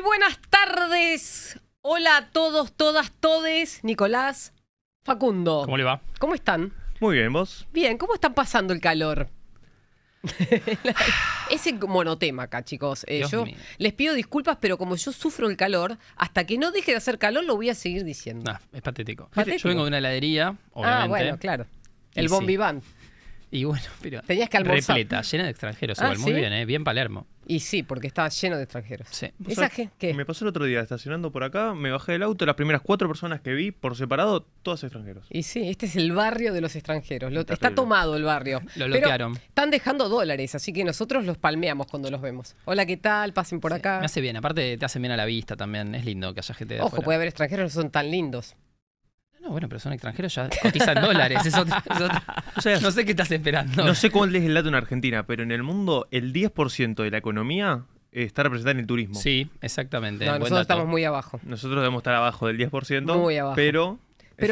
Muy buenas tardes. Hola a todos, todas, todes. Nicolás, Facundo. ¿Cómo le va? ¿Cómo están? Muy bien, ¿vos? Bien, ¿cómo están pasando el calor? Ese monotema acá, chicos. Yo les pido disculpas, pero como yo sufro el calor, hasta que no deje de hacer calor lo voy a seguir diciendo. Nah, es patético. Yo vengo de una heladería, obviamente. Ah, bueno, claro. El bombiván. Y bueno, pero tenías que almorzar. Repleta, llena de extranjeros. Igual, ¿sí? Muy bien, bien Palermo. Y sí, porque estaba lleno de extranjeros. Sí. ¿Esa qué? Me pasó el otro día estacionando por acá, me bajé del auto, las primeras 4 personas que vi por separado, todas extranjeros. Y sí, este es el barrio de los extranjeros. Está tomado el barrio. Lo bloquearon. Pero están dejando dólares, así que nosotros los palmeamos cuando los vemos. Hola, ¿qué tal? Pasen por acá. Me hace bien, aparte te hacen bien a la vista también. Es lindo que haya gente de afuera. Puede haber extranjeros que no son tan lindos. No, bueno, pero son extranjeros, ya cotizan dólares. Es otro. O sea, no sé qué estás esperando. No sé cuál es el dato en Argentina, pero en el mundo el 10% de la economía está representada en el turismo. Sí, exactamente. No, nosotros estamos muy abajo. Nosotros debemos estar abajo del 10%, muy abajo. Pero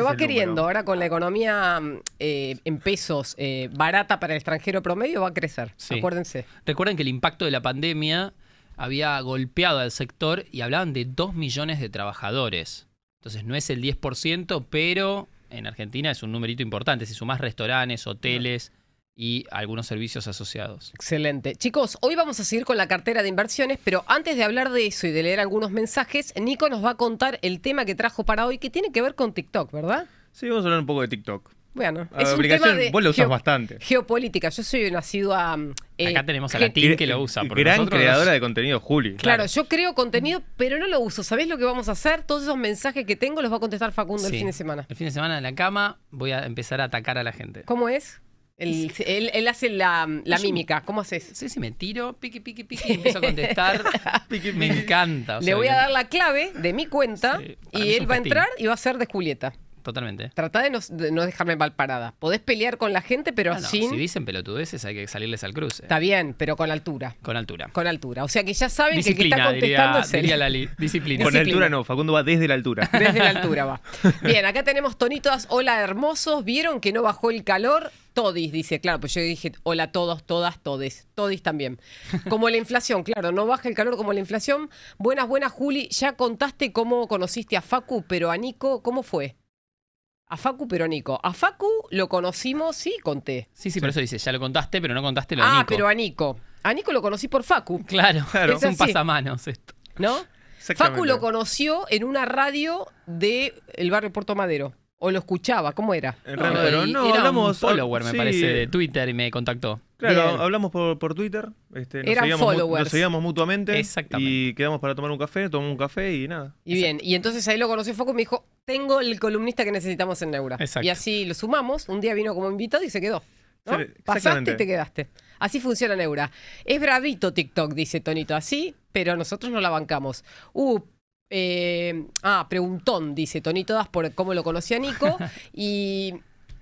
va queriendo, ahora con la economía en pesos barata para el extranjero promedio va a crecer, sí. Acuérdense. Recuerden que el impacto de la pandemia había golpeado al sector y hablaban de 2 millones de trabajadores. Entonces no es el 10%, pero en Argentina es un numerito importante. Si sumás restaurantes, hoteles y algunos servicios asociados. Excelente. Chicos, hoy vamos a seguir con la cartera de inversiones, pero antes de hablar de eso y de leer algunos mensajes, Nico nos va a contar el tema que trajo para hoy, que tiene que ver con TikTok, ¿verdad? Sí, vamos a hablar un poco de TikTok. Bueno, es un tema de vos lo usás bastante. Geopolítica. Yo soy una asidua. Acá tenemos a la team que lo usa. Gran creadora de contenido, Juli. Claro, yo creo contenido, pero no lo uso. ¿Sabés lo que vamos a hacer? Todos esos mensajes que tengo los va a contestar Facundo el fin de semana. El fin de semana en la cama voy a empezar a atacar a la gente. ¿Cómo es? Él hace la mímica. ¿Cómo haces? Sí, sí, me tiro, piqui, piqui, piqui, empiezo a contestar. Me encanta. Le voy a dar la clave de mi cuenta y él va a entrar y va a ser de Julieta. Totalmente. Tratá de no dejarme mal parada. Podés pelear con la gente, pero sin... Si dicen pelotudeces hay que salirles al cruce. Está bien, pero con altura. Con altura. Con altura. O sea que ya saben que el que está contestando diría Lali. Disciplina. Con altura no, Facundo va desde la altura. Desde la altura va. Bien, acá tenemos tonitos. Hola, hermosos. ¿Vieron que no bajó el calor? Todis, dice. Claro, pues yo dije hola a todos, todas, todes. Todis también. Como la inflación, claro. No baja el calor como la inflación. Buenas, buenas, Juli. Ya contaste cómo conociste a Facu, pero a Nico, ¿cómo fue? A Facu pero Nico. A Facu lo conocimos, sí, conté. Sí, sí, por eso dice, ya lo contaste, pero no contaste lo de Nico. Ah, pero a Nico. A Nico lo conocí por Facu. Claro, claro. Es un pasamanos esto. ¿No? Facu lo conoció en una radio del barrio Puerto Madero. O lo escuchaba, ¿cómo era? En radio Madero, no, era hablamos... un follower, me parece, de Twitter y me contactó. Claro, bien. Hablamos por Twitter. Nos seguíamos mutuamente. Exactamente. Y quedamos para tomar un café, tomamos un café y nada. Y bien, y entonces ahí lo conocí Facu y me dijo, tengo el columnista que necesitamos en Neura. Exacto. Y así lo sumamos, un día vino como invitado y se quedó, ¿no? Pasaste y te quedaste. Así funciona Neura. Es bravito TikTok, dice Tonito, así, pero nosotros no la bancamos. Preguntón, dice Tonito, das por cómo lo conocía Nico y...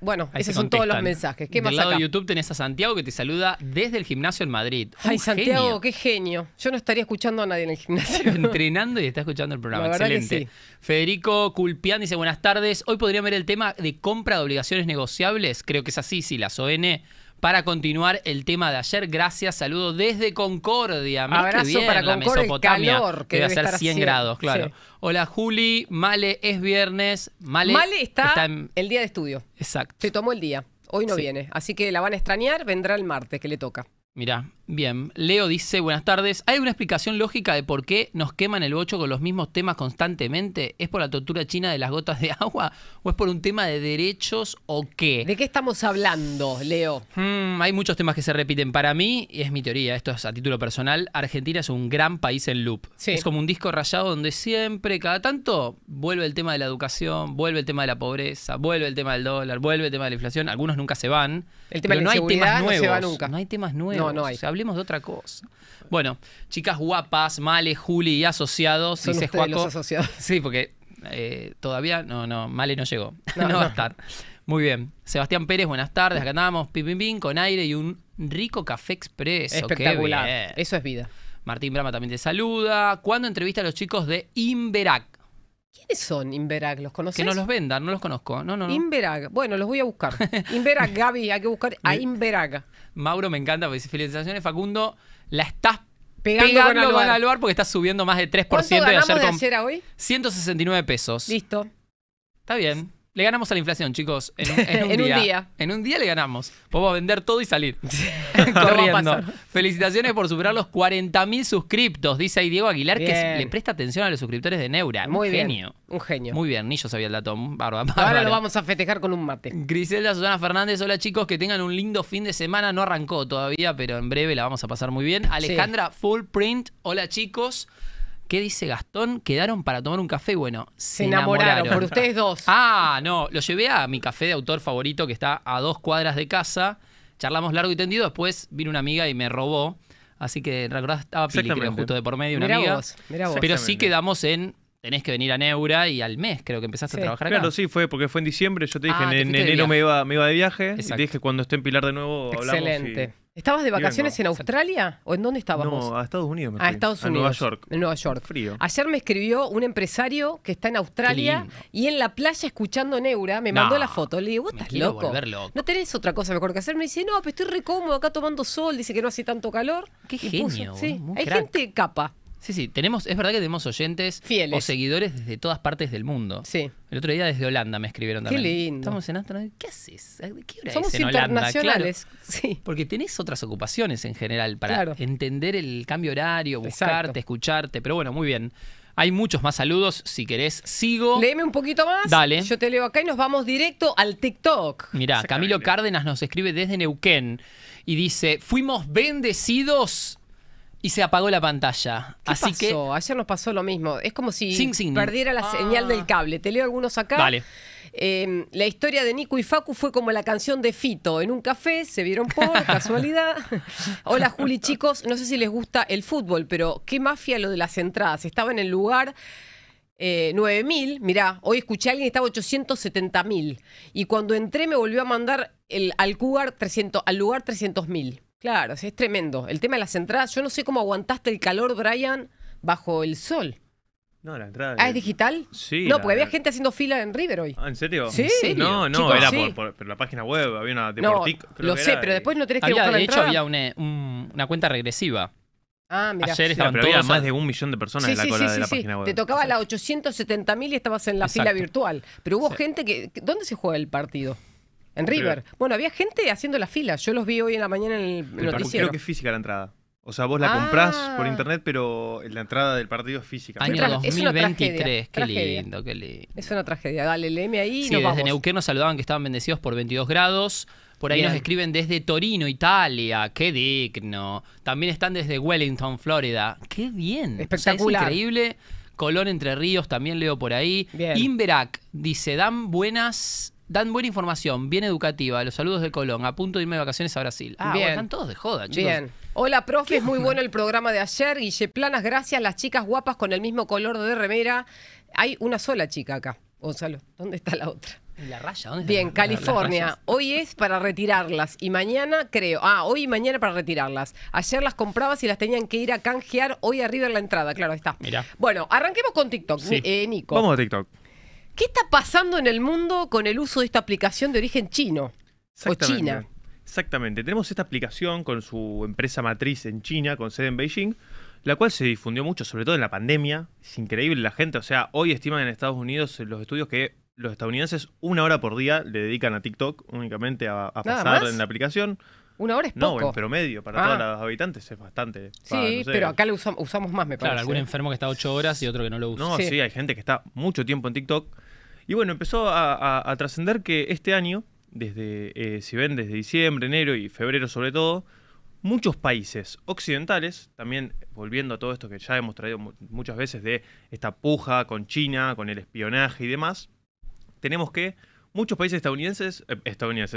Bueno, ahí esos son todos los mensajes. ¿Qué más acá? Del lado de YouTube tenés a Santiago que te saluda desde el gimnasio en Madrid. Ay, Santiago, genio. Qué genio. Yo no estaría escuchando a nadie en el gimnasio. Entrenando y está escuchando el programa. Excelente. Sí. Federico Culpián dice, buenas tardes. Hoy podrían ver el tema de compra de obligaciones negociables. Creo que es así, sí, las ON. Para continuar el tema de ayer, gracias, saludo desde Concordia. Abrazo bien, para Concordia, la Mesopotamia, el calor que debe ser 100 grados, claro. Sí. Hola Juli, Male, es viernes. Male está en... el día de estudio. Exacto. Se tomó el día, hoy no viene, así que la van a extrañar, vendrá el martes que le toca. Mirá, bien. Leo dice, buenas tardes. ¿Hay una explicación lógica de por qué nos queman el bocho con los mismos temas constantemente? ¿Es por la tortura china de las gotas de agua? ¿O es por un tema de derechos o qué? ¿De qué estamos hablando, Leo? Hay muchos temas que se repiten. Para mí, y es mi teoría, esto es a título personal, Argentina es un gran país en loop. Sí. Es como un disco rayado donde siempre, cada tanto, vuelve el tema de la educación, vuelve el tema de la pobreza, vuelve el tema del dólar, vuelve el tema de la inflación. Algunos nunca se van. El tema de la inseguridad no se va nunca. No hay temas nuevos. No hay. O sea, hablemos de otra cosa. Bueno, chicas guapas, Male, Juli y asociados. Son dice Juaco. Los asociados. Sí, porque todavía Male no llegó. No va a estar. Muy bien. Sebastián Pérez, buenas tardes. Acá andamos, pim, pim, pim, con aire y un rico café expreso. Espectacular. Qué bien. Eso es vida. Martín Brama también te saluda. ¿Cuándo entrevista a los chicos de Inverac? ¿Quiénes son Inverac? ¿Los conoces? Que no los vendan, no los conozco. No. Inverac. Bueno, los voy a buscar. Inverac, Gaby, hay que buscar a Inverac. Mauro, me encanta porque dice, felicitaciones, Facundo, la estás Pegando con Aluar porque está subiendo más de 3%. ¿Cuánto ganamos de ayer a hoy? 169 pesos. Listo. Está bien. Le ganamos a la inflación, chicos. En un día. En un día le ganamos. Podemos vender todo y salir. Corriendo. Felicitaciones por superar los 40.000 suscriptos, dice ahí Diego Aguilar, que le presta atención a los suscriptores de Neura. Un genio. Muy bien, ni yo sabía el dato. Ahora lo vamos a festejar con un mate. Griselda Susana Fernández, hola chicos, que tengan un lindo fin de semana. No arrancó todavía, pero en breve la vamos a pasar muy bien. Alejandra Full Print, hola chicos. ¿Qué dice Gastón? Quedaron para tomar un café. Bueno, se enamoraron. Por ustedes dos. Ah, no. Lo llevé a mi café de autor favorito que está a 2 cuadras de casa. Charlamos largo y tendido. Después vino una amiga y me robó. Así que, recordás, estaba Pili, creo, justo de por medio una amiga. Mirá vos. Pero sí quedamos en... Tenés que venir a Neura y al mes creo que empezaste a trabajar acá. Claro, sí, fue porque fue en diciembre. Yo te dije, en enero me iba de viaje. Exacto. Y te dije, cuando esté en Pilar de nuevo hablamos. Excelente. ¿Estabas de vacaciones en Australia? ¿O en dónde estábamos? No, a Estados Unidos. Me fui. A Estados Unidos. A Nueva York. En Nueva York. Frío. Ayer me escribió un empresario que está en Australia y en la playa escuchando Neura. Me mandó la foto. Le digo, vos estás loco. No tenés otra cosa mejor que hacer. Me dice, no, pero estoy re cómodo acá tomando sol. Dice que no hace tanto calor. Qué genio. Sí. Hay gente capa. Sí, sí. Es verdad que tenemos oyentes fieles o seguidores desde todas partes del mundo. Sí. El otro día desde Holanda me escribieron también. Qué lindo. Estamos en Astana. ¿Qué haces? ¿Qué hora es en Holanda? Somos internacionales. Claro, sí. Porque tenés otras ocupaciones en general para entender el cambio horario, buscarte, escucharte. Pero bueno, muy bien. Hay muchos más saludos. Si querés, sigo. Léeme un poquito más. Dale. Yo te leo acá y nos vamos directo al TikTok. Mirá, Camilo Cárdenas nos escribe desde Neuquén y dice, fuimos bendecidos... Y se apagó la pantalla. ¿Qué pasó? Ayer nos pasó lo mismo. Es como si perdiera la señal del cable. Te leo algunos acá. Dale. La historia de Nico y Facu fue como la canción de Fito. En un café se vieron por casualidad. Hola, Juli, chicos. No sé si les gusta el fútbol, pero qué mafia lo de las entradas. Estaba en el lugar... 9.000, mirá, hoy escuché a alguien que estaba 870.000. Y cuando entré me volvió a mandar al lugar 300.000. Claro, es tremendo. El tema de las entradas, yo no sé cómo aguantaste el calor, Brian, bajo el sol. No, la entrada... ¿Ah, es digital? Sí. No, porque había gente haciendo fila en River hoy. ¿Ah, en serio? Sí. No, no, chicos, era por la página web, había una deportica. No, lo sé, pero después no tenés que buscar la entrada. De hecho, había una cuenta regresiva. Ah, mirá. Ayer estaban todos, había más de 1 millón de personas en la cola de la página web. Te tocaba la 870.000 y estabas en la fila virtual. Pero hubo gente que... ¿Dónde se juega el partido? En River. Bueno, había gente haciendo la fila. Yo los vi hoy en la mañana en el noticiero. Creo que es física la entrada. O sea, vos la comprás por internet, pero la entrada del partido es física. Año 2023. Qué lindo, qué lindo. Es una tragedia. Dale, léeme ahí y nos vamos. Desde Neuquén nos saludaban que estaban bendecidos por 22 grados. Por ahí nos escriben desde Torino, Italia. ¡Qué digno! También están desde Wellington, Florida. ¡Qué bien! Espectacular. O sea, es increíble. Colón, Entre Ríos, también leo por ahí. Bien. Inverac dice, dan buena información, bien educativa. Los saludos de Colón. A punto de irme de vacaciones a Brasil. Ah, bien. Están todos de joda, chicos. Bien. Hola, profe. Es muy bueno el programa de ayer. Guille Planas, gracias. Las chicas guapas con el mismo color de remera. Hay una sola chica acá. Gonzalo, ¿dónde está la otra? La raya, ¿dónde está? Bien, California. Hoy es para retirarlas y mañana, creo. Ah, hoy y mañana para retirarlas. Ayer las comprabas y las tenían que ir a canjear hoy arriba en la entrada. Claro, ahí está. Mirá. Bueno, arranquemos con TikTok, Nico. Vamos a TikTok. ¿Qué está pasando en el mundo con el uso de esta aplicación de origen chino o China? Exactamente. Tenemos esta aplicación con su empresa matriz en China, con sede en Beijing, la cual se difundió mucho, sobre todo en la pandemia. Es increíble la gente. O sea, hoy estiman en Estados Unidos los estudios que los estadounidenses 1 hora por día le dedican a TikTok únicamente a pasar en la aplicación. 1 hora es poco. No, en promedio, para todos los habitantes es bastante. Sí, no sé, pero acá lo usamos más, me parece. Claro, algún enfermo que está 8 horas y otro que no lo usa. No, sí, hay gente que está mucho tiempo en TikTok. Y bueno, empezó a trascender que este año, desde si ven desde diciembre, enero y febrero sobre todo, muchos países occidentales, también volviendo a todo esto que ya hemos traído muchas veces de esta puja con China, con el espionaje y demás, tenemos que muchos países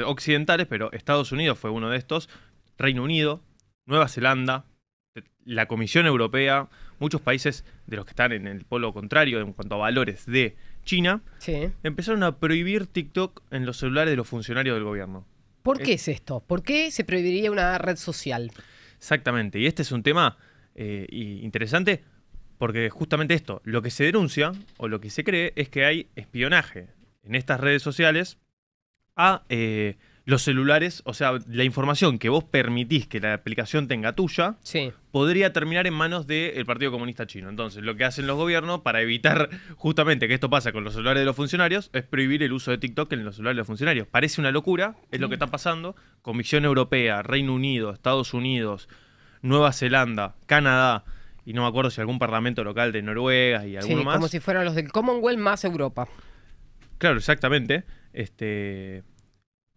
occidentales, pero Estados Unidos fue uno de estos, Reino Unido, Nueva Zelanda, la Comisión Europea, muchos países de los que están en el polo contrario en cuanto a valores de China, empezaron a prohibir TikTok en los celulares de los funcionarios del gobierno. ¿Por qué es esto? ¿Por qué se prohibiría una red social? Exactamente, y este es un tema interesante porque justamente esto, lo que se denuncia o lo que se cree es que hay espionaje en estas redes sociales a los celulares, o sea, la información que vos permitís que la aplicación tenga tuya, sí, podría terminar en manos del Partido Comunista Chino. Entonces, lo que hacen los gobiernos para evitar justamente que esto pasa con los celulares de los funcionarios es prohibir el uso de TikTok en los celulares de los funcionarios. Parece una locura, es lo que está pasando. Comisión Europea, Reino Unido, Estados Unidos, Nueva Zelanda, Canadá, y no me acuerdo si algún parlamento local de Noruega y alguno más. Sí, como si fueran los del Commonwealth más Europa. Claro, exactamente.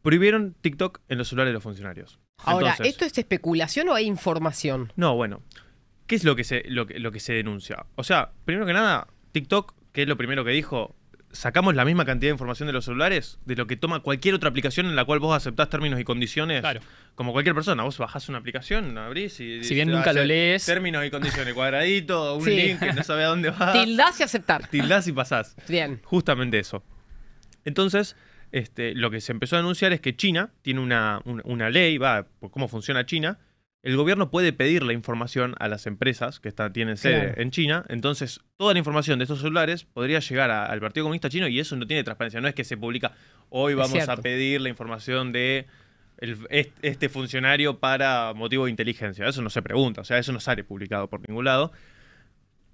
Prohibieron TikTok en los celulares de los funcionarios. Ahora, entonces, ¿esto es especulación o hay información? No, bueno. ¿Qué es lo que se denuncia? O sea, primero que nada, TikTok, que es lo primero que dijo, sacamos la misma cantidad de información de los celulares de lo que toma cualquier otra aplicación en la cual vos aceptás términos y condiciones, claro, como cualquier persona. Vos bajás una aplicación, la abrís y... Si bien nunca lo lees... Términos y condiciones, cuadradito, un link, no sabés a dónde vas. Tildás y aceptar. Tildás y pasás. Bien. Justamente eso. Entonces... lo que se empezó a anunciar es que China tiene una ley, va, por cómo funciona China. El gobierno puede pedir la información a las empresas que tienen sede, claro, en China. Entonces, toda la información de estos celulares podría llegar al Partido Comunista Chino y eso no tiene transparencia. No es que se publica, hoy vamos a pedir la información de este funcionario para motivo de inteligencia. Eso no se pregunta, o sea, eso no sale publicado por ningún lado.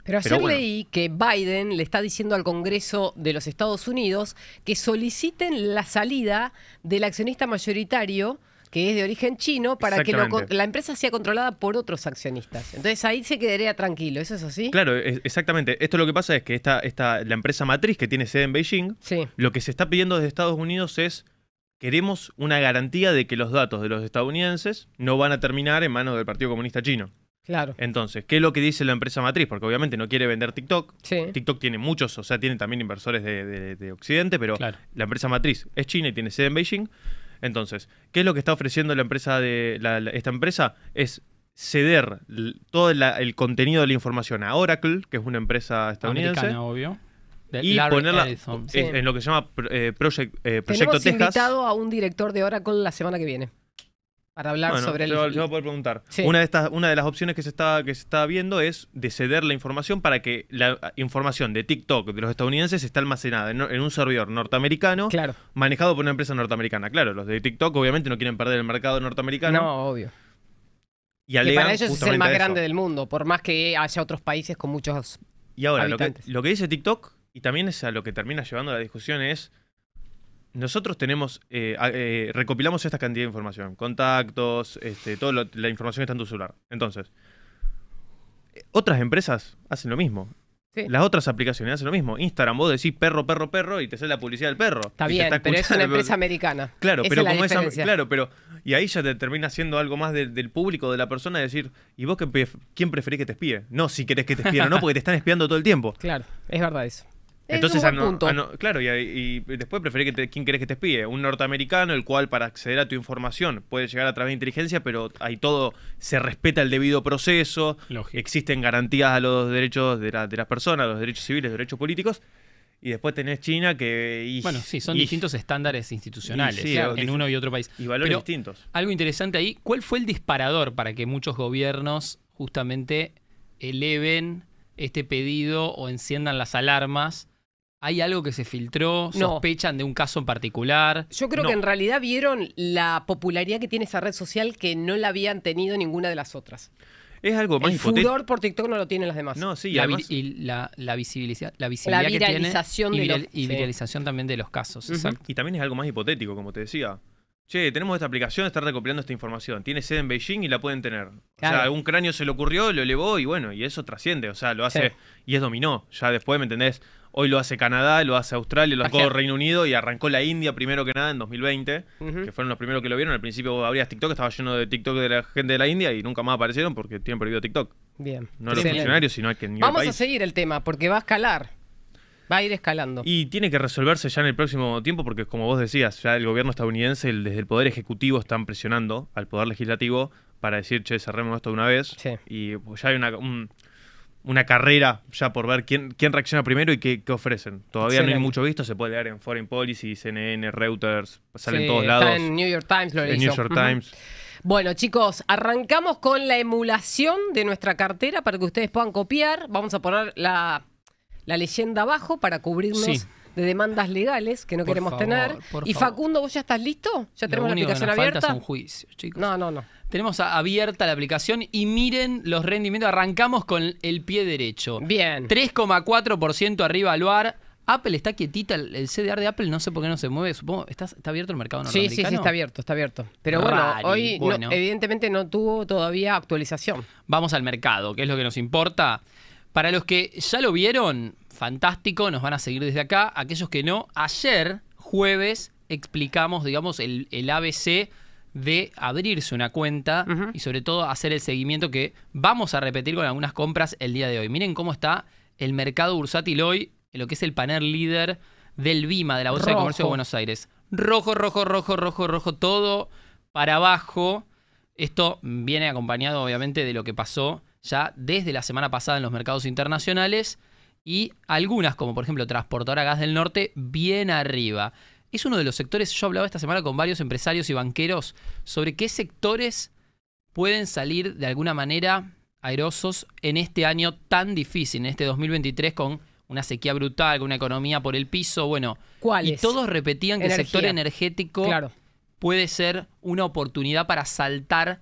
Pero ayer leí que Biden le está diciendo al Congreso de los Estados Unidos que soliciten la salida del accionista mayoritario, que es de origen chino, para que la empresa sea controlada por otros accionistas. Entonces ahí se quedaría tranquilo, ¿eso es así? Claro, exactamente. Esto lo que pasa es que la empresa matriz que tiene sede en Beijing, sí, lo que se está pidiendo desde Estados Unidos es... Queremos una garantía de que los datos de los estadounidenses no van a terminar en manos del Partido Comunista Chino. Claro. Entonces, ¿qué es lo que dice la empresa matriz? Porque obviamente no quiere vender TikTok. Sí. TikTok tiene muchos, o sea, tiene también inversores de Occidente, pero claro, la empresa matriz es china y tiene sede en Beijing. Entonces, ¿qué es lo que está ofreciendo la empresa esta empresa? Es ceder todo el contenido de la información a Oracle, que es una empresa estadounidense. Americana, obvio. Y ponerla en lo que se llama Proyecto Texas. Tenemos invitado a un director de Oracle la semana que viene. Para hablar sobre yo voy a poder preguntar. Sí. Una de las opciones que se está viendo es de ceder la información para que la información de TikTok de los estadounidenses está almacenada en un servidor norteamericano, claro, manejado por una empresa norteamericana. Claro, los de TikTok obviamente no quieren perder el mercado norteamericano. No, obvio. Y alegan, para ellos es el más grande del mundo, por más que haya otros países con muchos habitantes. Y ahora, lo que dice TikTok, y también es a lo que termina llevando la discusión, es... Nosotros tenemos, recopilamos esta cantidad de información, contactos, toda la información que está en tu celular. Entonces, otras empresas hacen lo mismo. Sí. Las otras aplicaciones hacen lo mismo. Instagram, vos decís perro, perro, perro y te sale la publicidad del perro. Está bien, pero es una empresa americana. Claro, esa pero es la diferencia. Claro, pero y ahí ya te termina siendo algo más del público, de la persona, decir, ¿y vos quién preferís que te espíe? No, si querés que te espíen o no, porque te están espiando todo el tiempo. Claro, es verdad eso. Entonces, claro, y después preferís ¿quién querés que te espíe? Un norteamericano, el cual para acceder a tu información puede llegar a través de inteligencia, pero hay todo, se respeta el debido proceso, lógico, existen garantías a los derechos de las personas, los derechos civiles, los derechos políticos, y después tenés China que... bueno, sí, son distintos estándares institucionales en uno y otro país. Y valores distintos. Algo interesante ahí, ¿cuál fue el disparador para que muchos gobiernos justamente eleven este pedido o enciendan las alarmas? ¿Hay algo que se filtró? ¿Sospechan de un caso en particular? Yo creo que en realidad vieron la popularidad que tiene esa red social que no la habían tenido ninguna de las otras. Es algo más importante. El furor por TikTok no lo tienen las demás. No, sí, la viralización que tiene y viralización también de los casos. Exacto. Y también es algo más hipotético, como te decía. Che, tenemos esta aplicación, está recopilando esta información. Tiene sede en Beijing y la pueden tener. Claro. O sea, algún cráneo se le ocurrió, lo elevó y bueno, y eso trasciende. O sea, lo hace y es dominó. Ya después, ¿me entendés? Hoy lo hace Canadá, lo hace Australia, lo hace Reino Unido y arrancó la India primero que nada en 2020, que fueron los primeros que lo vieron. Al principio vos abrías TikTok, estaba lleno de TikTok de la gente de la India y nunca más aparecieron porque tienen prohibido TikTok. Bien. No los funcionarios, sino que ni vamos a seguir el tema porque va a escalar. Va a ir escalando. Y tiene que resolverse ya en el próximo tiempo porque, como vos decías, ya el gobierno estadounidense, desde el Poder Ejecutivo, están presionando al Poder Legislativo para decir, che, cerremos esto de una vez. Sí. Y pues, ya hay una carrera ya por ver quién reacciona primero y qué ofrecen. Todavía no hay mucho visto, se puede leer en Foreign Policy, CNN, Reuters, salen todos lados. Está en New York Times, lo en New York Times. Bueno, chicos, arrancamos con la emulación de nuestra cartera para que ustedes puedan copiar. Vamos a poner la leyenda abajo para cubrirnos de demandas legales que no queremos tener. Y Facundo, ¿vos ya estás listo? ¿Ya tenemos la aplicación abierta? Falta es un juicio, chicos. No. Tenemos abierta la aplicación y miren los rendimientos. Arrancamos con el pie derecho. Bien. 3,4% arriba Aluar. Apple está quietita, el CDR de Apple no sé por qué no se mueve, supongo, ¿está abierto el mercado norteamericano? Sí, está abierto, Pero bueno, hoy bueno. No, evidentemente no tuvo todavía actualización. Vamos al mercado, que es lo que nos importa. Para los que ya lo vieron, fantástico, nos van a seguir desde acá. Aquellos que no, ayer, jueves, explicamos, digamos, el ABC de abrirse una cuenta y sobre todo hacer el seguimiento que vamos a repetir con algunas compras el día de hoy. Miren cómo está el mercado bursátil hoy, lo que es el panel líder del BIMA, de la Bolsa de Comercio de Buenos Aires. Rojo, todo para abajo. Esto viene acompañado, obviamente, de lo que pasó ya desde la semana pasada en los mercados internacionales y algunas, como por ejemplo Transportadora Gas del Norte, bien arriba. Es uno de los sectores, yo hablaba esta semana con varios empresarios y banqueros sobre qué sectores pueden salir de alguna manera airosos en este año tan difícil, en este 2023 con una sequía brutal, con una economía por el piso, bueno. ¿Cuáles? Y todos repetían que el sector energético puede ser una oportunidad para saltar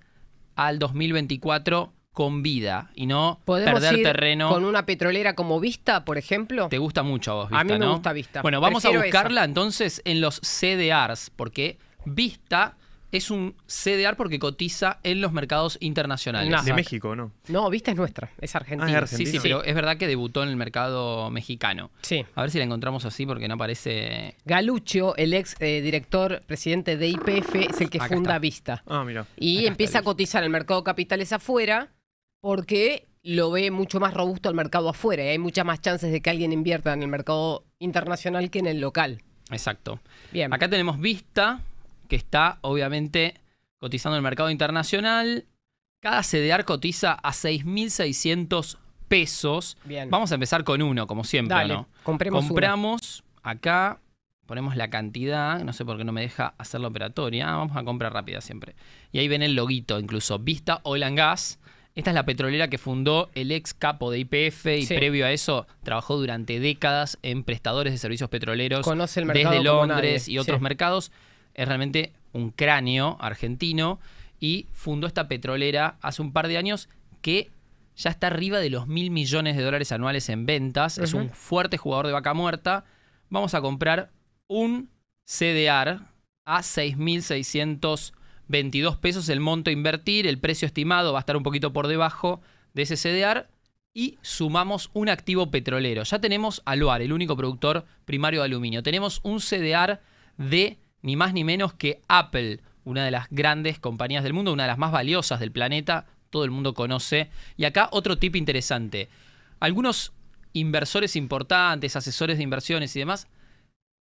al 2024 con vida y no perder terreno. Con una petrolera como Vista, por ejemplo. Te gusta mucho a vos, Vista, ¿no? A mí me gusta Vista. Bueno, vamos a buscarla entonces en los CDRs, porque Vista es un CDR porque cotiza en los mercados internacionales. De México, ¿no? No, Vista es nuestra, es argentina. Ah, Argentina. Sí, pero es verdad que debutó en el mercado mexicano. Sí. A ver si la encontramos así porque no aparece. Galuccio, el ex director presidente de YPF, es el que funda Vista. Ah, mira. Y acá empieza a cotizar en el mercado capitales afuera porque lo ve mucho más robusto al mercado afuera y hay muchas más chances de que alguien invierta en el mercado internacional que en el local. Exacto. Bien. Acá tenemos Vista, que está, obviamente, cotizando en el mercado internacional. Cada CDR cotiza a 6.600 pesos. Bien. Vamos a empezar con uno, como siempre. Dale, ¿no? Compramos uno. Acá ponemos la cantidad. No sé por qué no me deja hacer la operatoria. Vamos a comprar rápida siempre. Y ahí ven el loguito, incluso. Vista Oil and Gas. Esta es la petrolera que fundó el ex capo de YPF y previo a eso trabajó durante décadas en prestadores de servicios petroleros. Conoce el mercado desde Londres y otros mercados. Es realmente un cráneo argentino y fundó esta petrolera hace un par de años que ya está arriba de los $1.000 millones anuales en ventas. Es un fuerte jugador de Vaca Muerta. Vamos a comprar un CDR a 6.622 pesos el monto a invertir. El precio estimado va a estar un poquito por debajo de ese CDR y sumamos un activo petrolero. Ya tenemos Aluar, el único productor primario de aluminio. Tenemos un CDR de ni más ni menos que Apple, una de las grandes compañías del mundo, una de las más valiosas del planeta, todo el mundo conoce. Y acá otro tip interesante. Algunos inversores importantes, asesores de inversiones y demás,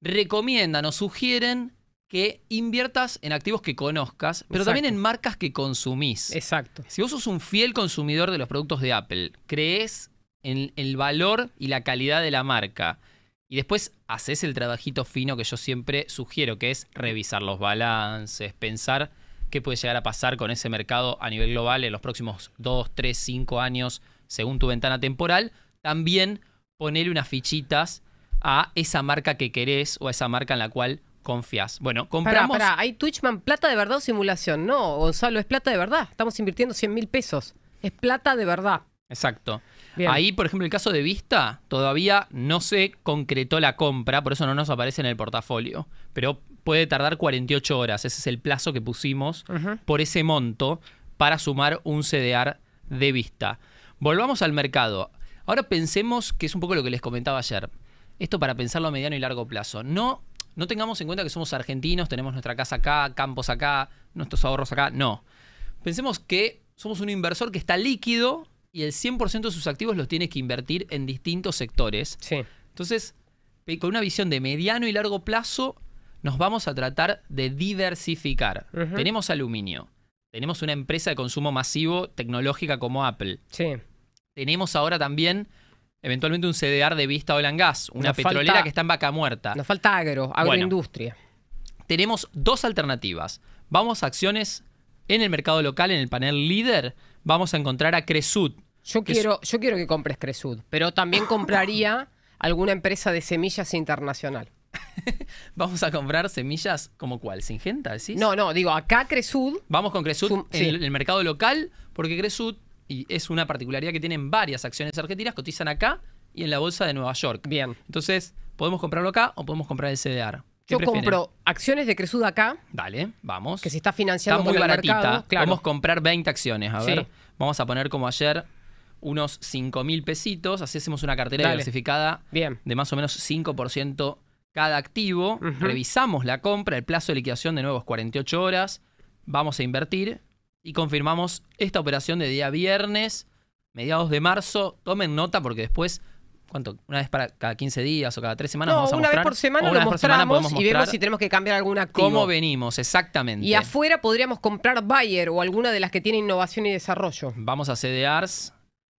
recomiendan o sugieren que inviertas en activos que conozcas, pero también en marcas que consumís. Exacto. Si vos sos un fiel consumidor de los productos de Apple, creés en el valor y la calidad de la marca, y después haces el trabajito fino que yo siempre sugiero, que es revisar los balances, pensar qué puede llegar a pasar con ese mercado a nivel global en los próximos 2, 3, 5 años, según tu ventana temporal. También ponerle unas fichitas a esa marca que querés o a esa marca en la cual confías. Bueno, compramos. Pará, ¿hay Twitchman plata de verdad o simulación? No, Gonzalo, es plata de verdad. Estamos invirtiendo $100.000. Es plata de verdad. Exacto. Bien. Ahí, por ejemplo, el caso de Vista, todavía no se concretó la compra, por eso no nos aparece en el portafolio. Pero puede tardar 48 horas. Ese es el plazo que pusimos por ese monto para sumar un CDR de Vista. Volvamos al mercado. Ahora pensemos, que es un poco lo que les comentaba ayer, esto para pensarlo a mediano y largo plazo. No tengamos en cuenta que somos argentinos, tenemos nuestra casa acá, campos acá, nuestros ahorros acá. No. Pensemos que somos un inversor que está líquido y el 100% de sus activos los tiene que invertir en distintos sectores. Sí. Entonces, con una visión de mediano y largo plazo, nos vamos a tratar de diversificar. Tenemos aluminio. Tenemos una empresa de consumo masivo tecnológica como Apple. Sí. Tenemos ahora también, eventualmente, un CDR de Vista Oil and Gas, una petrolera que está en Vaca Muerta. Nos falta agroindustria. Bueno, tenemos dos alternativas. Vamos a acciones en el mercado local, en el panel líder. Vamos a encontrar a Cresud. Yo quiero que compres Cresud, pero también compraría alguna empresa de semillas internacional. ¿Vamos a comprar semillas como cuál? ¿Syngenta, decís? No, no, digo, acá Cresud. Vamos con Cresud en el mercado local, porque Cresud, y es una particularidad que tienen varias acciones argentinas, cotizan acá y en la bolsa de Nueva York. Bien. Entonces, podemos comprarlo acá o podemos comprar el CDR. Yo compro acciones de Cresud acá. Dale, vamos. Que se está financiando muy baratita. Mercado, claro. Podemos comprar 20 acciones. A ver, sí. Vamos a poner como ayer unos 5.000 pesitos. Así hacemos una cartera diversificada de más o menos 5% cada activo. Uh-huh. Revisamos la compra, el plazo de liquidación de nuevo es 48 horas. Vamos a invertir y confirmamos esta operación de día viernes, mediados de marzo. Tomen nota porque después... ¿Cuánto? ¿Una vez para cada 15 días o cada 3 semanas? No, vamos a una vez por semana lo mostramos y vemos si tenemos que cambiar algún activo. ¿Cómo venimos? Exactamente. Y afuera podríamos comprar Bayer o alguna de las que tiene innovación y desarrollo. Vamos a CDRs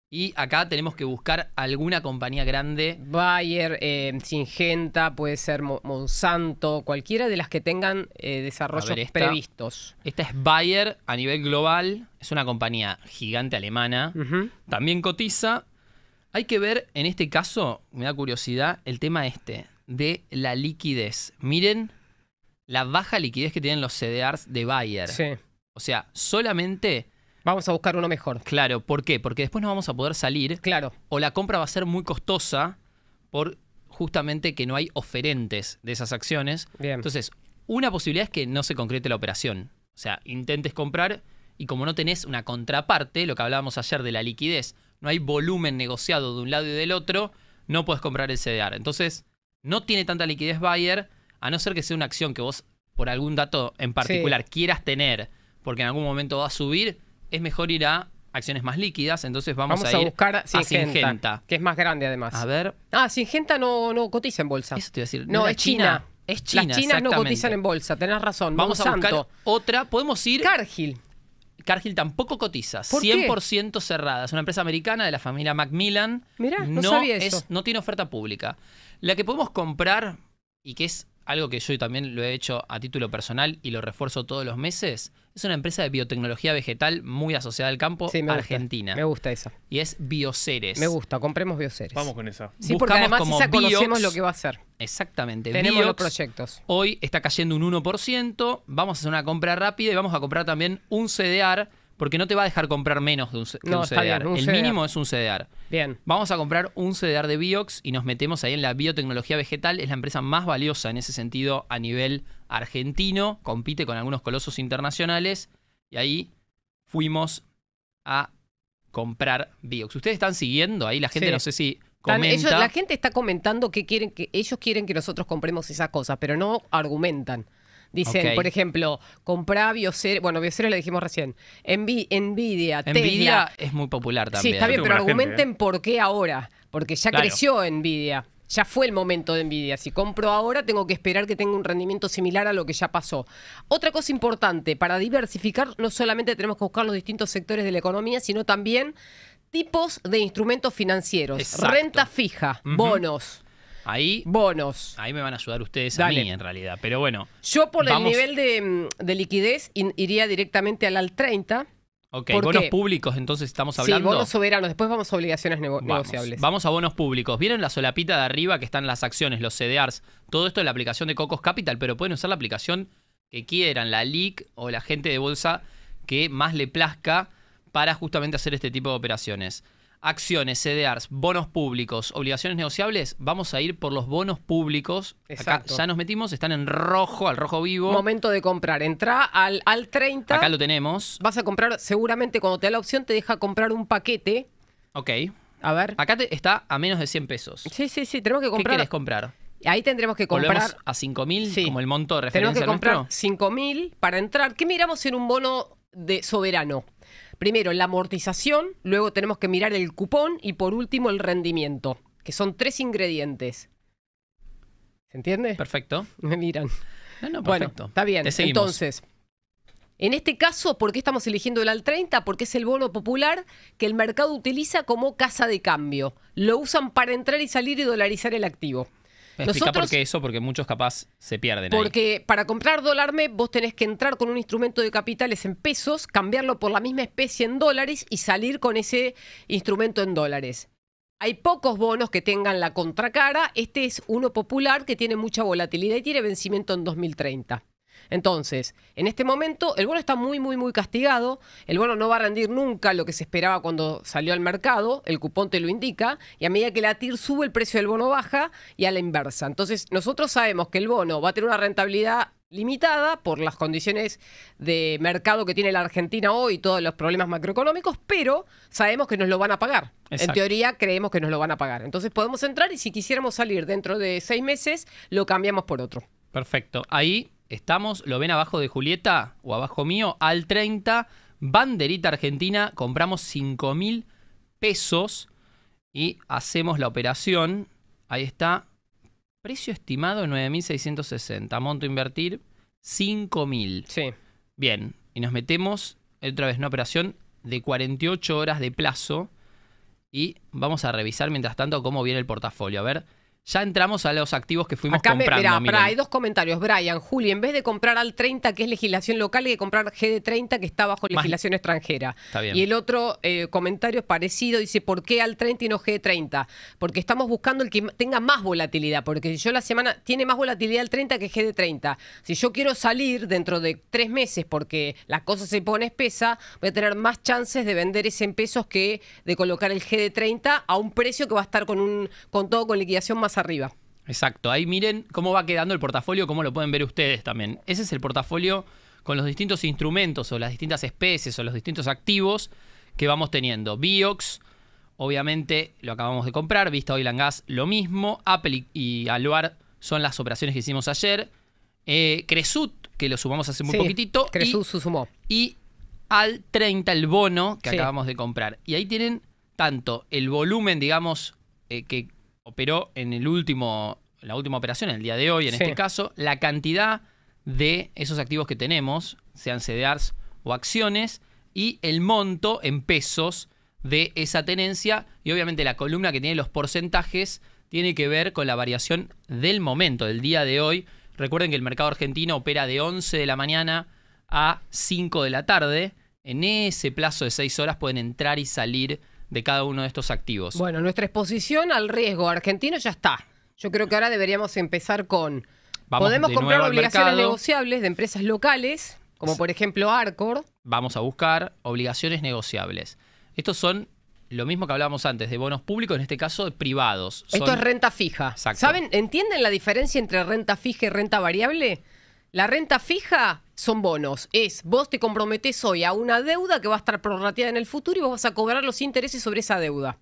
y acá tenemos que buscar alguna compañía grande. Bayer, Syngenta, puede ser Monsanto, cualquiera de las que tengan desarrollos previstos. Esta es Bayer a nivel global. Es una compañía gigante alemana. Uh-huh. También cotiza. Hay que ver, en este caso, me da curiosidad, el tema de la liquidez. Miren la baja liquidez que tienen los CDRs de Bayer. Sí. O sea, solamente... Vamos a buscar uno mejor. Claro, ¿por qué? Porque después no vamos a poder salir. Claro. O la compra va a ser muy costosa por justamente que no hay oferentes de esas acciones. Bien. Entonces, una posibilidad es que no se concrete la operación. O sea, intentes comprar y como no tenés una contraparte, lo que hablábamos ayer de la liquidez, no hay volumen negociado de un lado y del otro, no puedes comprar el CDR. Entonces, no tiene tanta liquidez Bayer, a no ser que sea una acción que vos, por algún dato en particular, quieras tener, porque en algún momento va a subir, es mejor ir a acciones más líquidas, entonces vamos a ir buscar a Syngenta. Que es más grande además. A ver. Ah, Syngenta no cotiza en bolsa. Eso te iba a decir. No, es China. Es China. Las chinas no cotizan en bolsa, tenés razón. Vamos a buscar otra, podemos ir... Cargill tampoco cotiza, 100% cerrada. Es una empresa americana de la familia Macmillan. Mirá, no sabía eso. No tiene oferta pública. La que podemos comprar, y que es algo que yo también lo he hecho a título personal y lo refuerzo todos los meses, es una empresa de biotecnología vegetal muy asociada al campo argentina. Me gusta esa. Y es Bioceres. Me gusta, compremos Bioceres. Vamos con esa. Sí, buscamos porque además como esa Biox, conocemos lo que va a hacer. Exactamente. Tenemos Biox, los proyectos. Hoy está cayendo un 1%. Vamos a hacer una compra rápida y vamos a comprar también un CDR porque no te va a dejar comprar menos de un CDR. Bien, el mínimo es un CDR. Bien. Vamos a comprar un CDR de Biox y nos metemos ahí en la biotecnología vegetal. Es la empresa más valiosa en ese sentido a nivel argentino. Compite con algunos colosos internacionales. Y ahí fuimos a comprar Biox. ¿Ustedes están siguiendo ahí? La gente no sé si comenta. La gente está comentando que quieren que ellos quieren que nosotros compremos esas cosas, pero no argumentan. Dicen, por ejemplo, comprá Bioceres. Bueno, Bioceres le dijimos recién. Nvidia, Tesla. Nvidia es muy popular también. Sí, está bien, pero argumenten por qué ahora. Porque ya creció Nvidia. Ya fue el momento de Nvidia. Si compro ahora, tengo que esperar que tenga un rendimiento similar a lo que ya pasó. Otra cosa importante, para diversificar, no solamente tenemos que buscar los distintos sectores de la economía, sino también tipos de instrumentos financieros. Exacto. Renta fija, bonos. Ahí, ahí me van a ayudar ustedes a mí en realidad, pero bueno. Yo por el nivel de liquidez iría directamente al AL30. Ok, bonos públicos entonces estamos hablando. Sí, bonos soberanos, después vamos a obligaciones negociables. Vamos a bonos públicos. ¿Vieron la solapita de arriba que están las acciones, los CDRs? Todo esto en la aplicación de Cocos Capital, pero pueden usar la aplicación que quieran, la LIC o la gente de bolsa que más le plazca para justamente hacer este tipo de operaciones. Acciones, CDRs, bonos públicos, obligaciones negociables, vamos a ir por los bonos públicos. Exacto. Acá ya nos metimos, están en rojo, al rojo vivo. Momento de comprar. Entrá al AL30. Acá lo tenemos. Vas a comprar, seguramente cuando te da la opción te deja comprar un paquete. Ok. A ver. Acá está a menos de 100 pesos. Sí, sí, sí, tenemos que comprar. ¿Qué querés comprar? Ahí tendremos que comprar. Volvemos a 5.000 como el monto de referencia. Tenemos que comprar 5.000 para entrar. ¿Qué miramos en un bono de soberano? Primero, la amortización, luego tenemos que mirar el cupón y por último el rendimiento, que son 3 ingredientes. ¿Se entiende? Perfecto. Me miran. No, no, perfecto. Bueno, está bien. Entonces, en este caso, ¿por qué estamos eligiendo el AL30? Porque es el bono popular que el mercado utiliza como casa de cambio. Lo usan para entrar y salir y dolarizar el activo. Explica por qué eso, porque muchos capaz se pierden. Porque para comprar dólar MEP vos tenés que entrar con un instrumento de capitales en pesos, cambiarlo por la misma especie en dólares y salir con ese instrumento en dólares. Hay pocos bonos que tengan la contracara. Este es uno popular que tiene mucha volatilidad y tiene vencimiento en 2030. Entonces, en este momento el bono está muy castigado. El bono no va a rendir nunca lo que se esperaba cuando salió al mercado. El cupón te lo indica. Y a medida que la TIR sube, el precio del bono baja y a la inversa. Entonces, nosotros sabemos que el bono va a tener una rentabilidad limitada por las condiciones de mercado que tiene la Argentina hoy y todos los problemas macroeconómicos, pero sabemos que nos lo van a pagar. Exacto. En teoría creemos que nos lo van a pagar. Entonces podemos entrar y si quisiéramos salir dentro de 6 meses, lo cambiamos por otro. Perfecto. Ahí estamos. Lo ven abajo de Julieta o abajo mío. AL30, banderita argentina. Compramos 5.000 pesos y hacemos la operación. Ahí está. Precio estimado 9.660. Monto a invertir 5.000. Sí. Bien. Y nos metemos otra vez en una operación de 48 horas de plazo. Y vamos a revisar mientras tanto cómo viene el portafolio. A ver, ya entramos a los activos que fuimos comprando. Mirá, hay dos comentarios. Brian, Juli, en vez de comprar AL30, que es legislación local, hay que comprar GD30, que está bajo legislación extranjera. Está bien. Y el otro comentario es parecido. Dice, ¿por qué AL30 y no GD30? Porque estamos buscando el que tenga más volatilidad. Porque si yo la semana... Tiene más volatilidad AL30 que GD30. Si yo quiero salir dentro de 3 meses porque la cosa se pone espesa, voy a tener más chances de vender ese en pesos que de colocar el GD30 a un precio que va a estar con liquidación más arriba. Exacto, ahí miren cómo va quedando el portafolio, cómo lo pueden ver ustedes también. Ese es el portafolio con los distintos instrumentos o las distintas especies o los distintos activos que vamos teniendo. Biox, obviamente lo acabamos de comprar. Vista Oil and Gas, lo mismo. Apple y Aluar son las operaciones que hicimos ayer. Cresud, que lo sumamos hace muy poquitito. Cresud se sumó. Y AL30, el bono que acabamos de comprar. Y ahí tienen tanto el volumen, digamos, que operó en la última operación, en el día de hoy, en este caso, la cantidad de esos activos que tenemos, sean CDRs o acciones, y el monto en pesos de esa tenencia. Y obviamente la columna que tiene los porcentajes tiene que ver con la variación del momento, del día de hoy. Recuerden que el mercado argentino opera de 11 de la mañana a 5 de la tarde. En ese plazo de 6 horas pueden entrar y salir de cada uno de estos activos. Bueno, nuestra exposición al riesgo argentino ya está. Yo creo que ahora deberíamos empezar con... Podemos comprar obligaciones negociables de empresas locales, como por ejemplo Arcor. Vamos a buscar obligaciones negociables. Estos son lo mismo que hablábamos antes, de bonos públicos, en este caso de privados. Esto es renta fija. Exacto. ¿Saben? ¿Entienden la diferencia entre renta fija y renta variable? La renta fija son bonos. Es vos te comprometés hoy a una deuda que va a estar prorrateada en el futuro y vos vas a cobrar los intereses sobre esa deuda.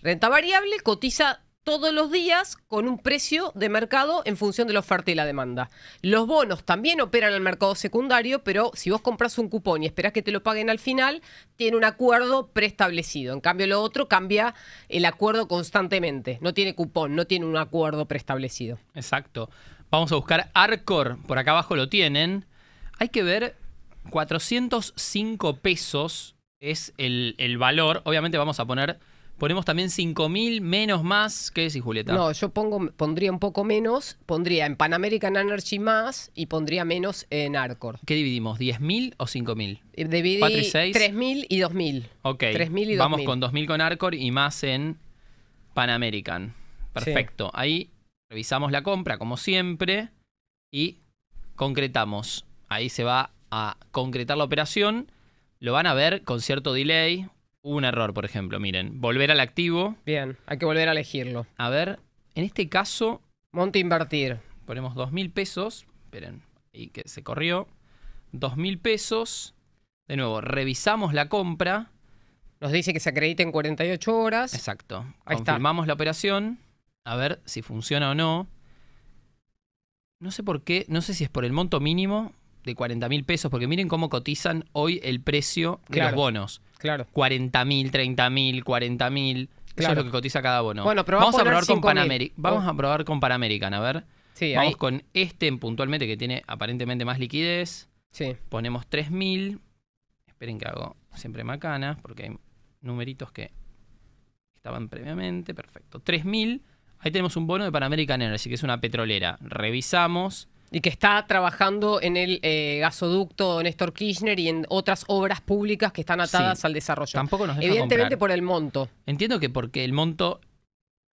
Renta variable cotiza todos los días con un precio de mercado en función de la oferta y la demanda. Los bonos también operan al mercado secundario, pero si vos compras un cupón y esperás que te lo paguen al final, tiene un acuerdo preestablecido. En cambio, lo otro cambia el acuerdo constantemente. No tiene cupón, no tiene un acuerdo preestablecido. Exacto. Vamos a buscar Arcor, por acá abajo lo tienen. Hay que ver, 405 pesos es el valor. Obviamente vamos a ponemos también 5.000 menos más. ¿Qué decís, Julieta? No, yo pondría un poco menos, pondría en Pan American Energy más y pondría menos en Arcor. ¿Qué dividimos? ¿10.000 o 5.000? Dividí 3.000 y 2.000. Ok, 3.000 y vamos 2.000. Con 2.000 con Arcor y más en Pan American. Perfecto, sí. Ahí... Revisamos la compra, como siempre, y concretamos. Ahí se va a concretar la operación. Lo van a ver con cierto delay. Hubo un error, por ejemplo. Miren, volver al activo. Bien, hay que volver a elegirlo. A ver, en este caso... Monto invertir. Ponemos 2.000 pesos. Esperen, ahí que se corrió. 2.000 pesos. De nuevo, revisamos la compra. Nos dice que se acredite en 48 horas. Exacto. Ahí confirmamos la operación. A ver si funciona o no. No sé por qué, no sé si es por el monto mínimo de 40.000 pesos, porque miren cómo cotizan hoy el precio de los bonos. Claro. 40.000, 30.000, 40.000. Claro. Eso es lo que cotiza cada bono. Bueno, pero vamos a probar con Pan American. Vamos a probar con Pan American, a ver. Sí, vamos ahí con este puntualmente que tiene aparentemente más liquidez. Sí. Ponemos 3.000. Esperen que hago siempre macanas porque hay numeritos que estaban previamente. Perfecto. 3.000. Ahí tenemos un bono de Pan American Energy, que es una petrolera. Revisamos. Y que está trabajando en el gasoducto Néstor Kirchner y en otras obras públicas que están atadas al desarrollo. Tampoco nos deja evidentemente comprar. Por el monto. Entiendo que porque el monto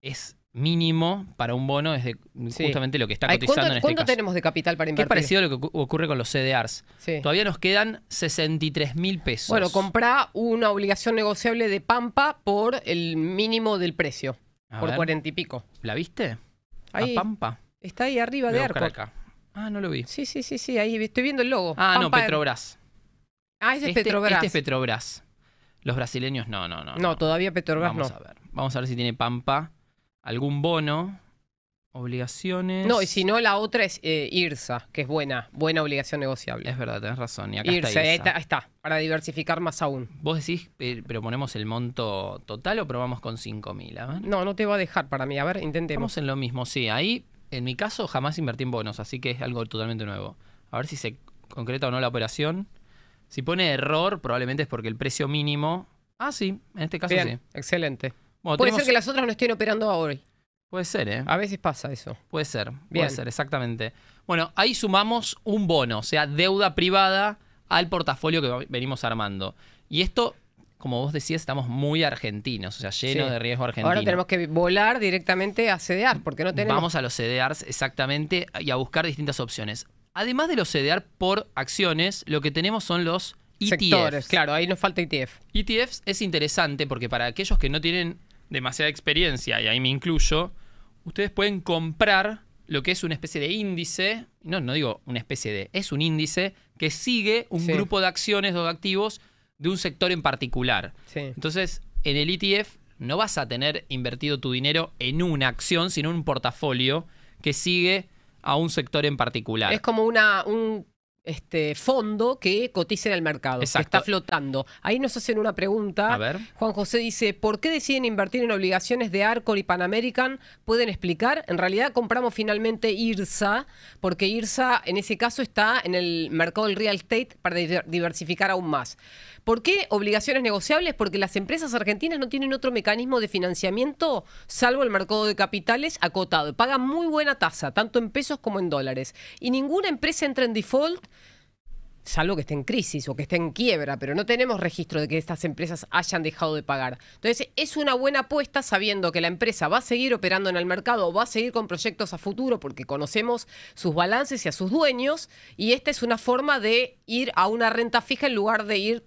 es mínimo para un bono es de justamente lo que está cotizando en este ¿Cuánto tenemos de capital para invertir? Que es parecido a lo que ocurre con los CDRs. Sí. Todavía nos quedan 63.000 pesos. Bueno, comprá una obligación negociable de Pampa por el mínimo del precio. A por ver, 40 y pico. ¿La viste? Ahí, a Pampa. Está ahí arriba de Arcor. Acá. Ah, no lo vi. Sí, sí, sí, sí, ahí estoy viendo el logo. Ah, Pampa, no, Petrobras. Ah, ese es Petrobras. Este es Petrobras. Los brasileños no. No, todavía Petrobras no. Vamos a ver. Vamos a ver si tiene Pampa algún bono, obligaciones. No, y si no, la otra es IRSA, que es buena obligación negociable. Es verdad, tenés razón. Y acá IRSA, está IRSA. Ahí está, para diversificar más aún. Vos decís, pero ponemos el monto total o probamos con 5.000, a ver. No, no te va a dejar para mí. A ver, intentemos. Vamos en lo mismo, sí. Ahí... En mi caso, jamás invertí en bonos, así que es algo totalmente nuevo. A ver si se concreta o no la operación. Si pone error, probablemente es porque el precio mínimo... Ah, sí, en este caso bien, sí. Excelente. Bueno, puede ser que las otras no estén operando ahora. Puede ser, ¿eh? A veces pasa eso. Puede ser, bien. Puede ser, exactamente. Bueno, ahí sumamos un bono, o sea, deuda privada al portafolio que venimos armando. Y esto... Como vos decías, estamos muy argentinos, o sea, llenos de riesgo argentino. Ahora tenemos que volar directamente a CDR, porque no tenemos... Vamos a los CDRs, exactamente, y a buscar distintas opciones. Además de los CDR por acciones, lo que tenemos son los ETFs. Sectores, claro, ahí nos falta ETF. ETFs es interesante porque para aquellos que no tienen demasiada experiencia, y ahí me incluyo, ustedes pueden comprar lo que es una especie de índice, no digo una especie de, es un índice que sigue un grupo de acciones o de activos de un sector en particular. Sí. Entonces, en el ETF no vas a tener invertido tu dinero en una acción, sino en un portafolio que sigue a un sector en particular. Es como un fondo que cotiza en el mercado, exacto, que está flotando. Ahí nos hacen una pregunta. A ver. Juan José dice, ¿por qué deciden invertir en obligaciones de Arcor y Pan American? ¿Pueden explicar? En realidad compramos finalmente IRSA, porque IRSA en ese caso está en el mercado del real estate para diversificar aún más. ¿Por qué obligaciones negociables? Porque las empresas argentinas no tienen otro mecanismo de financiamiento salvo el mercado de capitales acotado. Pagan muy buena tasa, tanto en pesos como en dólares. Y ninguna empresa entra en default salvo que esté en crisis o que esté en quiebra, pero no tenemos registro de que estas empresas hayan dejado de pagar. Entonces, es una buena apuesta sabiendo que la empresa va a seguir operando en el mercado, va a seguir con proyectos a futuro porque conocemos sus balances y a sus dueños, y esta es una forma de ir a una renta fija en lugar de ir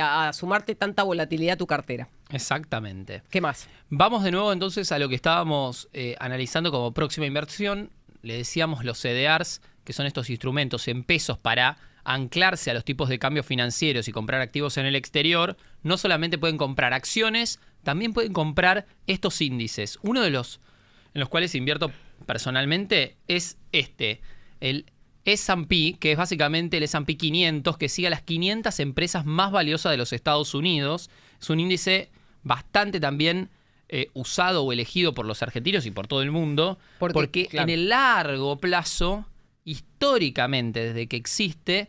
a sumarte tanta volatilidad a tu cartera. Exactamente. ¿Qué más? Vamos de nuevo entonces a lo que estábamos analizando como próxima inversión. Le decíamos los CDRs, que son estos instrumentos en pesos para anclarse a los tipos de cambios financieros y comprar activos en el exterior. No solamente pueden comprar acciones, también pueden comprar estos índices. Uno de los en los cuales invierto personalmente es el S&P, que es básicamente el S&P 500, que sigue a las 500 empresas más valiosas de los Estados Unidos. Es un índice bastante también usado o elegido por los argentinos y por todo el mundo, porque claro, en el largo plazo, históricamente, desde que existe,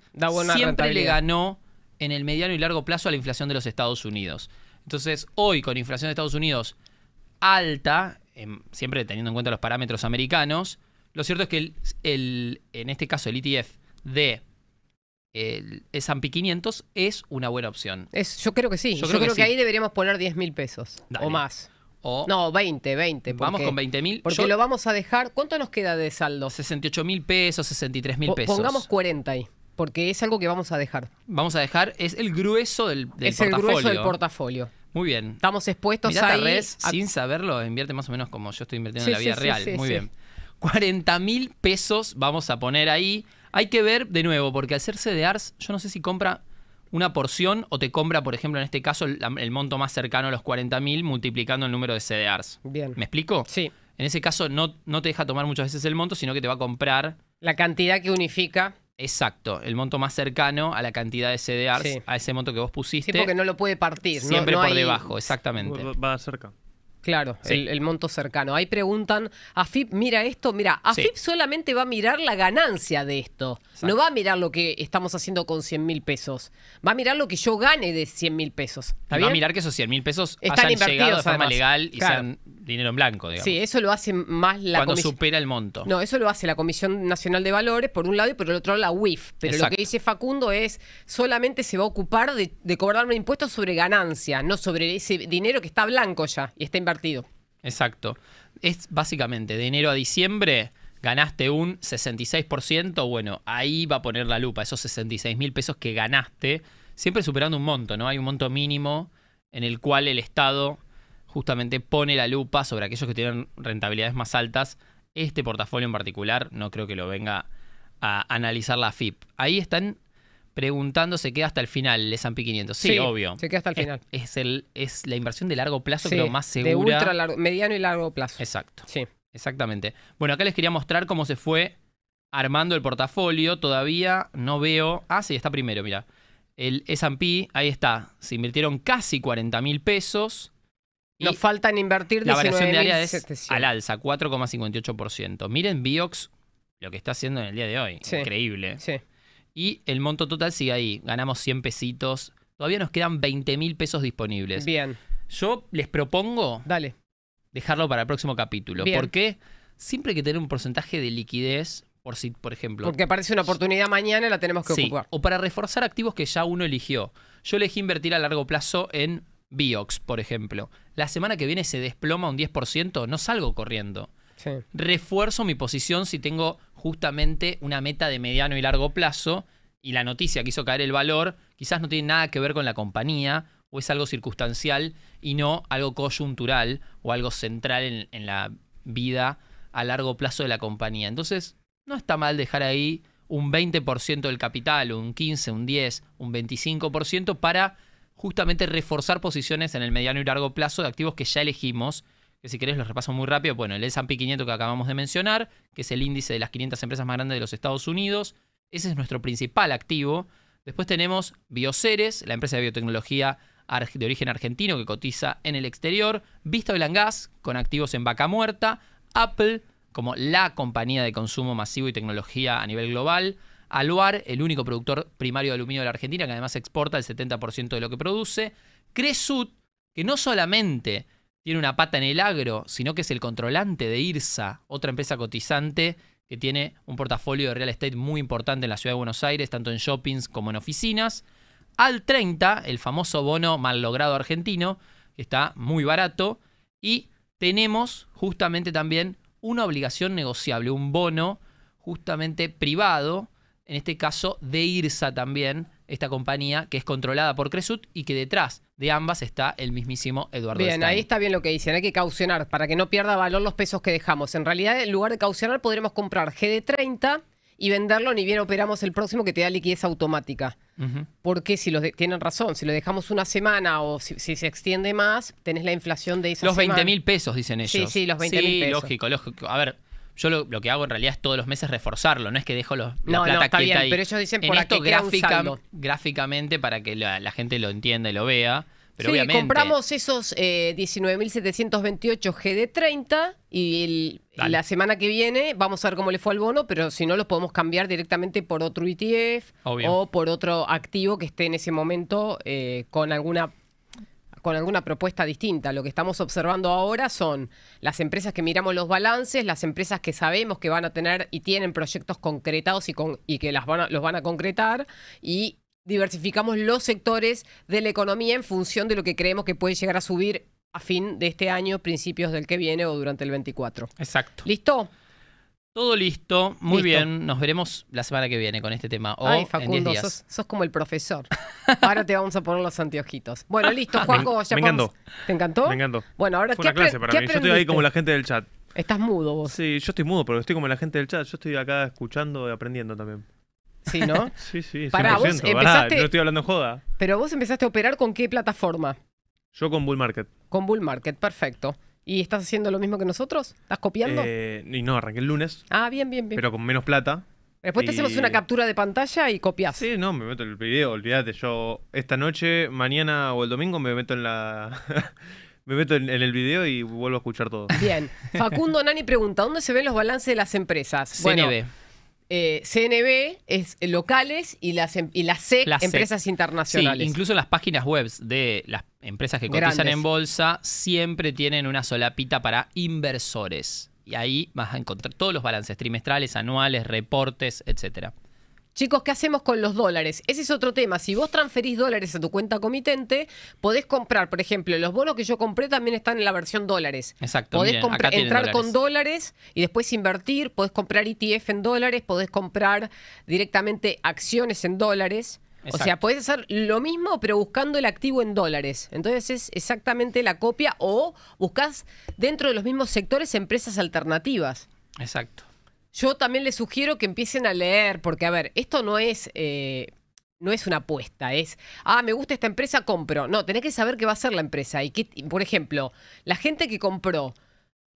siempre le ganó en el mediano y largo plazo a la inflación de los Estados Unidos. Entonces, hoy, con inflación de Estados Unidos alta, siempre teniendo en cuenta los parámetros americanos, lo cierto es que en este caso el ETF de S&P 500 es una buena opción. Yo creo que sí. Yo creo que ahí deberíamos poner 10.000 pesos. Dale. O más. O no, 20. Porque, vamos con 20.000. Porque lo vamos a dejar... ¿Cuánto nos queda de saldo? 68.000 pesos, 63.000 pesos. Pongamos 40 ahí, porque es algo que vamos a dejar. Vamos a dejar, es el grueso del portafolio. Es el grueso del portafolio. Muy bien. Estamos expuestos ahí. Mirá, Tarrés, sin saberlo, invierte más o menos como yo estoy invirtiendo en la vida real. Sí, muy bien. 40.000 pesos vamos a poner ahí. Hay que ver de nuevo, porque al ser CDRs, yo no sé si compra una porción o te compra, por ejemplo, en este caso, el monto más cercano a los 40.000 multiplicando el número de CDRs. Bien. ¿Me explico? Sí. En ese caso no te deja tomar muchas veces el monto, sino que te va a comprar... La cantidad que unifica. Exacto. El monto más cercano a la cantidad de CDRs, a ese monto que vos pusiste. Sí, porque no lo puede partir. Siempre por debajo, exactamente. Va cerca. Claro, sí. el monto cercano. Ahí preguntan, AFIP mira esto, mira, AFIP sí. solamente va a mirar la ganancia de esto. Exacto. No va a mirar lo que estamos haciendo con 100 mil pesos. Va a mirar lo que yo gane de 100 mil pesos. ¿Está bien? Va a mirar que esos 100 mil pesos hayan llegado de forma legal y claro. sean dinero en blanco, digamos. Sí, eso lo hace más la Cuando supera el monto. No, eso lo hace la Comisión Nacional de Valores, por un lado, y por el otro lado la UIF. Pero Exacto. lo que dice Facundo es, solamente se va a ocupar de cobrar un impuesto sobre ganancia, no sobre ese dinero que está blanco ya y está invertido. Exacto. Es básicamente de enero a diciembre ganaste un 66%. Bueno, ahí va a poner la lupa esos 66 mil pesos que ganaste, siempre superando un monto, ¿no? Hay un monto mínimo en el cual el Estado justamente pone la lupa sobre aquellos que tienen rentabilidades más altas. Este portafolio en particular no creo que lo venga a analizar la AFIP. Ahí están preguntando, ¿se queda hasta el final el S&P 500? Sí, sí, obvio. Se queda hasta el final. Es la inversión de largo plazo, sí, pero más segura. De ultra largo, mediano y largo plazo. Exacto. Sí. Exactamente. Bueno, acá les quería mostrar cómo se fue armando el portafolio. Todavía no veo... Ah, sí, está primero, mira. El S&P, ahí está. Se invirtieron casi 40 mil pesos. Y nos faltan invertir 19 mil. La variación diaria es al alza, 4,58%. Miren Biox, lo que está haciendo en el día de hoy. Sí. Increíble. Sí. Y el monto total sigue ahí. Ganamos 100 pesitos. Todavía nos quedan 20 mil pesos disponibles. Bien. Yo les propongo dejarlo para el próximo capítulo. Bien. ¿Por qué? Siempre hay que tener un porcentaje de liquidez, por ejemplo. Porque aparece una oportunidad mañana y la tenemos que ocupar. O para reforzar activos que ya uno eligió. Yo elegí invertir a largo plazo en Biox, por ejemplo. La semana que viene se desploma un 10%, no salgo corriendo. Sí. Refuerzo mi posición si tengo justamente una meta de mediano y largo plazo y la noticia que hizo caer el valor quizás no tiene nada que ver con la compañía o es algo circunstancial y no algo coyuntural o algo central en la vida a largo plazo de la compañía. Entonces no está mal dejar ahí un 20% del capital, un 15%, un 10%, un 25% para justamente reforzar posiciones en el mediano y largo plazo de activos que ya elegimos. Que si querés los repaso muy rápido. Bueno, el S&P 500 que acabamos de mencionar, que es el índice de las 500 empresas más grandes de los Estados Unidos. Ese es nuestro principal activo. Después tenemos Bioceres, la empresa de biotecnología de origen argentino que cotiza en el exterior. Vista Oil and Gas, con activos en Vaca Muerta. Apple, como la compañía de consumo masivo y tecnología a nivel global. Aluar, el único productor primario de aluminio de la Argentina, que además exporta el 70% de lo que produce. Cresud, que no solamente tiene una pata en el agro, sino que es el controlante de IRSA, otra empresa cotizante que tiene un portafolio de real estate muy importante en la ciudad de Buenos Aires, tanto en shoppings como en oficinas. AL30, el famoso bono mal logrado argentino, que está muy barato. Y tenemos justamente también una obligación negociable, un bono justamente privado, en este caso de IRSA también, esta compañía que es controlada por Cresud y que detrás de ambas está el mismísimo Eduardo Bien, Stein. Ahí está bien lo que dicen. Hay que caucionar para que no pierda valor los pesos que dejamos. En realidad, en lugar de caucionar, podremos comprar GD30 y venderlo ni bien operamos el próximo que te da liquidez automática. Porque si los tienen razón, si lo dejamos una semana o si se extiende más, tenés la inflación de esa semana. Los 20 mil pesos, dicen ellos. Sí, sí, los 20 mil pesos. Sí, lógico, lógico. A ver, yo lo que hago en realidad es todos los meses reforzarlo, no es que dejo la plata está quieta bien, ahí. Pero ellos dicen por esto gráficamente para que la gente lo entienda y lo vea. Pero sí, obviamente, compramos esos 19.728 GD30 y la semana que viene vamos a ver cómo le fue al bono, pero si no los podemos cambiar directamente por otro ETF o por otro activo que esté en ese momento con alguna propuesta distinta. Lo que estamos observando ahora son las empresas que miramos los balances, las empresas que sabemos que van a tener y tienen proyectos concretados y que los van a concretar, y diversificamos los sectores de la economía en función de lo que creemos que puede llegar a subir a fin de este año, principios del que viene o durante el 24. Exacto. ¿Listo? Todo listo. Muy bien. Nos veremos la semana que viene con este tema. Ay, Facundo, sos como el profesor. Ahora te vamos a poner los anteojitos. Bueno, listo, Juanjo. Me encantó. ¿Te encantó? Me encantó. Bueno, ahora fue una clase para mí. Yo estoy ahí como la gente del chat. Estás mudo vos. Sí, yo estoy mudo, pero estoy como la gente del chat. Yo estoy acá escuchando y aprendiendo también. Sí, ¿no? Sí, sí, 100%. Pará, vos empezaste... No estoy hablando joda. Pero vos empezaste a operar ¿con qué plataforma? Yo con Bull Market. Con Bull Market, perfecto. ¿Y estás haciendo lo mismo que nosotros? ¿Estás copiando? Y no, arranqué el lunes. Ah, bien, bien, bien. Pero con menos plata. Después te hacemos una captura de pantalla y copias. Sí, no, me meto en el video, olvídate. Yo esta noche, mañana o el domingo me meto en la... Me meto en el video y vuelvo a escuchar todo. Bien. Facundo Nani pregunta, ¿dónde se ven los balances de las empresas? CNB. Bueno, CNB es locales y las SEC, empresas internacionales. Sí, incluso las páginas web de las empresas que cotizan en bolsa siempre tienen una solapita para inversores. Y ahí vas a encontrar todos los balances trimestrales, anuales, reportes, etcétera. Chicos, ¿qué hacemos con los dólares? Ese es otro tema. Si vos transferís dólares a tu cuenta comitente, podés comprar, por ejemplo, los bonos que yo compré también están en la versión dólares. Exacto. Podés entrar con dólares y después invertir. Podés comprar ETF en dólares, podés comprar directamente acciones en dólares. Exacto. O sea, podés hacer lo mismo, pero buscando el activo en dólares. Entonces es exactamente la copia, o buscás dentro de los mismos sectores empresas alternativas. Exacto. Yo también les sugiero que empiecen a leer, porque, a ver, esto no es, no es una apuesta, es, ah, me gusta esta empresa, compro. No, tenés que saber qué va a hacer la empresa. Y que, por ejemplo, la gente que compró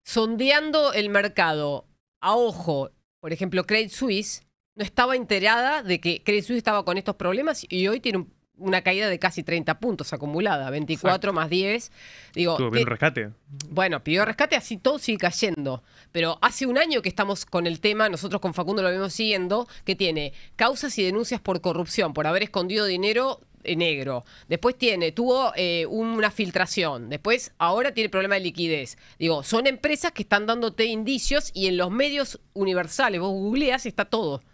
sondeando el mercado a ojo, por ejemplo, Credit Suisse, no estaba enterada de que Credit Suisse estaba con estos problemas y hoy tiene una caída de casi 30 puntos acumulada, 24 Exacto. más 10. Digo, pidió rescate. Bueno, pidió rescate, así todo sigue cayendo. Pero hace un año que estamos con el tema, nosotros con Facundo lo venimos siguiendo, que tiene causas y denuncias por corrupción, por haber escondido dinero negro. Después tuvo una filtración. Después, ahora tiene problema de liquidez. Digo, son empresas que están dándote indicios y en los medios universales, vos googleás y está todo.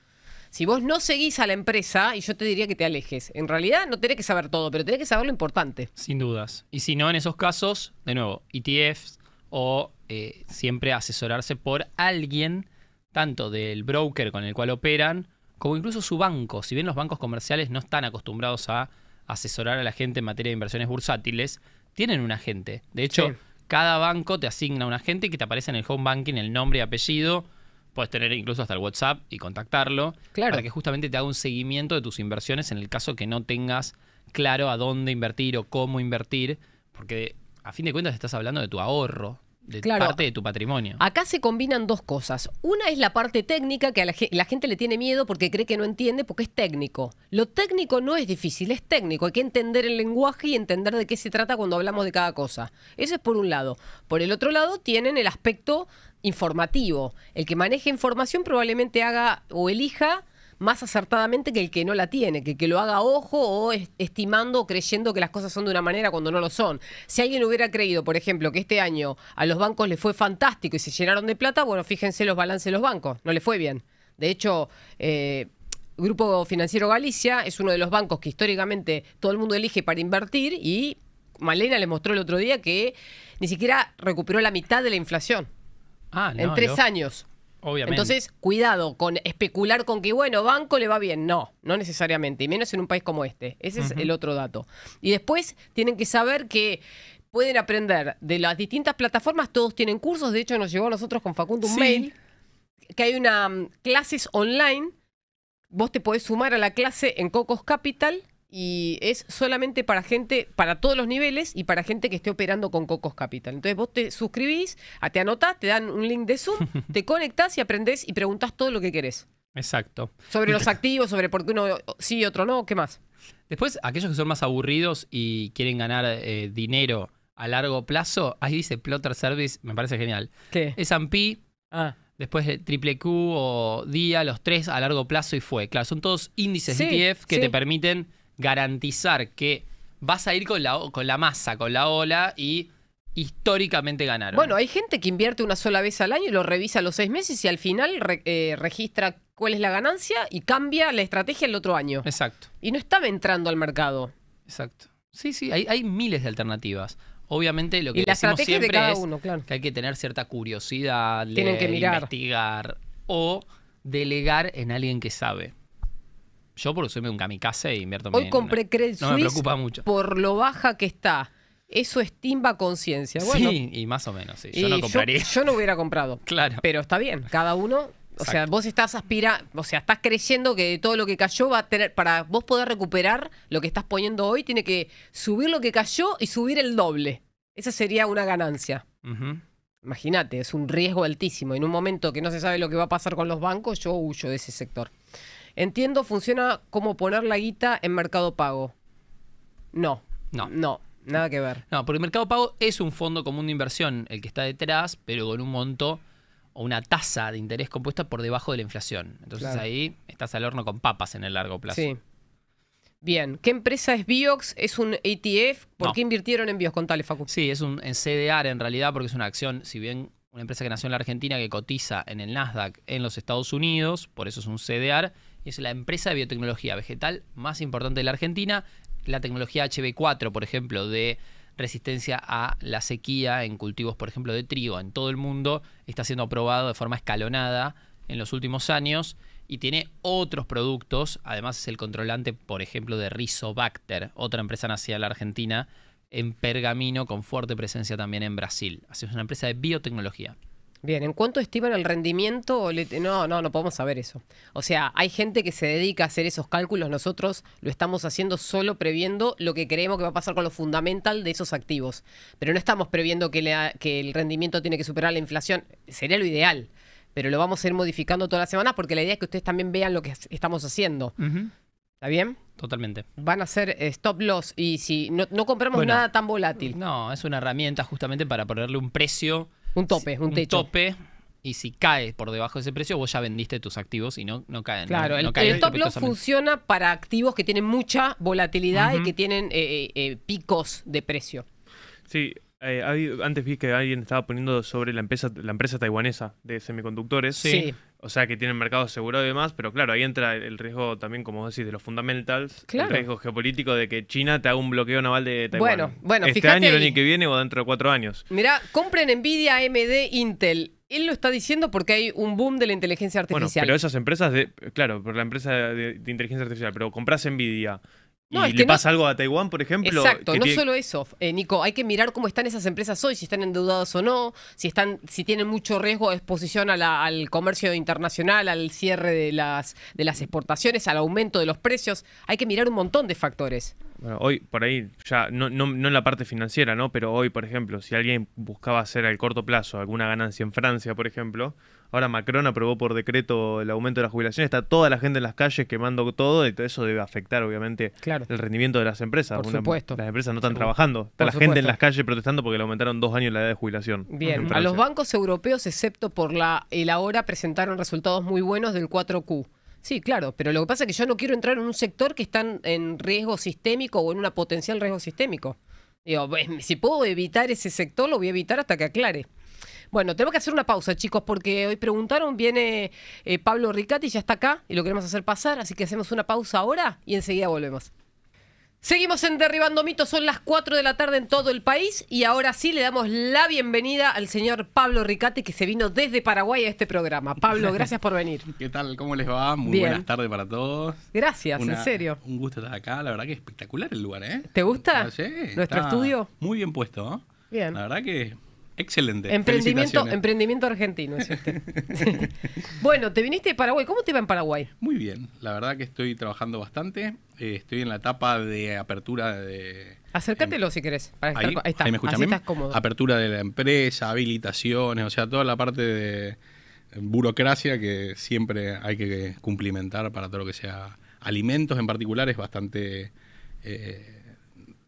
Si vos no seguís a la empresa, y yo te diría que te alejes. En realidad no tenés que saber todo, pero tenés que saber lo importante. Sin dudas. Y si no, en esos casos, de nuevo, ETFs o siempre asesorarse por alguien, tanto del broker con el cual operan, como incluso su banco. Si bien los bancos comerciales no están acostumbrados a asesorar a la gente en materia de inversiones bursátiles, tienen un agente. De hecho, sí. Cada banco te asigna un agente que te aparece en el home banking, el nombre y apellido. Puedes tener incluso hasta el WhatsApp y contactarlo para que justamente te haga un seguimiento de tus inversiones en el caso que no tengas claro a dónde invertir o cómo invertir, porque a fin de cuentas estás hablando de tu ahorro, de parte de tu patrimonio. Acá se combinan dos cosas. Una es la parte técnica, que a la gente le tiene miedo porque cree que no entiende porque es técnico. Lo técnico no es difícil, es técnico. Hay que entender el lenguaje y entender de qué se trata cuando hablamos de cada cosa. Eso es por un lado. Por el otro lado tienen el aspecto informativo. El que maneje información probablemente haga o elija más acertadamente que el que no la tiene, que el que lo haga a ojo o estimando o creyendo que las cosas son de una manera cuando no lo son. Si alguien hubiera creído, por ejemplo, que este año a los bancos les fue fantástico y se llenaron de plata, bueno, fíjense los balances de los bancos, no les fue bien. De hecho, Grupo Financiero Galicia es uno de los bancos que históricamente todo el mundo elige para invertir y Malena les mostró el otro día que ni siquiera recuperó la mitad de la inflación. Ah, no, en 3 años. Obviamente. Entonces, cuidado con especular con que, bueno, banco le va bien. No, no necesariamente. Y menos en un país como este. Ese es el otro dato. Y después tienen que saber que pueden aprender de las distintas plataformas. Todos tienen cursos. De hecho, nos llegó a nosotros con Facundo un mail. Que hay una clases online. Vos te podés sumar a la clase en Cocos Capital. Y es solamente para gente, para todos los niveles y para gente que esté operando con Cocos Capital. Entonces vos te suscribís, te anotás, te dan un link de Zoom, te conectás y aprendés y preguntás todo lo que querés. Exacto. Sobre los activos, sobre por qué uno sí y otro no, ¿qué más? Después, aquellos que son más aburridos y quieren ganar dinero a largo plazo, ahí dice Plotter Service, me parece genial. ¿Qué? S&P, después Triple Q o DIA, los tres a largo plazo y fue. Claro, son todos índices ETF que te permiten garantizar que vas a ir con la masa, con la ola y históricamente ganaron. Bueno, hay gente que invierte una sola vez al año y lo revisa a los 6 meses y al final registra cuál es la ganancia y cambia la estrategia el otro año. Exacto. Y no estaba entrando al mercado. Exacto. Sí, sí, hay miles de alternativas. Obviamente lo que decimos siempre de cada uno, es que hay que tener cierta curiosidad, leer, investigar o delegar en alguien que sabe. Yo porque soy un kamikaze e invierto. Hoy compré Credit Suisse, me preocupa mucho. Por lo baja que está. Eso es timba conciencia. Bueno, sí, y más o menos. Sí. Yo no compraría. Yo no hubiera comprado. Claro. Pero está bien. Cada uno. Exacto. O sea, vos estás estás creyendo que de todo lo que cayó va a tener. Para vos poder recuperar lo que estás poniendo hoy, tiene que subir lo que cayó y subir el doble. Esa sería una ganancia. Imagínate, es un riesgo altísimo. En un momento que no se sabe lo que va a pasar con los bancos, yo huyo de ese sector. Entiendo, funciona como poner la guita en Mercado Pago. No. No. No. Nada que ver. No, porque Mercado Pago es un fondo común de inversión, el que está detrás, pero con un monto o una tasa de interés compuesta por debajo de la inflación. Entonces claro, ahí estás al horno con papas en el largo plazo. Sí. Bien, ¿qué empresa es Biox? ¿Es un ETF? ¿Por qué invirtieron en Biox? Contale, Facu. Sí, es un CDR en realidad, porque es una acción, si bien una empresa que nació en la Argentina que cotiza en el Nasdaq en los Estados Unidos, por eso es un CDR, es la empresa de biotecnología vegetal más importante de la Argentina. La tecnología HB4, por ejemplo, de resistencia a la sequía en cultivos, por ejemplo, de trigo en todo el mundo, está siendo aprobado de forma escalonada en los últimos años y tiene otros productos. Además, es el controlante, por ejemplo, de Rizobacter, otra empresa nacida en la Argentina, en Pergamino, con fuerte presencia también en Brasil. Así es, una empresa de biotecnología. Bien, ¿en cuánto estiman el rendimiento? No podemos saber eso. O sea, hay gente que se dedica a hacer esos cálculos. Nosotros lo estamos haciendo solo previendo lo que creemos que va a pasar con lo fundamental de esos activos. Pero no estamos previendo que el rendimiento tiene que superar la inflación. Sería lo ideal, pero lo vamos a ir modificando toda la semana porque la idea es que ustedes también vean lo que estamos haciendo. Uh-huh. ¿Está bien? Totalmente. Van a hacer stop loss y si no compramos nada tan volátil. No, es una herramienta justamente para ponerle un precio. Un tope, un techo. Un tope, y si cae por debajo de ese precio, vos ya vendiste tus activos y no caen. Claro, el stop loss funciona para activos que tienen mucha volatilidad y que tienen picos de precio. Sí, antes vi que alguien estaba poniendo sobre la empresa taiwanesa de semiconductores. Sí. O sea, que tienen mercado asegurado y demás, pero claro, ahí entra el riesgo también, como vos decís, de los fundamentals, claro, el riesgo geopolítico de que China te haga un bloqueo naval de Taiwán. Bueno, este año, el año que viene o dentro de 4 años. Mirá, compren Nvidia, AMD, Intel. Él lo está diciendo porque hay un boom de la inteligencia artificial. Bueno, pero esas empresas, claro, por la empresa de inteligencia artificial, pero compras Nvidia y pasa algo a Taiwán, por ejemplo. Exacto, no solo eso, Nico, hay que mirar cómo están esas empresas hoy, si están endeudadas o no, si tienen mucho riesgo de exposición al comercio internacional, al cierre de las exportaciones, al aumento de los precios. Hay que mirar un montón de factores. Bueno, hoy, por ahí, ya no en la parte financiera, ¿no? Pero hoy, por ejemplo, si alguien buscaba hacer al corto plazo alguna ganancia en Francia, por ejemplo, ahora Macron aprobó por decreto el aumento de la jubilación, está toda la gente en las calles quemando todo, y eso debe afectar, obviamente, claro, el rendimiento de las empresas. Por supuesto. Las empresas no están trabajando, está la gente en las calles protestando porque le aumentaron 2 años la edad de jubilación. Bien, a los bancos europeos, excepto por el ahora, presentaron resultados muy buenos del 4Q. Sí, claro, pero lo que pasa es que yo no quiero entrar en un sector que está en riesgo sistémico o en una potencial riesgo sistémico. Digo, si puedo evitar ese sector, lo voy a evitar hasta que aclare. Bueno, tenemos que hacer una pausa, chicos, porque hoy preguntaron, viene Pablo Ricati, ya está acá y lo queremos hacer pasar, así que hacemos una pausa ahora y enseguida volvemos. Seguimos en Derribando Mitos, son las 4 de la tarde en todo el país y ahora sí le damos la bienvenida al señor Pablo Ricati, que se vino desde Paraguay a este programa. Pablo, gracias por venir. ¿Qué tal? ¿Cómo les va? Muy bien. Buenas tardes para todos. Gracias, en serio. Un gusto estar acá, la verdad que es espectacular el lugar, ¿eh? ¿Te gusta? Sí, nuestro estudio. Muy bien puesto, ¿no? Bien. La verdad que... excelente. Emprendimiento argentino, es este. Bueno, te viniste de Paraguay. ¿Cómo te va en Paraguay? Muy bien. La verdad que estoy trabajando bastante. Estoy en la etapa de apertura de... Acércatelo si querés. Ahí está. Ahí me escuchas bien. Estás cómodo. Apertura de la empresa, habilitaciones, o sea, toda la parte de burocracia que siempre hay que cumplimentar para todo lo que sea alimentos en particular es bastante...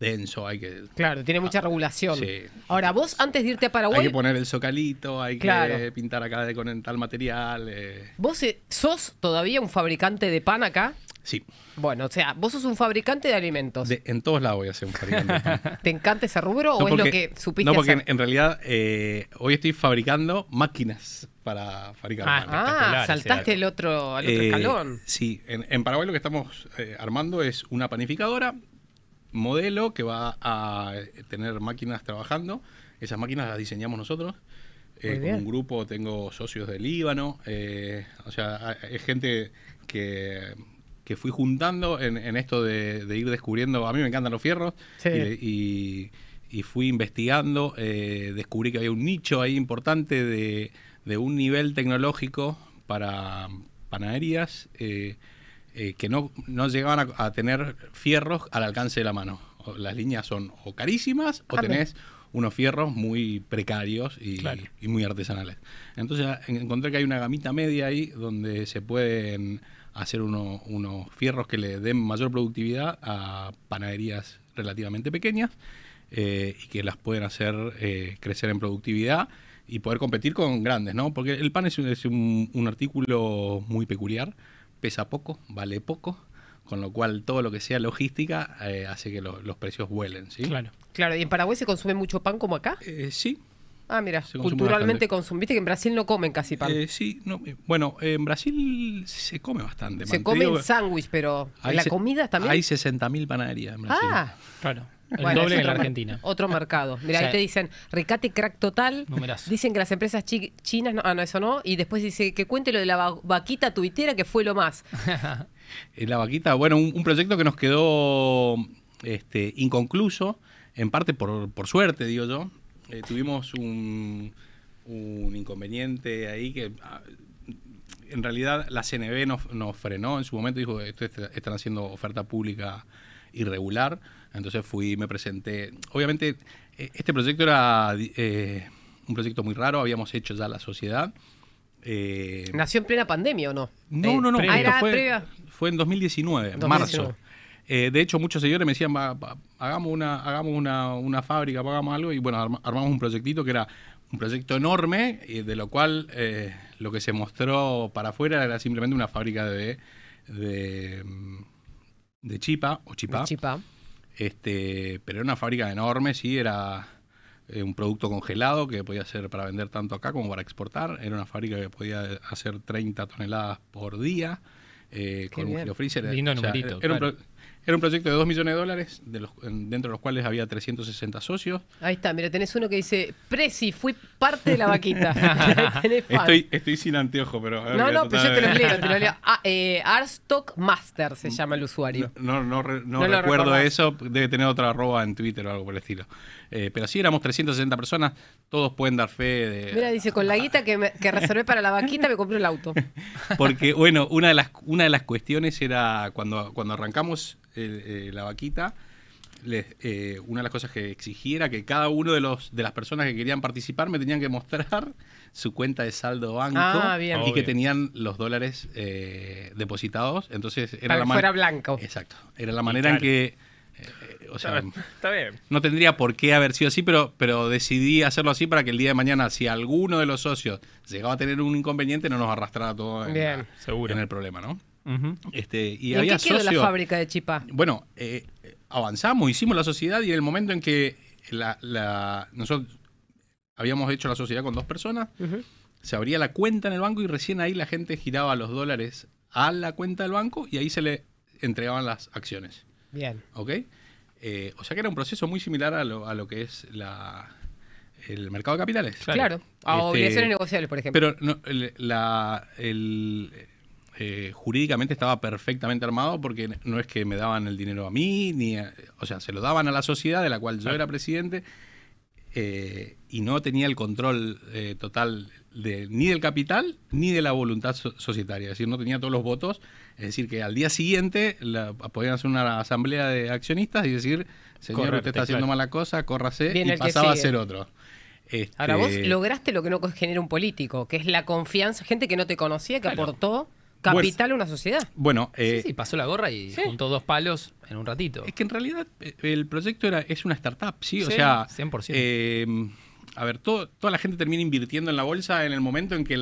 denso, hay que... Claro, tiene mucha regulación. Sí. Ahora, vos antes de irte a Paraguay... Hay que poner el zocalito, hay que pintar acá con tal material. ¿Vos sos todavía un fabricante de pan acá? Sí. Bueno, o sea, vos sos un fabricante de alimentos. En todos lados voy a ser un fabricante de pan. ¿Te encanta ese rubro o es lo que supiste hacer? No, porque en realidad hoy estoy fabricando máquinas para fabricar pan. Ah, saltaste al otro escalón. Sí, en Paraguay lo que estamos armando es una panificadora modelo que va a tener máquinas trabajando. Esas máquinas las diseñamos nosotros. Con un grupo tengo socios de Líbano. O sea, es gente que fui juntando en esto de ir descubriendo. A mí me encantan los fierros. Sí. Y fui investigando. Descubrí que había un nicho ahí importante de un nivel tecnológico para panaderías. Que no llegaban a tener fierros al alcance de la mano. Las líneas son o carísimas o tenés unos fierros muy precarios y muy artesanales. Entonces encontré que hay una gamita media ahí donde se pueden hacer unos fierros que le den mayor productividad a panaderías relativamente pequeñas. y que las pueden hacer crecer en productividad y poder competir con grandes, ¿no? Porque el pan es un artículo muy peculiar, pesa poco, vale poco, con lo cual todo lo que sea logística hace que los precios vuelen, ¿sí? Claro. Claro, ¿y en Paraguay se consume mucho pan como acá? Sí. Ah, mira, culturalmente consumiste, que en Brasil no comen casi pan. Sí, no, bueno, en Brasil se come bastante pan. Se come en sándwich, pero en la comida también. Hay 60.000 panaderías en Brasil. Ah, claro. El doble que en la Argentina. Otro mercado. Mira, ahí te dicen recate crack total. Numerazo. Dicen que las empresas chinas, no, ah, no, eso no. Y después dice que cuente lo de la vaquita tuitera, que fue lo más. La vaquita, bueno, un proyecto que nos quedó inconcluso, en parte por suerte, digo yo. Tuvimos un inconveniente ahí que en realidad la CNB nos frenó en su momento, dijo que están haciendo oferta pública irregular. Entonces fui, me presenté. Obviamente este proyecto era un proyecto muy raro, habíamos hecho ya la sociedad. ¿Nació en plena pandemia o no? No, no, no. Fue en 2019, en marzo. De hecho, muchos seguidores me decían, hagamos una fábrica, hagamos algo, y bueno, armamos un proyectito que era un proyecto enorme, de lo cual lo que se mostró para afuera era simplemente una fábrica de chipa o chipá. Pero era una fábrica enorme, sí, era un producto congelado que podía ser para vender tanto acá como para exportar. Era una fábrica que podía hacer 30 toneladas por día con un geofreezer. Lindo numerito, o sea, era un proyecto de $2 millones, dentro de los cuales había 360 socios. Ahí está, mira, tenés uno que dice, Presi, fui parte de la vaquita. estoy sin anteojo, pero... No, no, pero yo te lo leo. Arstock Master se llama el usuario. No recuerdo eso, debe tener otra arroba en Twitter o algo por el estilo. Pero sí, éramos 360 personas, todos pueden dar fe de... Mira, dice, con la guita que reservé para la vaquita me compré el auto. Porque, bueno, una de las cuestiones era cuando arrancamos... la vaquita, una de las cosas que exigía era que cada uno de las personas que querían participar me tenían que mostrar su cuenta de saldo banco y que tenían los dólares depositados. Entonces era la manera. Fuera blanco. Exacto. Era la manera en que. O sea, está bien. No tendría por qué haber sido así, pero decidí hacerlo así para que el día de mañana, si alguno de los socios llegaba a tener un inconveniente, no nos arrastrara todo en el problema, ¿no? Uh-huh. ¿Y había qué quedó la fábrica de chipá? Bueno, avanzamos, hicimos la sociedad y en el momento en que nosotros habíamos hecho la sociedad con 2 personas, uh-huh, se abría la cuenta en el banco y recién ahí la gente giraba los dólares a la cuenta del banco y ahí se le entregaban las acciones. Bien. ¿Ok? O sea que era un proceso muy similar a lo que es el mercado de capitales. Claro. A obligaciones negociables, por ejemplo. Pero no, jurídicamente estaba perfectamente armado porque no es que me daban el dinero a mí, o sea, se lo daban a la sociedad de la cual yo era presidente y no tenía el control total ni del capital ni de la voluntad societaria, es decir, no tenía todos los votos, es decir, que al día siguiente podían hacer una asamblea de accionistas y decir, señor, correrte, usted está haciendo mala cosa, córrase, y pasaba a ser otro. Ahora vos lograste lo que no genera un político, que es la confianza, gente que no te conocía, que aportó capital a una sociedad. Bueno, sí, pasó la gorra y juntó 2 palos en un ratito. Es que en realidad el proyecto es una startup, ¿sí? O sea, 100%. A ver, toda la gente termina invirtiendo en la bolsa en el momento en que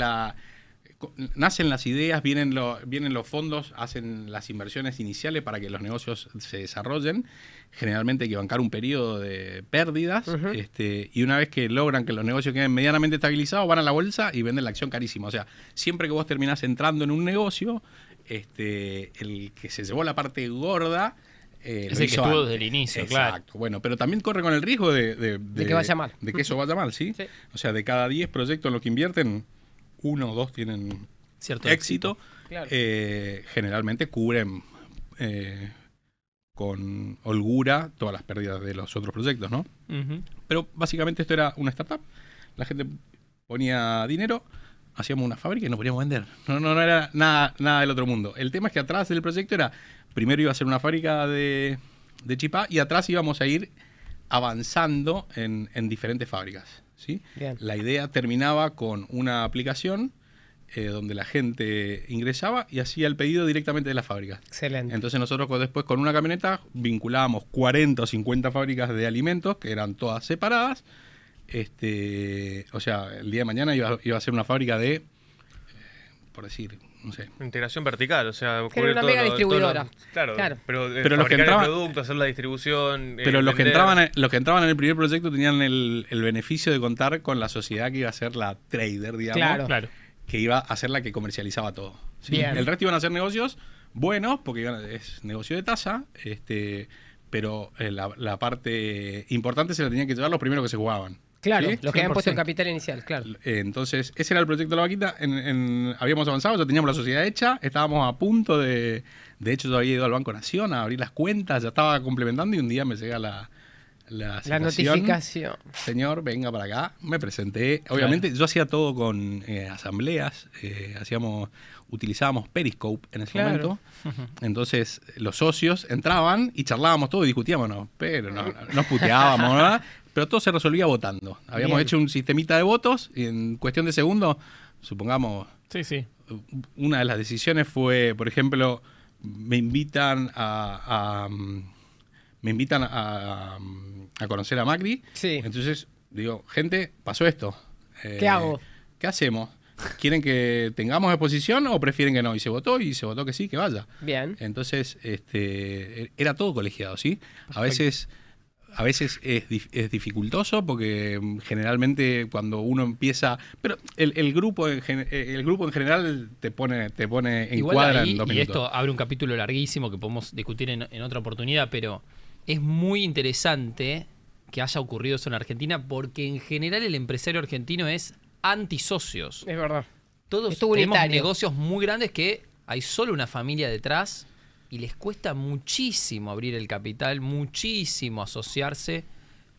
nacen las ideas, vienen los fondos, hacen las inversiones iniciales para que los negocios se desarrollen. Generalmente hay que bancar un periodo de pérdidas. Uh-huh. Y una vez que logran que los negocios queden medianamente estabilizados, van a la bolsa y venden la acción carísima. O sea, siempre que vos terminás entrando en un negocio, el que se llevó la parte gorda... es el que estuvo desde el inicio. Exacto. Claro. Bueno, pero también corre con el riesgo de que vaya mal. De que eso vaya mal, ¿sí? O sea, de cada 10 proyectos en los que invierten, 1 o 2 tienen cierto éxito. Claro. Generalmente cubren con holgura todas las pérdidas de los otros proyectos, ¿no? Uh-huh. Pero básicamente esto era una startup. La gente ponía dinero, hacíamos una fábrica y no podíamos vender. No era nada del otro mundo. El tema es que atrás del proyecto era, primero iba a ser una fábrica de chipá y atrás íbamos a ir avanzando en diferentes fábricas. ¿Sí? La idea terminaba con una aplicación donde la gente ingresaba y hacía el pedido directamente de la fábrica. Excelente. Entonces nosotros después con una camioneta vinculábamos 40 o 50 fábricas de alimentos que eran todas separadas. O sea, el día de mañana iba a ser una fábrica de, por decir, no sé. Integración vertical, o sea, cubrir una mega distribuidora. Claro. Pero los que entraban, el producto, hacer la distribución. Pero los que entraban en el primer proyecto tenían el beneficio de contar con la sociedad que iba a ser la trader, digamos. Claro. Que iba a ser la que comercializaba todo, ¿sí? El resto iban a hacer negocios buenos, porque es negocio de tasa, pero la parte importante se la tenían que llevar los primeros que se jugaban. Claro, ¿sí? Los que habían puesto el capital inicial, claro. Entonces, ese era el proyecto de la vaquita. Habíamos avanzado, ya teníamos la sociedad hecha, estábamos a punto de... De hecho, yo había ido al Banco Nación a abrir las cuentas, ya estaba complementando y un día me llega la notificación. Señor, venga para acá. Me presenté. Obviamente, yo hacía todo con asambleas. Utilizábamos Periscope en ese momento. Entonces, los socios entraban y charlábamos todo y discutíamos. Pero nos puteábamos, ¿verdad? Pero todo se resolvía votando. Habíamos hecho un sistemita de votos y en cuestión de segundos, supongamos... Sí. Una de las decisiones fue, por ejemplo, me invitan a conocer a Macri. Sí. Entonces digo, gente, pasó esto. ¿Qué hago? ¿Qué hacemos? ¿Quieren que tengamos exposición o prefieren que no? Y se votó que sí, que vaya. Bien. Entonces, era todo colegiado, ¿sí? Perfecto. A veces es dificultoso porque generalmente cuando uno empieza... Pero el grupo en general te pone en cuadra en 2 minutos. Y esto abre un capítulo larguísimo que podemos discutir en otra oportunidad, pero es muy interesante que haya ocurrido eso en Argentina porque en general el empresario argentino es antisocios. Es verdad. Todos tenemos negocios muy grandes que hay solo una familia detrás... Y les cuesta muchísimo abrir el capital, muchísimo asociarse.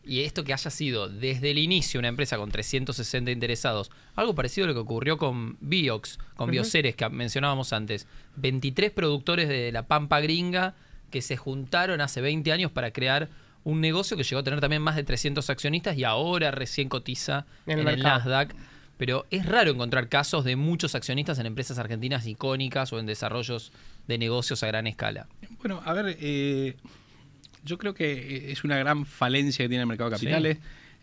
Y esto que haya sido desde el inicio una empresa con 360 interesados, algo parecido a lo que ocurrió con Biox, con Bioceres, que mencionábamos antes. 23 productores de la Pampa Gringa que se juntaron hace 20 años para crear un negocio que llegó a tener también más de 300 accionistas y ahora recién cotiza en el Nasdaq. Pero es raro encontrar casos de muchos accionistas en empresas argentinas icónicas o en desarrollos de negocios a gran escala. Bueno, a ver, yo creo que es una gran falencia que tiene el mercado de capitales.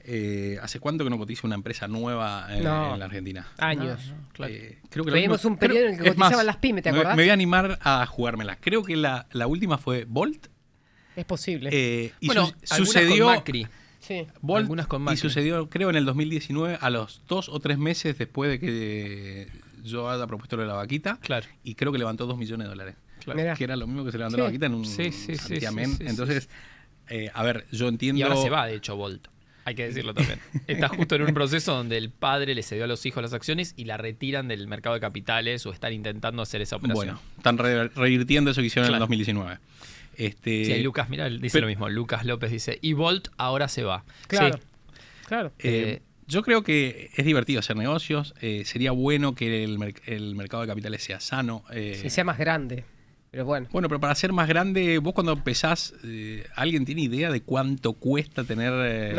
Sí. ¿Hace cuánto que no cotiza una empresa nueva en la Argentina? Años. No, claro. Creo que tuvimos un periodo en el que cotizaban las pymes, ¿te acordás? Me voy a animar a jugármela. Creo que la última fue Volt. Es posible. Sucedió con Macri. Sí. Volt y sucedió, creo, en el 2019, a los 2 o 3 meses después de que yo haya propuesto lo de la vaquita. Claro. Y creo que levantó $2 millones. Claro. Que era lo mismo que se levantó la vaquita en un santiamén. Entonces, a ver, yo entiendo... Y ahora se va, de hecho, Volt. Hay que decirlo también. Está justo en un proceso donde el padre le cedió a los hijos las acciones y la retiran del mercado de capitales o están intentando hacer esa operación. Bueno, están revirtiendo eso que hicieron en el 2019. Sí, Lucas, mira, dice lo mismo. Lucas López dice, y Volt ahora se va. Claro, sí. Claro. Yo creo que es divertido hacer negocios. Sería bueno que el mercado de capitales sea sano. Sí, sea más grande, pero bueno. Bueno, pero para ser más grande, vos cuando empezás, ¿alguien tiene idea de cuánto cuesta tener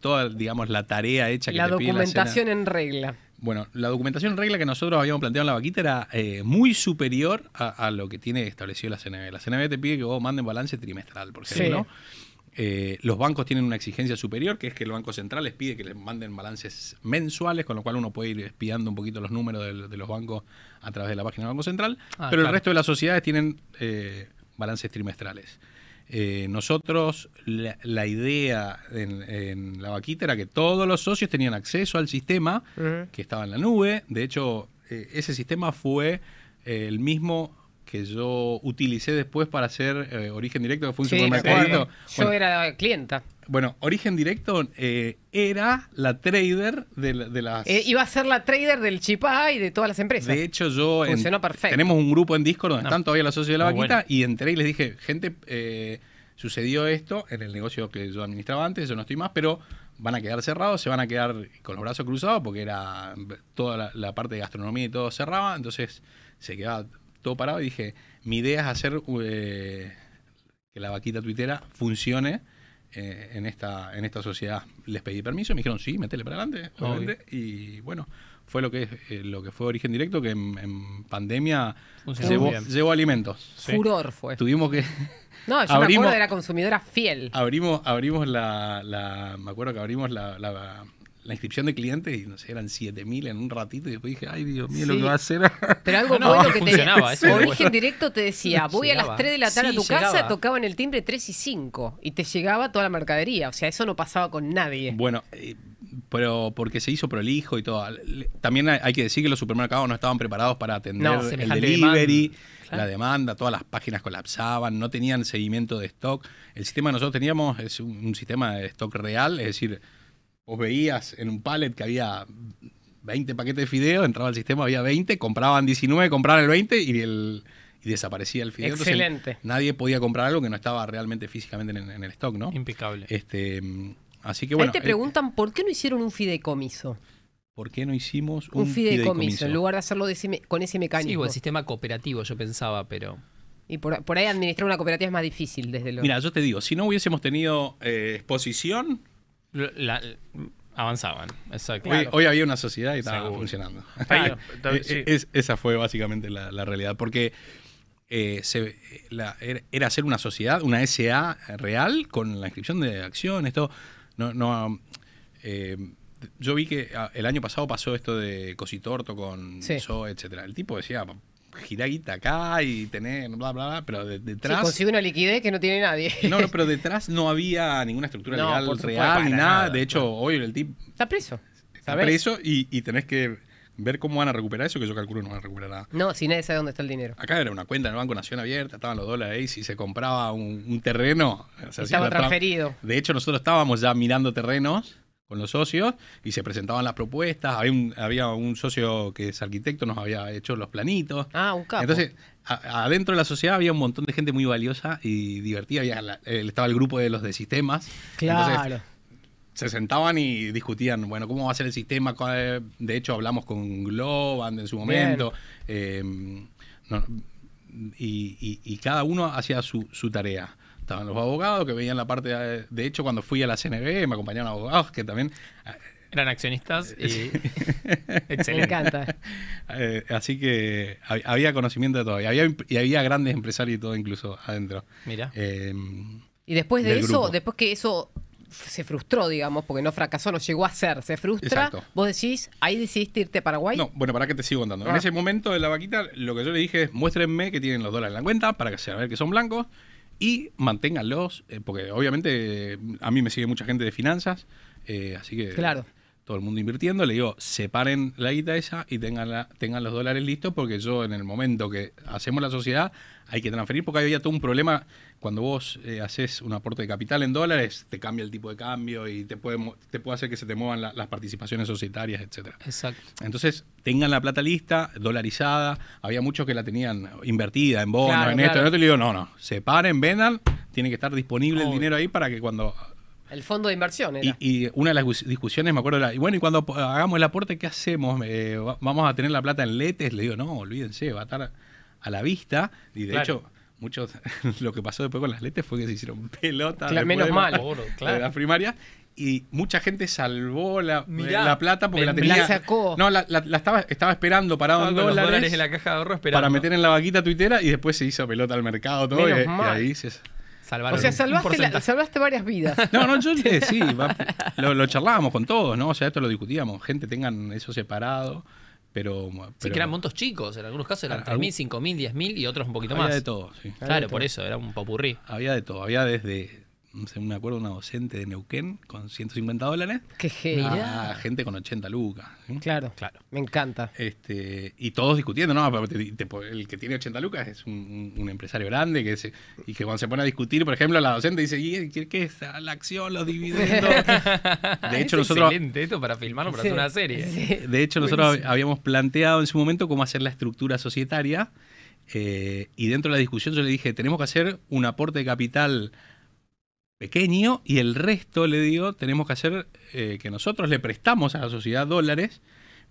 toda, digamos, la tarea hecha que te pide la documentación en regla? Bueno, la documentación en regla que nosotros habíamos planteado en la vaquita era muy superior a lo que tiene establecido la CNB. La CNB te pide que vos manden balance trimestral, por ejemplo. Sí. Los bancos tienen una exigencia superior, que es que el Banco Central les pide que les manden balances mensuales, con lo cual uno puede ir espiando un poquito los números de los bancos a través de la página del Banco Central. Pero el resto de las sociedades tienen balances trimestrales. Nosotros, la idea en la vaquita era que todos los socios tenían acceso al sistema que estaba en la nube. De hecho, ese sistema fue el mismo que yo utilicé después para hacer Origen Directo, que fue un supermercado. Yo era clienta. Bueno, Origen Directo era la trader de las... iba a ser la trader del Chipá y de todas las empresas. De hecho, yo... Funcionó perfecto. Tenemos un grupo en Discord donde están todavía los socios de la vaquita y entré y les dije, gente, sucedió esto en el negocio que yo administraba antes, yo no estoy más, pero van a quedar cerrados, se van a quedar con los brazos cruzados porque era toda la parte de gastronomía y todo cerraba, entonces se quedaba todo parado y dije, mi idea es hacer que la vaquita tuitera funcione en esta sociedad. Les pedí permiso, me dijeron, sí, métele para adelante. Y bueno, fue lo que fue Origen Directo, que en pandemia llevó alimentos. Sí. Furor fue. Tuvimos que... No, yo me acuerdo, era consumidora fiel. Me acuerdo que abrimos la inscripción de clientes y no sé, eran 7000 en un ratito y después dije, ay Dios mío, sí, lo que va a hacer. Pero algo bueno que funcionaba, te Origen Directo te decía, voy llegaba a las 3 de la tarde, sí, a tu llegaba casa, tocaban el timbre 3 y 5 y te llegaba toda la mercadería, o sea, eso no pasaba con nadie. Bueno, pero porque se hizo prolijo y todo. También hay que decir que los supermercados no estaban preparados para atender el delivery, la demanda, todas las páginas colapsaban, no tenían seguimiento de stock. El sistema que nosotros teníamos es un sistema de stock real, es decir, vos veías en un pallet que había 20 paquetes de fideo, entraba al sistema, había 20, compraban 19, compraban el 20 y desaparecía el fideo. Excelente. Entonces, nadie podía comprar algo que no estaba realmente físicamente en el stock, ¿no? Impecable. Así que bueno. Ahí te preguntan, ¿por qué no hicieron un fideicomiso? ¿Por qué no hicimos un fideicomiso? En lugar de hacerlo de ese con ese mecanismo. Sí, o el sistema cooperativo, yo pensaba, pero... Y por ahí administrar una cooperativa es más difícil, desde luego. Mira, yo te digo, si no hubiésemos tenido exposición... avanzaban, exacto. Claro. Hoy había una sociedad y estaba funcionando. Claro. Esa fue básicamente la realidad, porque era hacer una sociedad, una SA real con la inscripción de acciones, todo. Yo vi que el año pasado pasó esto de Cositorto con SOE, etcétera. El tipo decía, girá guita acá y tener bla, bla, bla, pero detrás... Sí, consigue una liquidez que no tiene nadie. No, pero detrás no había ninguna estructura legal real ni nada. De hecho, hoy el tipo... Está preso. Está preso y tenés que ver cómo van a recuperar eso, que yo calculo no van a recuperar nada. No, si nadie sabe dónde está el dinero. Acá era una cuenta en el Banco Nación abierta, estaban los dólares ahí, si se compraba un terreno... O sea, estaba transferido. De hecho, nosotros estábamos ya mirando terrenos con los socios y se presentaban las propuestas. Había un socio que es arquitecto, nos había hecho los planitos. Ah, un capo. Entonces, adentro de la sociedad había un montón de gente muy valiosa y divertida. Estaba el grupo de los de sistemas. Claro. Entonces, se sentaban y discutían, bueno, ¿cómo va a ser el sistema? De hecho, hablamos con Globant en su momento. Y cada uno hacía su tarea. Estaban los abogados que veían la parte... De hecho, cuando fui a la CNB, me acompañaron abogados que también... Eran accionistas y... Excelente. Me encanta. Así que había conocimiento de todo. Y había grandes empresarios y todo incluso adentro. Mira. Y después de eso, después que eso se frustró, digamos, porque no fracasó, no llegó a ser, se frustra. Exacto. Vos decís, ahí decidiste irte a Paraguay. No, bueno, para que te sigo contando. En ese momento de la vaquita, lo que yo le dije es, muéstrenme que tienen los dólares en la cuenta para que se vea que son blancos. Y manténganlos, porque obviamente a mí me sigue mucha gente de finanzas, así que todo el mundo invirtiendo. Le digo, separen la guita esa y tengan los dólares listos, porque yo en el momento que hacemos la sociedad hay que transferir, porque había todo un problema. Cuando vos haces un aporte de capital en dólares, te cambia el tipo de cambio y te puede hacer que se te muevan las participaciones societarias, etc. Exacto. Entonces, tengan la plata lista, dolarizada. Había muchos que la tenían invertida en bonos, en esto. Y le digo, no, separen, vendan, tiene que estar disponible el dinero ahí para que cuando... El fondo de inversión era. Y una de las discusiones, me acuerdo, era, y bueno, y cuando hagamos el aporte, ¿qué hacemos? ¿Vamos a tener la plata en letes? Le digo, no, olvídense, va a estar a la vista. Y de hecho, muchos, lo que pasó después con las letes fue que se hicieron pelotas. Menos mal. De las primarias. Y mucha gente salvó la plata porque la tenía. La sacó. No, la estaba esperando parado en dólares en la caja de ahorro esperando. Para meter en la vaquita tuitera y después se hizo pelota al mercado todo. Menos mal. Y ahí se... O sea, salvaste varias vidas. No, yo le sí. Lo charlábamos con todos, ¿no? O sea, esto lo discutíamos. Gente, tengan eso separado, pero sí, que eran montos chicos. En algunos casos eran 3.000, 5.000, 10.000 y otros un poquito más. Había de todo, sí. Claro, por eso, era un popurrí. Había de todo. Había desde, no sé, me acuerdo, una docente de Neuquén con $150. ¡Qué genial! Gente con 80 lucas. ¿Sí? Claro. Me encanta. Y todos discutiendo, ¿no? El que tiene 80 lucas es un empresario grande y que cuando se pone a discutir, por ejemplo, la docente dice, ¿qué es la acción, los dividendos? De hecho, nosotros... Excelente esto para filmarlo, para hacer una serie. Sí. De hecho, nosotros habíamos planteado en su momento cómo hacer la estructura societaria y dentro de la discusión yo le dije, tenemos que hacer un aporte de capital pequeño y el resto, le digo, tenemos que hacer que nosotros le prestamos a la sociedad dólares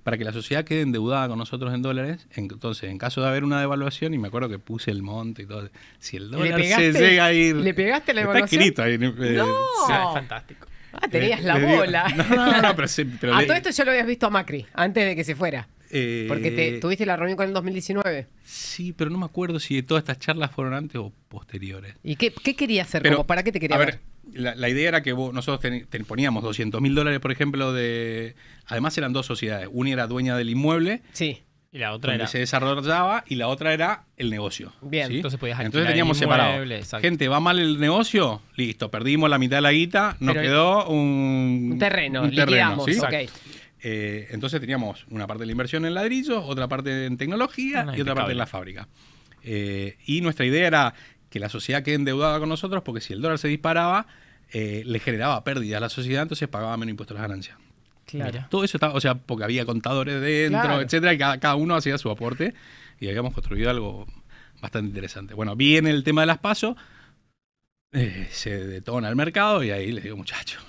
para que la sociedad quede endeudada con nosotros en dólares. Entonces, en caso de haber una devaluación, y me acuerdo que puse el monto y todo, si el dólar se llega a ir... ¿Le pegaste la devaluación? Está escrito ahí. No. Es fantástico. Ah, tenías la bola. Digo, no, pero sí. Pero a todo esto ya lo habías visto a Macri, antes de que se fuera. Porque tuviste la reunión con él en 2019. Sí, pero no me acuerdo si todas estas charlas fueron antes o posteriores. ¿Y qué quería hacer? Pero, ¿para qué te quería ver? La idea era que nosotros te poníamos $200.000, por ejemplo, de... Además eran dos sociedades. Una era dueña del inmueble. Sí. Y la otra era... se desarrollaba y la otra era el negocio. Bien. ¿Sí? Entonces podías alquilar. Entonces teníamos separado. Exacto. Gente, ¿va mal el negocio? Listo, perdimos la mitad de la guita. Nos quedó un terreno. Un terreno, ¿sí? Okay. Entonces teníamos una parte de la inversión en ladrillos, otra parte en tecnología y otra parte en la fábrica. Y nuestra idea era que la sociedad quede endeudada con nosotros porque si el dólar se disparaba, le generaba pérdidas a la sociedad, entonces pagaba menos impuestos a las ganancias. Claro. Mira, todo eso estaba, o sea, porque había contadores dentro, claro, etcétera, y cada uno hacía su aporte y habíamos construido algo bastante interesante. Bueno, viene el tema de las PASO, se detona el mercado y ahí les digo, muchachos,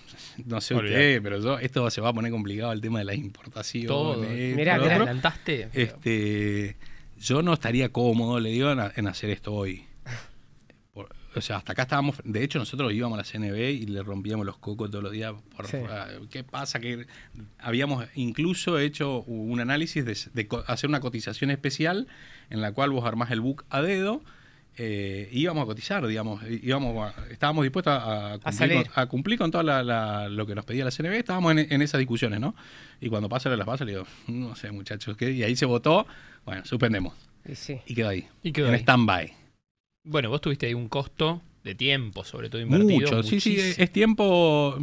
no sé usted, pero yo, esto se va a poner complicado el tema de las importaciones. Todo. Mirá, te adelantaste. Yo no estaría cómodo, le digo, en hacer esto hoy. O sea, hasta acá estábamos... De hecho, nosotros íbamos a la CNB y le rompíamos los cocos todos los días. Sí. ¿Qué pasa? Que habíamos incluso hecho un análisis de hacer una cotización especial en la cual vos armás el book a dedo. Íbamos a cotizar, digamos. Estábamos dispuestos a cumplir con todo lo que nos pedía la CNB. Estábamos en esas discusiones, ¿no? Y cuando pasan las bases, le digo, no sé, muchachos, ¿qué? Y ahí se votó. Bueno, suspendemos. Sí. Y quedó ahí. En stand-by. Bueno, vos tuviste ahí un costo de tiempo, sobre todo invertido. Mucho, sí, es tiempo.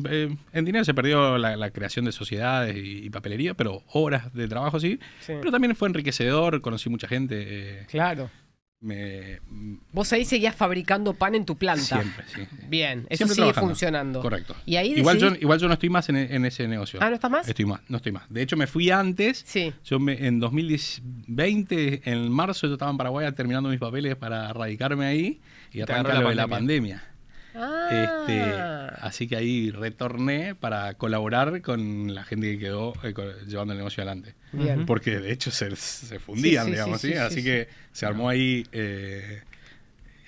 En dinero se perdió la creación de sociedades y papelería, pero horas de trabajo sí. Pero también fue enriquecedor, conocí mucha gente. Claro. Vos ahí seguías fabricando pan en tu planta. Siempre, sí. Bien, eso siempre sigue trabajando, funcionando. Correcto. ¿Y ahí igual yo no estoy más en ese negocio. Ah, ¿no estás más? No estoy más. De hecho, me fui antes. Sí. Yo en 2020, en marzo, yo estaba en Paraguay terminando mis papeles para radicarme ahí y arrancar la pandemia. Ah. Así que ahí retorné para colaborar con la gente que quedó llevando el negocio adelante. Bien. Porque de hecho se fundían, digamos, ¿sí? Así que se armó ahí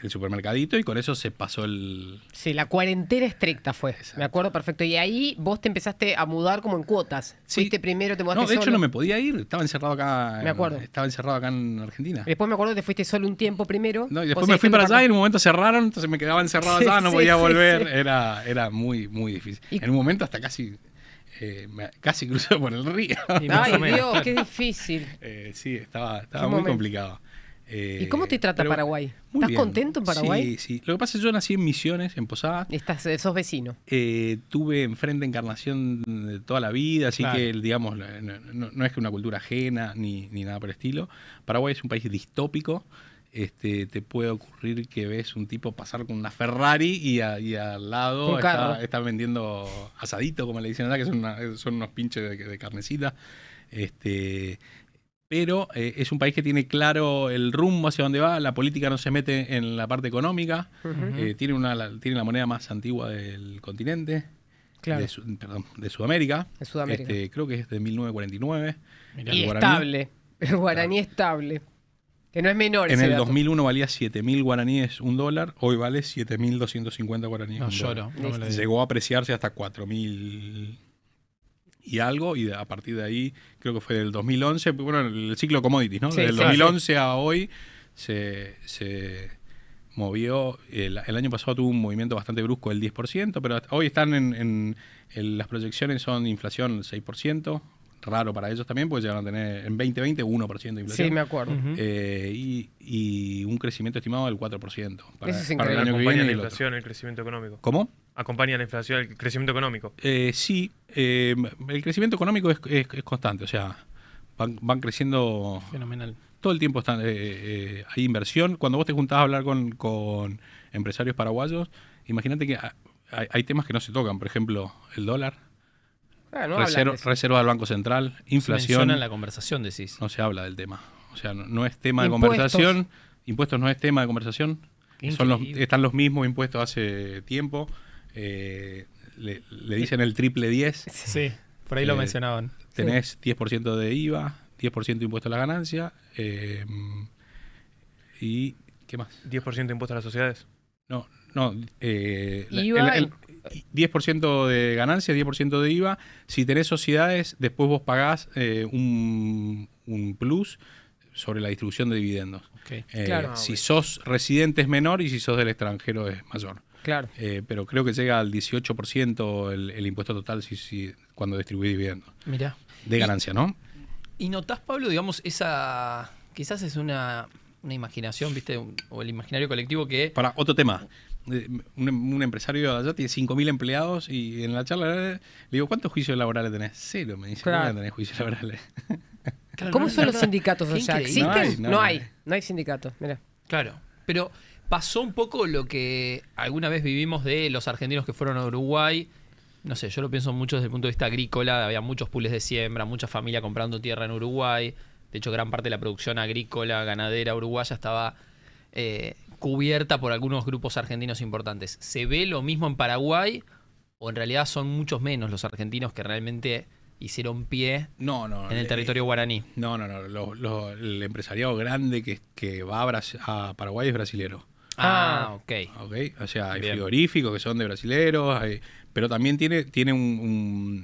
el supermercadito y con eso se pasó el... Sí, la cuarentena estricta fue. Exacto. Me acuerdo perfecto. Y ahí vos te empezaste a mudar como en cuotas. Sí. Fuiste primero, te mudaste solo. No, de hecho no me podía ir. Estaba encerrado acá. Me acuerdo. Estaba encerrado acá en Argentina. Después me acuerdo que te fuiste solo un tiempo primero. No, y después me fui para allá y en un momento cerraron, entonces me quedaba encerrado allá, no podía volver. Sí. Era muy, muy difícil. Y en un momento hasta casi crucé por el río. Ay, Dios, qué difícil. Sí, estaba muy complicado. ¿Y cómo te trata Paraguay? ¿Estás contento en Paraguay? Sí. Lo que pasa es que yo nací en Misiones, en Posadas. ¿Sos vecino? Tuve enfrente Encarnación de toda la vida, así que, digamos, no es que una cultura ajena ni nada por el estilo. Paraguay es un país distópico. Te puede ocurrir que ves un tipo pasar con una Ferrari y al lado está vendiendo asadito, como le dicen acá, que son unos pinches de carnecita. Pero es un país que tiene claro el rumbo hacia dónde va, la política no se mete en la parte económica, tiene la moneda más antigua del continente, de Sudamérica, creo que es de 1949. Mirá. Y estable, el guaraní estable, que no es menor. En el 2001 valía 7.000 guaraníes $1, hoy vale 7.250 guaraníes $1. Llegó a apreciarse hasta 4.000... y algo, y a partir de ahí, creo que fue del 2011, bueno, el ciclo commodities, ¿no? Sí, del 2011 a hoy se movió, el año pasado tuvo un movimiento bastante brusco del 10%, pero hoy están las proyecciones son inflación 6%, raro para ellos también, porque llegaron a tener en 2020 1% de inflación. Sí, me acuerdo. Y un crecimiento estimado del 4%. Eso es increíble. ¿Acompaña la inflación el crecimiento económico? ¿Cómo? ¿Acompaña la inflación el crecimiento económico? Sí, el crecimiento económico es constante, o sea, van creciendo... Fenomenal. Todo el tiempo hay inversión. Cuando vos te juntás a hablar con empresarios paraguayos, imagínate que hay temas que no se tocan, por ejemplo, el dólar. No reserva del Banco Central, inflación. Se menciona en la conversación, decís. No se habla del tema. O sea, no es tema de conversación. Impuestos no es tema de conversación. Están los mismos impuestos hace tiempo. Le dicen el triple 10. Sí, por ahí lo mencionaban. Tenés 10% de IVA, 10% de impuesto a la ganancia. ¿Y qué más? ¿10% de impuesto a las sociedades? No, IVA, 10% de ganancia, 10% de IVA. Si tenés sociedades, después vos pagás un plus sobre la distribución de dividendos. Okay. Claro, si sos residente es menor y si sos del extranjero es mayor. Claro. Pero creo que llega al 18% el impuesto total cuando distribuís dividendos. Mirá. De ganancia, ¿no? Y notás, Pablo, digamos, esa quizás es una imaginación, ¿viste? O el imaginario colectivo que... Para otro tema. Un empresario allá tiene 5.000 empleados y en la charla le digo, ¿cuántos juicios laborales tenés? Cero, me dice. Claro. ¿Tenés juicios laborales? Claro, ¿cómo son los sindicatos allá? ¿Existen? No hay sindicatos. Mirá. Claro, pero pasó un poco lo que alguna vez vivimos de los argentinos que fueron a Uruguay. No sé, yo lo pienso mucho desde el punto de vista agrícola. Había muchos pools de siembra, mucha familia comprando tierra en Uruguay. De hecho, gran parte de la producción agrícola, ganadera uruguaya estaba cubierta por algunos grupos argentinos importantes. ¿Se ve lo mismo en Paraguay o en realidad son muchos menos los argentinos que realmente hicieron pie en el territorio guaraní? No. El empresariado grande que va a Paraguay es brasilero. Ah, okay. O sea, hay frigoríficos que son de brasileros, pero también tiene un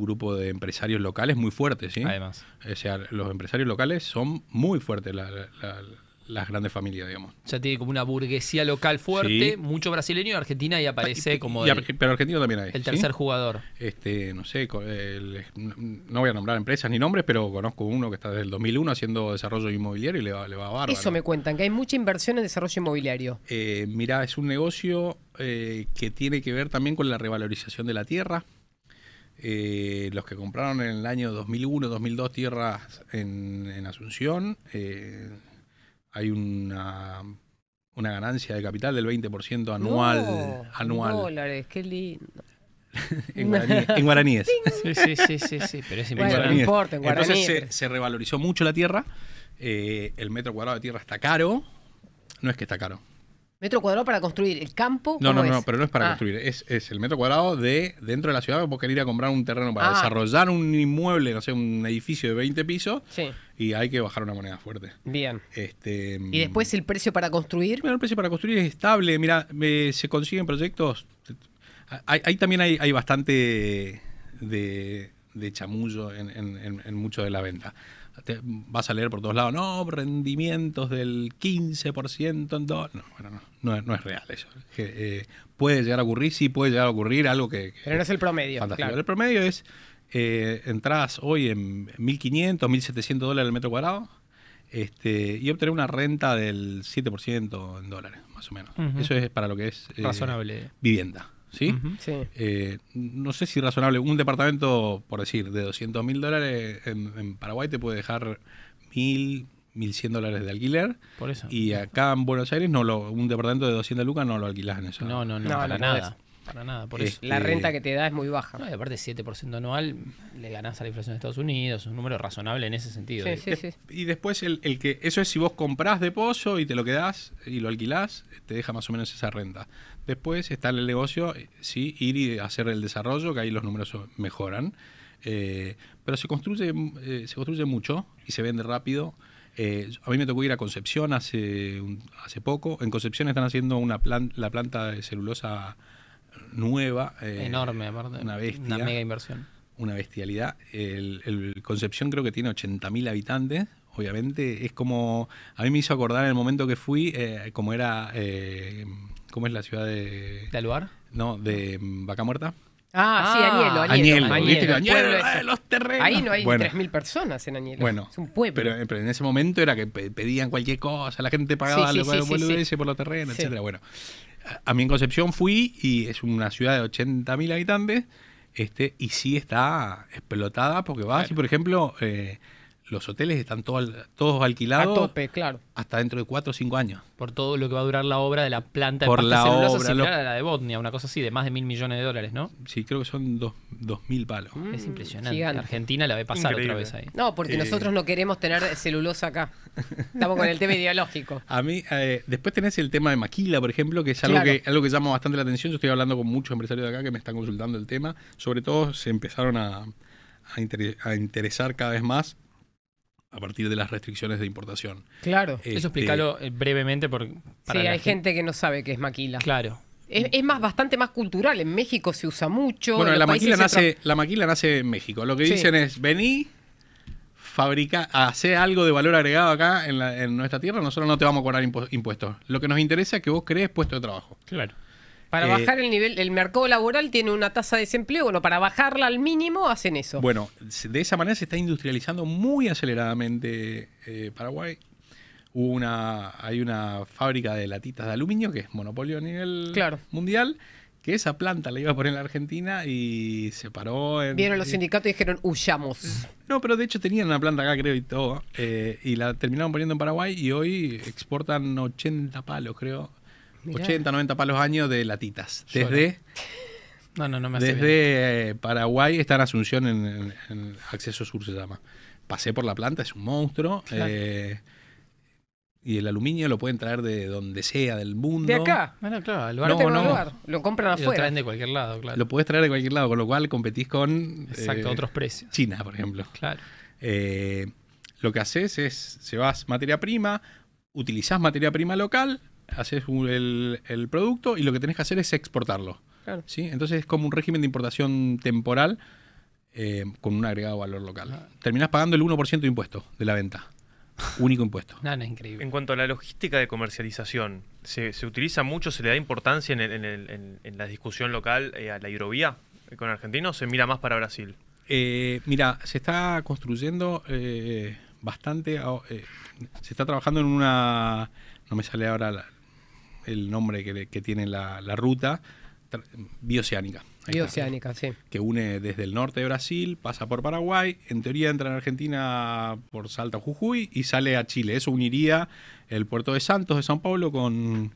grupo de empresarios locales muy fuerte, ¿sí? Además. O sea, los empresarios locales son muy fuertes, las grandes familias, digamos. O sea, tiene como una burguesía local fuerte, sí. Mucho brasileño, en Argentina y aparece pero argentino también hay. El tercer jugador. No sé, no voy a nombrar empresas ni nombres, pero conozco uno que está desde el 2001 haciendo desarrollo inmobiliario y le va bárbaro. Eso me cuentan, que hay mucha inversión en desarrollo inmobiliario. Mirá, es un negocio que tiene que ver también con la revalorización de la tierra. Los que compraron en el año 2001, 2002 tierras en Asunción... hay una ganancia de capital del 20% anual. Dólares, qué lindo. En guaraníes. Sí, pero es impresionante. No importa, en guaraníes. Entonces se revalorizó mucho la tierra. El metro cuadrado de tierra está caro. No es que está caro. ¿Metro cuadrado para construir el campo? No, pero no es para construir. Es el metro cuadrado de dentro de la ciudad que vos querés ir a comprar un terreno para desarrollar un inmueble, no sé, un edificio de 20 pisos. Sí. Y hay que bajar una moneda fuerte. Bien. ¿Y después el precio para construir? Bueno, el precio para construir es estable. Mira, se consiguen proyectos. Ahí también hay bastante de chamullo en mucho de la venta. Vas a leer por todos lados, no, rendimientos del 15%. No es real eso. Puede llegar a ocurrir, sí puede llegar a ocurrir algo que... Pero no es el promedio. Fantástico. Claro. El promedio es, entras hoy en $1.500, $1.700 el metro cuadrado y obtener una renta del 7% en dólares, más o menos. Uh-huh. Eso es para lo que es... razonable. Vivienda. ¿Sí? Uh-huh. Sí. No sé si razonable. Un departamento, por decir, de $200.000 en Paraguay te puede dejar $1.100 de alquiler. Por eso. Y acá en Buenos Aires un departamento de 200 lucas no lo alquilás en eso. No, para nada. Para nada. Por eso. La renta que te da es muy baja. No, y aparte 7% anual le ganás a la inflación de Estados Unidos. Un número razonable en ese sentido. Sí. Y después el que... Eso es si vos comprás de pozo y te lo quedás y lo alquilás, te deja más o menos esa renta. Después está el negocio, sí, ir y hacer el desarrollo, que ahí los números mejoran. Pero se construye mucho y se vende rápido. A mí me tocó ir a Concepción hace poco. En Concepción están haciendo la planta de celulosa nueva. Enorme, aparte. Una bestia. Una mega inversión. Una bestialidad. El Concepción creo que tiene 80.000 habitantes. Obviamente es como... A mí me hizo acordar en el momento que fui, como era... ¿Cómo es la ciudad de...? ¿De Aluar? No, de Vaca Muerta. Sí, Añelo. ¿Viste? Los terrenos. Ahí no hay 3.000 personas en Añelo. Bueno, es un pueblo. Pero en ese momento era que pedían cualquier cosa, la gente pagaba por los terrenos, etcétera. Bueno, a mi Concepción fui y es una ciudad de 80.000 habitantes y sí está explotada porque vas y, por ejemplo, los hoteles están todos alquilados. A tope, claro. Hasta dentro de 4 o 5 años. Por todo lo que va a durar la obra de la planta de celulosa similar a la de Bosnia, una cosa así, de más de $1.000 millones, ¿no? Sí, creo que son 2.000 palos. Es impresionante. Gigante. Argentina la ve pasar otra vez ahí. No, porque nosotros no queremos tener celulosa acá. Estamos con el tema ideológico. A mí, después tenés el tema de maquila, por ejemplo, que es algo que llama bastante la atención. Yo estoy hablando con muchos empresarios de acá que me están consultando el tema. Sobre todo se empezaron a interesar cada vez más a partir de las restricciones de importación. Claro. Eso explícalo brevemente. Para sí, hay gente que no sabe qué es maquila. Claro. Es más, bastante más cultural. En México se usa mucho. Bueno, la maquila nace en México. Lo que dicen es, vení, fabrica, hacé algo de valor agregado acá en nuestra tierra, nosotros no te vamos a cobrar impuestos. Lo que nos interesa es que vos crees puestos de trabajo. Claro. Para bajar el nivel, el mercado laboral tiene una tasa de desempleo, bueno, para bajarla al mínimo hacen eso. Bueno, de esa manera se está industrializando muy aceleradamente Paraguay. Hay una fábrica de latitas de aluminio que es monopolio a nivel mundial, que esa planta la iba a poner en la Argentina y se paró. Vieron los sindicatos y dijeron, huyamos. No, pero de hecho tenían una planta acá, creo, y todo, y la terminaron poniendo en Paraguay y hoy exportan 80 palos, creo. Mirá. 80, 90 palos año de latitas. Desde... Desde Paraguay está en Asunción, en Acceso Sur se llama. Pasé por la planta, es un monstruo. Claro. Y el aluminio lo pueden traer de donde sea del mundo. ¿De acá? Bueno, claro, no, lo compran afuera. Lo traen de cualquier lado, claro. Lo puedes traer de cualquier lado, con lo cual competís con... Exacto, otros precios. China, por ejemplo. Claro. Lo que haces es, llevas materia prima, utilizás materia prima local, haces el producto y lo que tenés que hacer es exportarlo. Claro. ¿Sí? Entonces es como un régimen de importación temporal con un agregado valor local. Ah. Terminás pagando el 1% de impuestos de la venta. Único impuesto. No, es increíble. En cuanto a la logística de comercialización, ¿se utiliza mucho, se le da importancia en la discusión local a la hidrovía con Argentina o se mira más para Brasil? Mira, se está construyendo bastante, se está trabajando en una, no me sale ahora el nombre que tiene la ruta, bioceánica. Bioceánica, sí. Que une desde el norte de Brasil, pasa por Paraguay, en teoría entra en Argentina por Salta, Jujuy y sale a Chile. Eso uniría el puerto de Santos de San Pablo con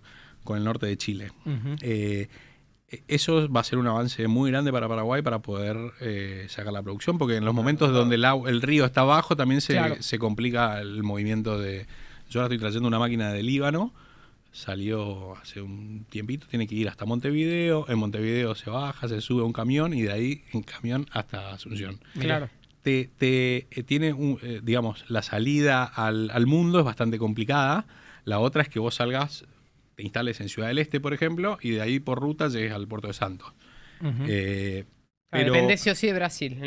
el norte de Chile. Uh-huh. Eso va a ser un avance muy grande para Paraguay para poder sacar la producción, porque en los momentos donde el río está abajo también se complica el movimiento de... Yo ahora estoy trayendo una máquina de Líbano. Salió hace un tiempito, tiene que ir hasta Montevideo, en Montevideo se baja, se sube a un camión y de ahí en camión hasta Asunción. Claro. Tiene un, digamos, la salida al mundo es bastante complicada. La otra es que vos salgas, te instales en Ciudad del Este, por ejemplo, y de ahí por ruta llegues al puerto de Santos. Uh-huh. Pero depende sí o sí de Brasil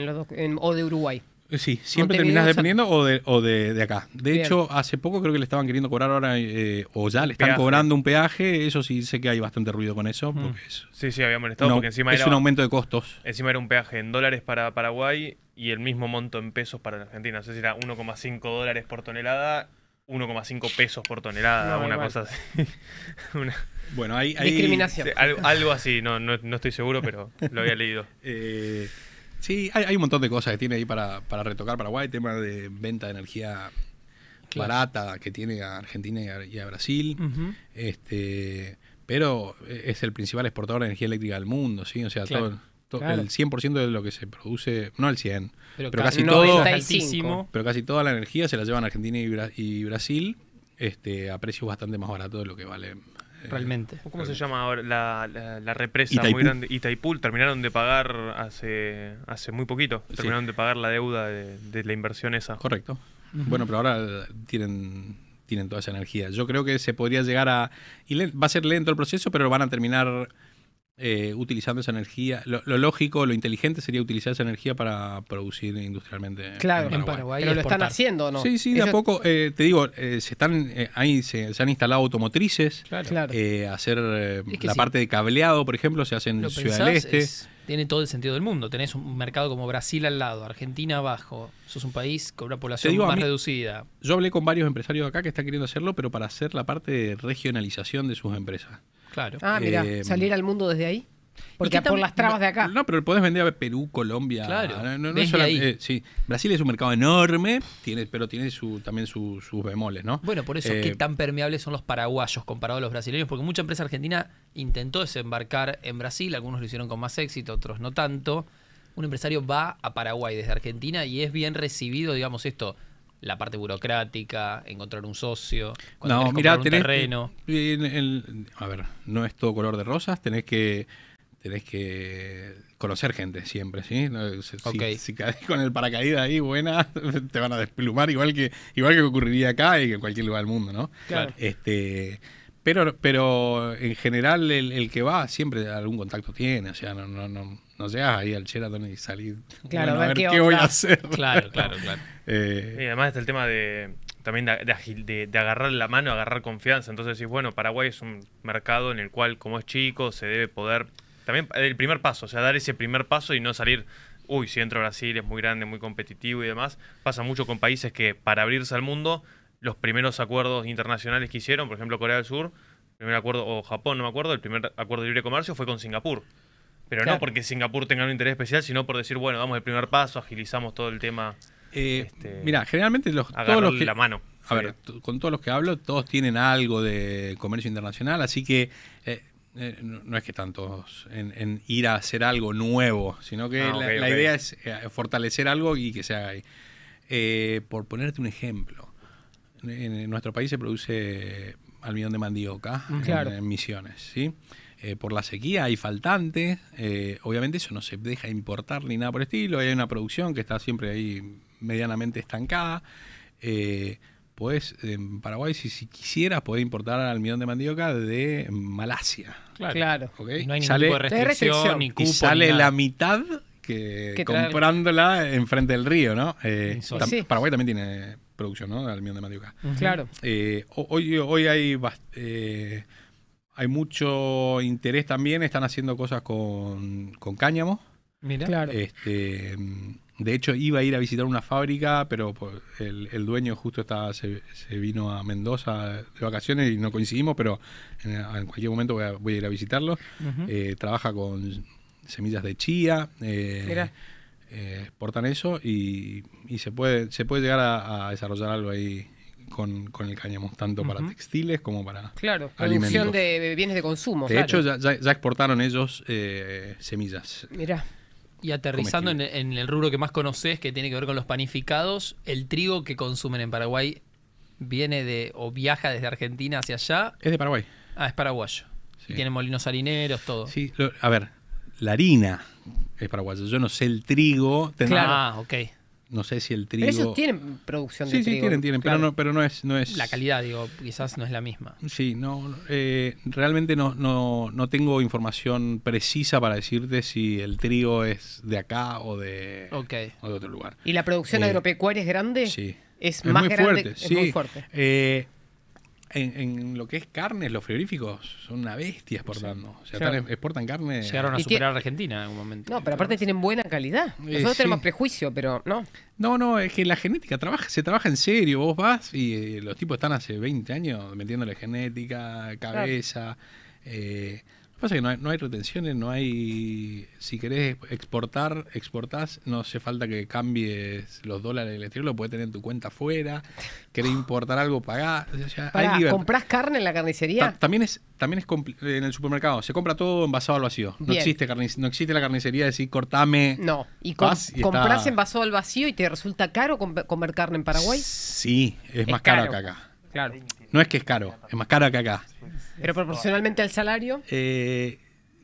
o de Uruguay. Sí, siempre terminás dependiendo o de acá. De Bien. Hecho, hace poco creo que le estaban queriendo cobrar ahora, o ya le están cobrando un peaje. Eso sí, sé que hay bastante ruido con eso. Porque sí, había molestado porque encima era un aumento de costos. Encima era un peaje en dólares para Paraguay y el mismo monto en pesos para la Argentina. No sé si era 1,5 dólares por tonelada, 1,5 pesos por tonelada, no, una cosa así. Bueno, hay discriminación. Algo así, no estoy seguro, pero lo había leído. Sí, hay un montón de cosas que tiene ahí para retocar Paraguay, tema de venta de energía barata que tiene a Argentina y a Brasil, pero es el principal exportador de energía eléctrica del mundo, ¿sí? O sea, el 100% de lo que se produce, no el 100%, pero casi todo, pero casi toda la energía se la llevan a Argentina y Brasil a precios bastante más baratos de lo que vale realmente. ¿Cómo se llama ahora la represa Itaipú, muy grande? Itaipú. Terminaron de pagar hace muy poquito. Terminaron de pagar la deuda de la inversión esa. Correcto. Uh-huh. Bueno, pero ahora tienen toda esa energía. Yo creo que se podría llegar a... va a ser lento el proceso, pero van a terminar utilizando esa energía. Lo lógico, lo inteligente sería utilizar esa energía para producir industrialmente. Claro, en Paraguay. Pero lo están haciendo, ¿no? Sí, de a poco. Te digo, ahí se han instalado automotrices. Claro. Hacer parte de cableado, por ejemplo, se hace en Ciudad del Este. Tiene todo el sentido del mundo. Tenés un mercado como Brasil al lado, Argentina abajo. Sos un país con una población más reducida. Yo hablé con varios empresarios acá que están queriendo hacerlo, pero para hacer la parte de regionalización de sus empresas. Claro. Ah, mira, salir al mundo desde ahí. Porque por las trabas de acá. No, pero podés vender a Perú, Colombia. Claro. Brasil es un mercado enorme, pero tiene sus bemoles, ¿no? Bueno, por eso, ¿qué tan permeables son los paraguayos comparados a los brasileños? Porque mucha empresa argentina intentó desembarcar en Brasil, algunos lo hicieron con más éxito, otros no tanto. Un empresario va a Paraguay desde Argentina y es bien recibido, digamos, la parte burocrática, encontrar un socio, comprar un terreno. A ver, no es todo color de rosas, tenés que tenés que conocer gente siempre, ¿sí? Okay. Si caes con el paracaídas ahí, buena, te van a desplumar igual que ocurriría acá y que en cualquier lugar del mundo, ¿no? Claro. Pero en general el que va siempre algún contacto tiene, o sea, no llegas ahí al Sheraton y salís, claro, bueno, a ver qué voy a hacer. Claro, claro, claro. Y además está el tema de también de agarrar la mano, agarrar confianza. Entonces decís, bueno, Paraguay es un mercado en el cual, como es chico, se debe poder también el primer paso, o sea, dar ese primer paso y no salir, uy, si entro a Brasil es muy grande, muy competitivo y demás. Pasa mucho con países que para abrirse al mundo, los primeros acuerdos internacionales que hicieron, por ejemplo Corea del Sur, el primer acuerdo, o Japón, no me acuerdo, el primer acuerdo de libre comercio fue con Singapur. Pero claro, no porque Singapur tenga un interés especial, sino por decir, bueno, damos el primer paso, agilizamos todo el tema. Mira, generalmente todos los que, la mano. A ver, con todos los que hablo, todos tienen algo de comercio internacional, así que no es que están todos en ir a hacer algo nuevo, sino que la idea es fortalecer algo y que se haga ahí. Por ponerte un ejemplo, en nuestro país se produce almidón de mandioca, claro, en Misiones, ¿sí? Por la sequía hay faltantes, obviamente eso no se deja importar ni nada por el estilo, hay una producción que está siempre ahí medianamente estancada. Podés, en Paraguay, si quisieras, podés importar almidón de mandioca de Malasia. Claro, claro. ¿Okay? No hay ningún tipo de restricción ni cupo. Y sale la mitad que comprándola enfrente del río, ¿no? Sí. Paraguay también tiene producción, ¿no?, de almidón de mandioca. Claro. Hoy hay mucho interés también, están haciendo cosas con cáñamo. Mira. Claro. De hecho, iba a ir a visitar una fábrica, pero el dueño justo se vino a Mendoza de vacaciones y no coincidimos, pero en cualquier momento voy a ir a visitarlo. Uh-huh. Trabaja con semillas de chía, exportan eso y se puede llegar a desarrollar algo ahí con el cáñamo, tanto para textiles como para alimentos. Producción de bienes de consumo. De hecho, ya exportaron ellos semillas. Mirá. Y aterrizando en el rubro que más conocés, que tiene que ver con los panificados, el trigo que consumen en Paraguay viene o viaja desde Argentina hacia allá. Es de Paraguay. Ah, es paraguayo. Sí. Y tiene molinos harineros, todo. Sí, a ver, la harina es paraguaya. Yo no sé el trigo. Claro, ok. No sé si el trigo... Pero ellos tienen producción de trigo. Sí, tienen, claro, pero no es... La calidad, digo, quizás no es la misma. Sí, no, realmente no tengo información precisa para decirte si el trigo es de acá o de otro lugar. ¿Y la producción agropecuaria es grande? Sí. Es más grande, fuerte, es muy fuerte. En lo que es carnes, los frigoríficos son una bestia exportando. Sí. O sea, exportan carne. Llegaron a superar a Argentina en algún momento. No, pero aparte tienen buena calidad. Nosotros tenemos prejuicio, pero no. No, es que la genética se trabaja en serio. Vos vas y los tipos están hace 20 años metiéndole genética, cabeza. Lo que pasa es que no hay retenciones, no hay... Si querés exportás, no hace falta que cambies los dólares del exterior, lo podés tener en tu cuenta afuera. Querés importar algo, pagás. O sea, ¿comprás carne en la carnicería? También es en el supermercado. Se compra todo envasado al vacío. No existe, la carnicería de decir, cortame. No. ¿Y comprás envasado al vacío y te resulta caro comer carne en Paraguay? Sí, es más caro que acá. Claro. No es que es caro, es más caro que acá. ¿Pero proporcionalmente al salario?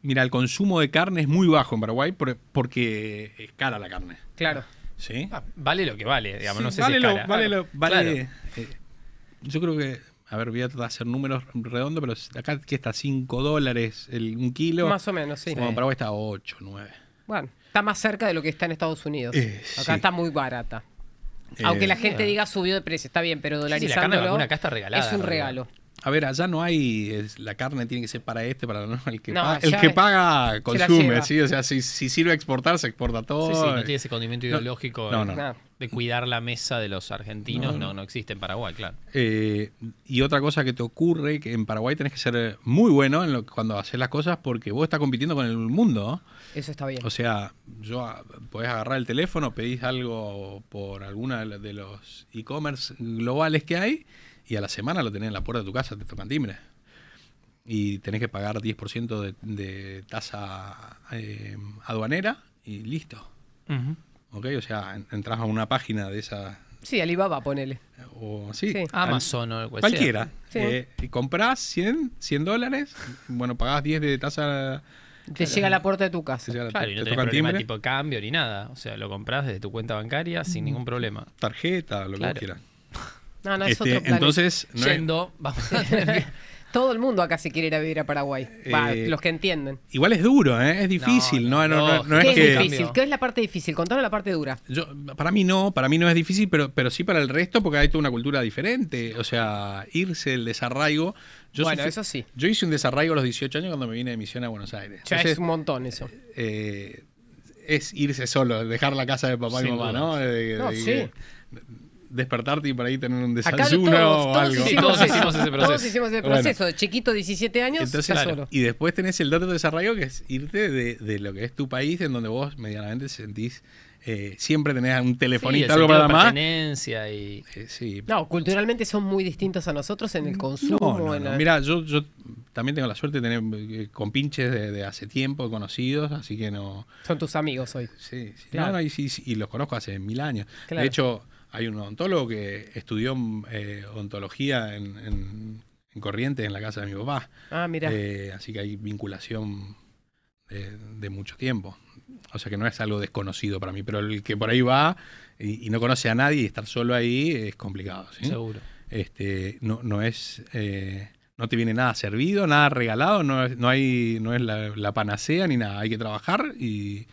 Mira, el consumo de carne es muy bajo en Paraguay porque es cara la carne. Claro. ¿Sí? Vale lo que vale, digamos, no sé si es cara. Vale. Yo creo que, a ver, voy a tratar de hacer números redondos, pero acá que está $5 un kilo. Más o menos, sí. Como en Paraguay está 8, 9. Bueno, está más cerca de lo que está en Estados Unidos. Acá está muy barata. Aunque la gente diga subió de precio, está bien, pero dolarizándolo, acá está regalada, es un regalo. A ver, allá no hay... la carne tiene que ser para no, el que paga consume, ¿sí? O sea, si sirve a exportar, se exporta todo. Sí, no tiene ese condimento ideológico de cuidar la mesa de los argentinos. No existe en Paraguay, claro. Y otra cosa que te ocurre, que en Paraguay tenés que ser muy bueno cuando haces las cosas, porque vos estás compitiendo con el mundo. Eso está bien. O sea, podés agarrar el teléfono, pedís algo por alguna de los e-commerce globales que hay, y a la semana lo tenés en la puerta de tu casa, te tocan timbre. Y tenés que pagar 10% de tasa aduanera y listo. ¿Ok? O sea, entras a una página de esa... Sí, Alibaba, ponele. O Amazon o cualquiera. Sí. Y comprás $100, bueno, pagás 10 de tasa Te llega a la puerta de tu casa. Claro, y no tenés problema de tipo de cambio ni nada. O sea, lo compras desde tu cuenta bancaria sin ningún problema. Tarjeta, lo que vos quieras. No, no, es otro plan. Entonces, yendo, vamos a tener que... Todo el mundo acá se quiere ir a vivir a Paraguay. Va, los que entienden. Igual es duro, ¿eh? Es difícil. No, ¿qué es que... difícil? ¿Qué es la parte difícil? Contanos la parte dura. Yo, para mí no es difícil, pero sí para el resto, porque hay toda una cultura diferente. O sea, irse, el desarraigo. Yo eso sí. Yo hice un desarraigo a los 18 años cuando me vine de misión a Buenos Aires. Ya es un montón eso. Es irse solo, dejar la casa de papá y mamá, ¿no? Despertarte y por ahí tener un desayuno o algo. Sí, todos hicimos ese proceso. Todos hicimos ese proceso. Bueno. Chiquito, 17 años, entonces, solo. Y después tenés el dato de desarraigo, que es irte de lo que es tu país, en donde vos medianamente sentís... siempre tenés un telefonito, algo para más. Y... No, culturalmente son muy distintos a nosotros en el consumo. Mira, yo también tengo la suerte de tener compinches de hace tiempo conocidos, así que no. Son tus amigos hoy. Sí, claro. Y los conozco hace 1000 años. Claro. De hecho, hay un odontólogo que estudió odontología en Corrientes, en la casa de mi papá. Ah, mira. Así que hay vinculación de mucho tiempo. O sea que no es algo desconocido para mí, pero el que por ahí va y no conoce a nadie y estar solo ahí es complicado. ¿Sí? Seguro. No te viene nada servido, nada regalado, no es la panacea ni nada. Hay que trabajar y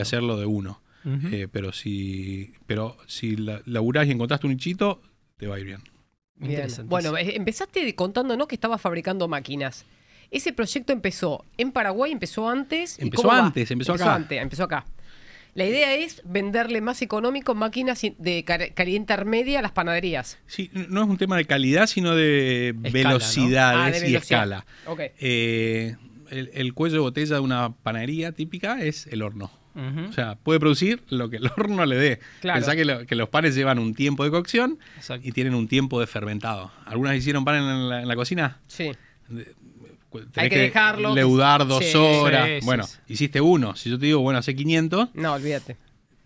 hacerlo de uno. Uh-huh. Pero si laburás y encontraste un nichito, te va a ir bien. Bueno, empezaste contándonos que estabas fabricando máquinas. Ese proyecto empezó en Paraguay, empezó antes. Empezó acá. La idea es venderle más económico máquinas de calidad intermedia a las panaderías. Sí, no es un tema de calidad, sino de velocidades y escala. Okay. El cuello de botella de una panadería típica es el horno. Uh-huh. O sea, puede producir lo que el horno le dé. Claro. Pensá que los panes llevan un tiempo de cocción. Exacto. Y tienen un tiempo de fermentado. ¿Algunas hicieron pan en la cocina? Sí. Hay que dejarlo. Leudar 2 horas. Sí. Hiciste uno. Si yo te digo, hace 500. No, olvídate.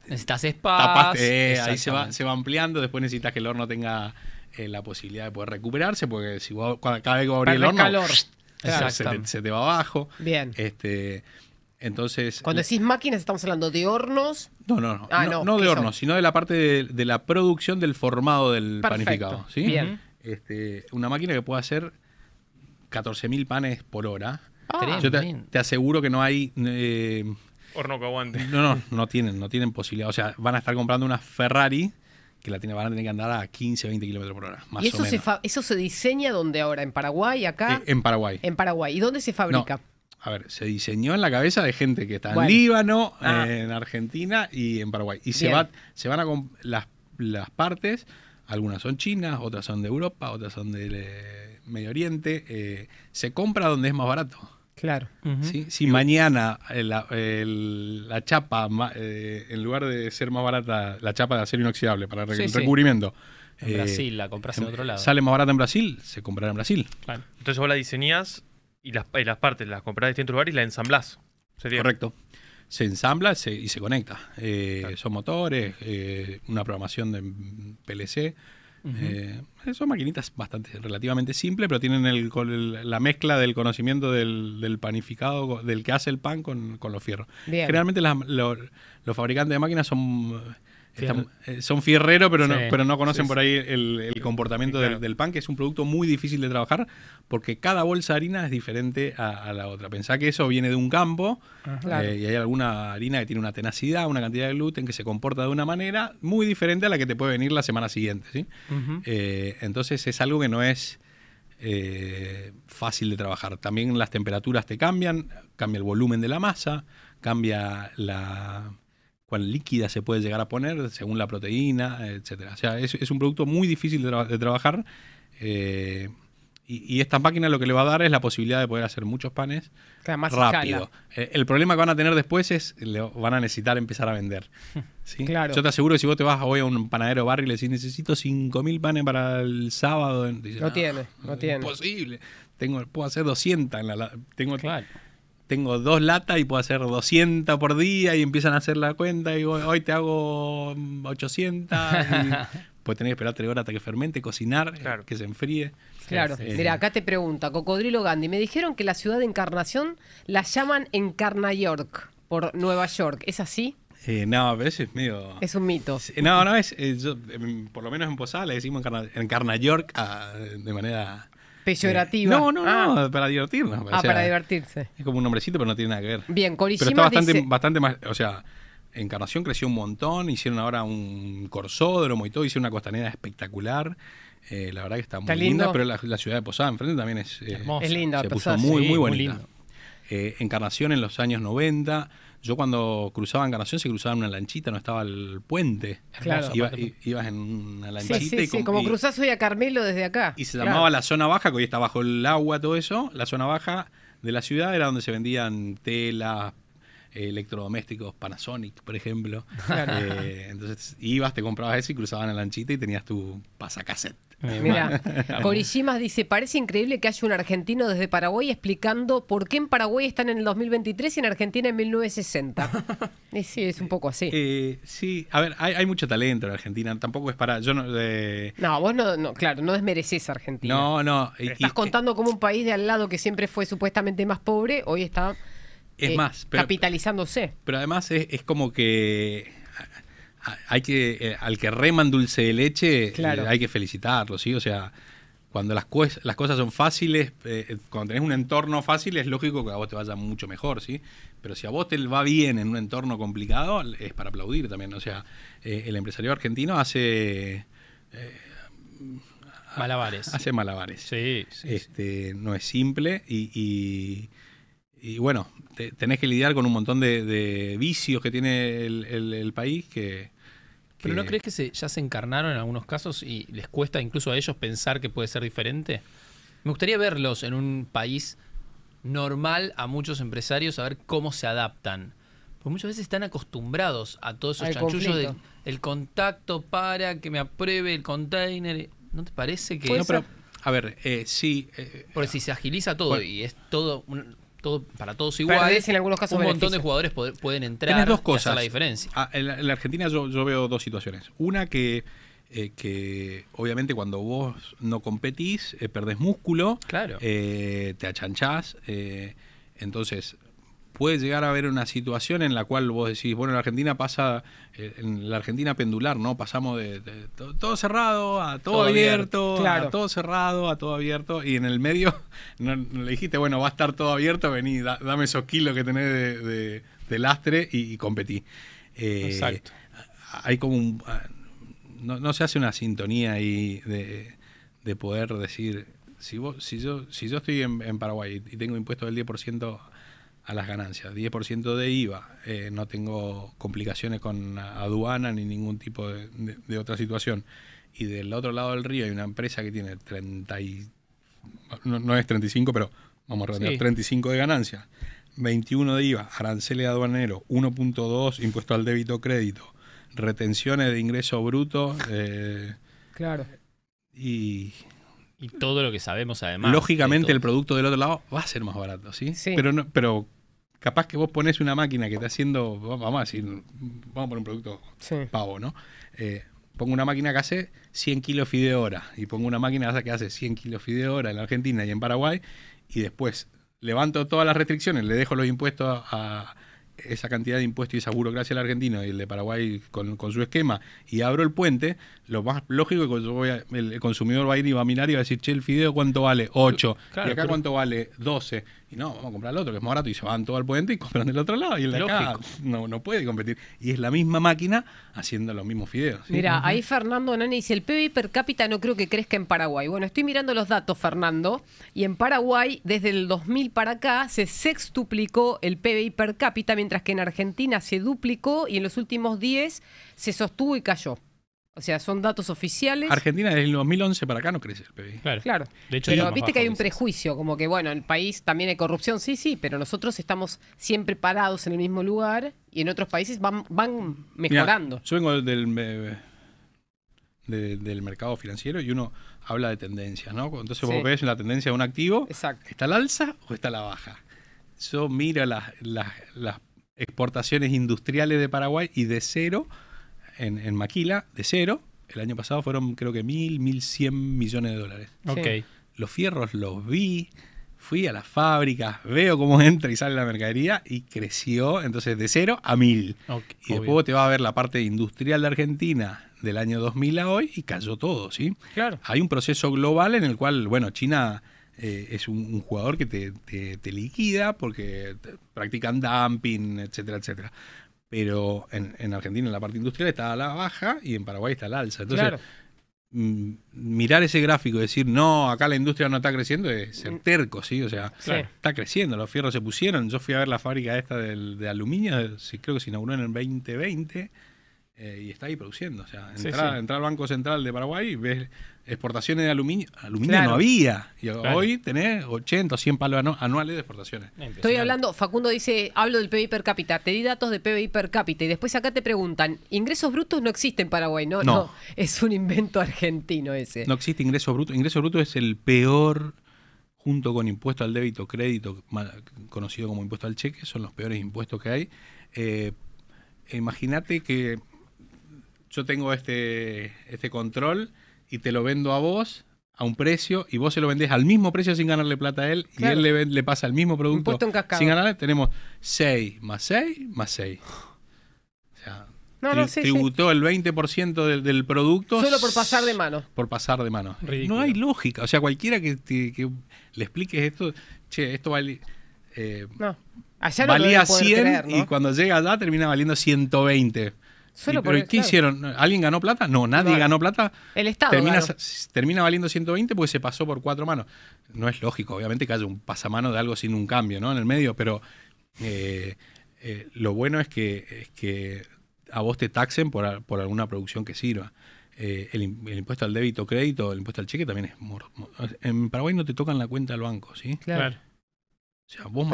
Necesitas espacio. Tapaste, ahí se va ampliando. Después necesitas que el horno tenga la posibilidad de poder recuperarse, porque si vos, cada vez que abrir el horno, calor. Se te va abajo. Bien. Entonces, cuando decís máquinas, estamos hablando de hornos. No de hornos, sino de la parte de la producción del formado del panificado. ¿Sí? Bien. Una máquina que pueda hacer 14.000 panes por hora. Yo te aseguro que no hay... horno que aguante. No tienen posibilidad. O sea, van a estar comprando una Ferrari que van a tener que andar a 15, 20 kilómetros por hora, más o menos. ¿Eso se diseña dónde ahora? ¿En Paraguay? ¿Acá? En Paraguay. ¿Y dónde se fabrica? A ver, se diseñó en la cabeza de gente que está en Líbano, en Argentina y en Paraguay. Y se van a las partes... Algunas son chinas, otras son de Europa, otras son del Medio Oriente. Se compra donde es más barato. Claro. Uh-huh. ¿Sí? Si mañana la chapa, en lugar de ser más barata, la chapa de acero inoxidable para recubrimiento. En Brasil, la compras en otro lado. Sale más barata en Brasil, se comprará en Brasil. Claro. Entonces vos la diseñás y las partes las comprás de distintos lugares y las ensamblás. ¿Sería? Correcto. Se ensambla y se conecta. Son motores, una programación de PLC. Uh-huh. Son maquinitas relativamente simples, pero tienen la mezcla del conocimiento del panificado, del que hace el pan con los fierros. Bien. Generalmente los fabricantes de máquinas son fierreros, pero no conocen por ahí el comportamiento del pan, que es un producto muy difícil de trabajar porque cada bolsa de harina es diferente a la otra. Pensá que eso viene de un campo y hay alguna harina que tiene una tenacidad, una cantidad de gluten que se comporta de una manera muy diferente a la que te puede venir la semana siguiente. ¿Sí? Uh-huh. Entonces es algo que no es fácil de trabajar. También las temperaturas te cambian, cambia el volumen de la masa, cambia la... cuán líquida se puede llegar a poner según la proteína, etcétera. O sea, es un producto muy difícil de trabajar y esta máquina lo que le va a dar es la posibilidad de poder hacer muchos panes rápido. El problema que van a tener después es que van a necesitar empezar a vender. ¿Sí? Claro. Yo te aseguro que si vos te vas hoy a un panadero barrio y le decís necesito 5.000 panes para el sábado, dices, no tiene. Es imposible. Puedo hacer 200 en la... Tengo 2 latas y puedo hacer 200 por día y empiezan a hacer la cuenta y hoy te hago 800. puede tener que esperar 3 horas hasta que fermente, cocinar, claro, que se enfríe. Claro. Mira, acá te pregunta Cocodrilo Gandhi. Me dijeron que la ciudad de Encarnación la llaman Encarnayork por Nueva York. ¿Es así? No, pero eso es medio... Es un mito. No, no es... yo, por lo menos en Posada le decimos Encarnayork de manera... Peyorativa. No, para divertirnos. Para divertirse. Es como un nombrecito, pero no tiene nada que ver. Bien, Corishima. Pero está bastante, dice... bastante más... O sea, Encarnación creció un montón, hicieron ahora un corsódromo y todo, hicieron una costanera espectacular. La verdad que está muy linda, pero la ciudad de Posada enfrente también es linda. Se puso muy, sí, muy bonita. Muy Encarnación en los años 90... Yo cuando cruzaba Encarnación se cruzaba en una lanchita, no estaba el puente. Claro. Ibas en una lanchita. Sí, sí, sí, como cruzás hoy a Carmelo desde acá. Y se claro. llamaba la zona baja, que hoy está bajo el agua, todo eso. La zona baja de la ciudad era donde se vendían telas, electrodomésticos, Panasonic, por ejemplo. Claro. Entonces ibas, te comprabas eso y cruzabas en la lanchita y tenías tu pasacassette. Mira, Corishimas dice, parece increíble que haya un argentino desde Paraguay explicando por qué en Paraguay están en el 2023 y en Argentina en 1960. Y sí, es un poco así. Sí, a ver, hay mucho talento en Argentina, tampoco es para... Yo no, no, vos no, claro, no desmereces a Argentina. No, no. Pero estás contando como un país de al lado que siempre fue supuestamente más pobre, hoy está es más, pero, capitalizándose. Pero además es como que... Hay que al que reman dulce de leche, claro, hay que felicitarlo, ¿sí? O sea, cuando las cosas son fáciles, cuando tenés un entorno fácil, es lógico que a vos te vaya mucho mejor, ¿sí? Pero si a vos te va bien en un entorno complicado, es para aplaudir también. O sea, el empresario argentino hace... malabares. Hace malabares. Sí, sí, sí. No es simple y bueno, tenés que lidiar con un montón de vicios que tiene el país que... ¿Pero no crees que ya se encarnaron en algunos casos y les cuesta incluso a ellos pensar que puede ser diferente? Me gustaría verlos en un país normal a muchos empresarios, a ver cómo se adaptan. Porque muchas veces están acostumbrados a todos esos chanchullos del contacto para que me apruebe el container. ¿No te parece que...? No, pero, a ver, sí... porque si se agiliza todo y es todo... Todo, para todos igual, en algunos casos un montón de jugadores pueden entrar. Tienes dos cosas. Y hacer la diferencia. En la Argentina yo veo dos situaciones. Una que obviamente cuando vos no competís, perdés músculo, claro, te achanchás. Entonces puede llegar a haber una situación en la cual vos decís, bueno, en la Argentina pasa, en la Argentina pendular, ¿no? Pasamos de todo cerrado a todo abierto, claro, a todo cerrado a todo abierto, y en el medio no le dijiste, bueno, va a estar todo abierto, vení, dame esos kilos que tenés de lastre y competí. Exacto. Hay como un... No se hace una sintonía ahí de poder decir, si yo estoy en Paraguay y tengo impuesto del 10%... a las ganancias, 10% de IVA, no tengo complicaciones con aduana ni ningún tipo de otra situación. Y del otro lado del río hay una empresa que tiene 30 y... No es 35, pero vamos a redondear, sí, 35 de ganancias, 21 de IVA, aranceles aduaneros, 1.2 impuesto al débito crédito, retenciones de ingreso bruto. Claro. Y todo lo que sabemos además. Lógicamente el producto del otro lado va a ser más barato, ¿sí? Sí. Pero capaz que vos ponés una máquina que está haciendo, vamos a decir, vamos a poner un producto, sí, pavo, ¿no? Pongo una máquina que hace 100 kilos fideo hora y pongo una máquina que hace 100 kilos fideo hora en la Argentina y en Paraguay y después levanto todas las restricciones, le dejo los impuestos a esa cantidad de impuestos y esa burocracia al argentino y el de Paraguay con su esquema, y abro el puente, lo más lógico es que el consumidor va a ir y va a mirar y va a decir, che, el fideo ¿cuánto vale? 8. Claro, y acá ¿cuánto vale? 12. Y no, vamos a comprar el otro, que es más barato, y se van todo al puente y compran del otro lado. Y el de acá no puede competir. Y es la misma máquina haciendo los mismos fideos. ¿Sí? Mira, ahí Fernando Nani dice, el PBI per cápita no creo que crezca en Paraguay. Bueno, estoy mirando los datos, Fernando, y en Paraguay, desde el 2000 para acá, se sextuplicó el PBI per cápita, mientras que en Argentina se duplicó y en los últimos 10 se sostuvo y cayó. O sea, son datos oficiales. Argentina desde el 2011 para acá no crece el PBI. Claro, claro. De hecho, pero viste que hay un prejuicio, como que bueno, en el país también hay corrupción, sí, sí, pero nosotros estamos siempre parados en el mismo lugar y en otros países van mejorando. Mirá, yo vengo del mercado financiero y uno habla de tendencias, ¿no? Entonces vos ves la tendencia de un activo, exacto, ¿está la alza o está la baja? Yo miro las exportaciones industriales de Paraguay y de cero... En maquila, de cero, El año pasado fueron creo que 1.100 millones de dólares. Ok. Los fierros los vi, fui a las fábricas, veo cómo entra y sale la mercadería y creció, entonces de 0 a 1.000. Okay, y obvio. Después te va a ver la parte industrial de Argentina del año 2000 a hoy y cayó todo, ¿sí? Claro. Hay un proceso global en el cual, bueno, China es un jugador que te liquida porque practican dumping, etcétera, etcétera. Pero en Argentina en la parte industrial está a la baja y en Paraguay está a la alza. Entonces, claro, mirar ese gráfico y decir, no, acá la industria no está creciendo es ser terco, ¿sí? O sea, sí, está creciendo, los fierros se pusieron. Yo fui a ver la fábrica esta de aluminio, creo que se inauguró en el 2020, y está ahí produciendo. O sea, entra al Banco Central de Paraguay y ves exportaciones de aluminio. Aluminio no había. Y hoy tenés 80 o 100 palos anuales de exportaciones. Estoy hablando, Facundo dice, hablo del PBI per cápita. Te di datos de PBI per cápita y después acá te preguntan, ingresos brutos no existen en Paraguay, ¿no? No. Es un invento argentino ese. No existe ingreso bruto. Ingreso bruto es el peor, junto con impuesto al débito crédito, conocido como impuesto al cheque, son los peores impuestos que hay. Imagínate que yo tengo este control y te lo vendo a vos a un precio y vos se lo vendés al mismo precio sin ganarle plata a él, claro, y él le pasa el mismo producto sin ganarle. Tenemos 6 más 6 más 6. O sea, tributó el 20% del producto. Solo por pasar de mano. Por pasar de mano. Ridículo. No hay lógica. O sea, cualquiera que le expliques esto, che, esto vale... no. Allá no valía 100 creer, ¿no? Y cuando llega allá termina valiendo 120. Solo y, pero ¿qué hicieron? ¿Alguien ganó plata? No, nadie ganó plata. El Estado termina valiendo 120 porque se pasó por 4 manos. No es lógico, obviamente, que haya un pasamano de algo sin un cambio, ¿no? En el medio, pero lo bueno es que a vos te taxen por alguna producción que sirva. El impuesto al débito crédito, el impuesto al cheque también es... En Paraguay no te tocan la cuenta del banco, ¿sí? Claro. O sea, vos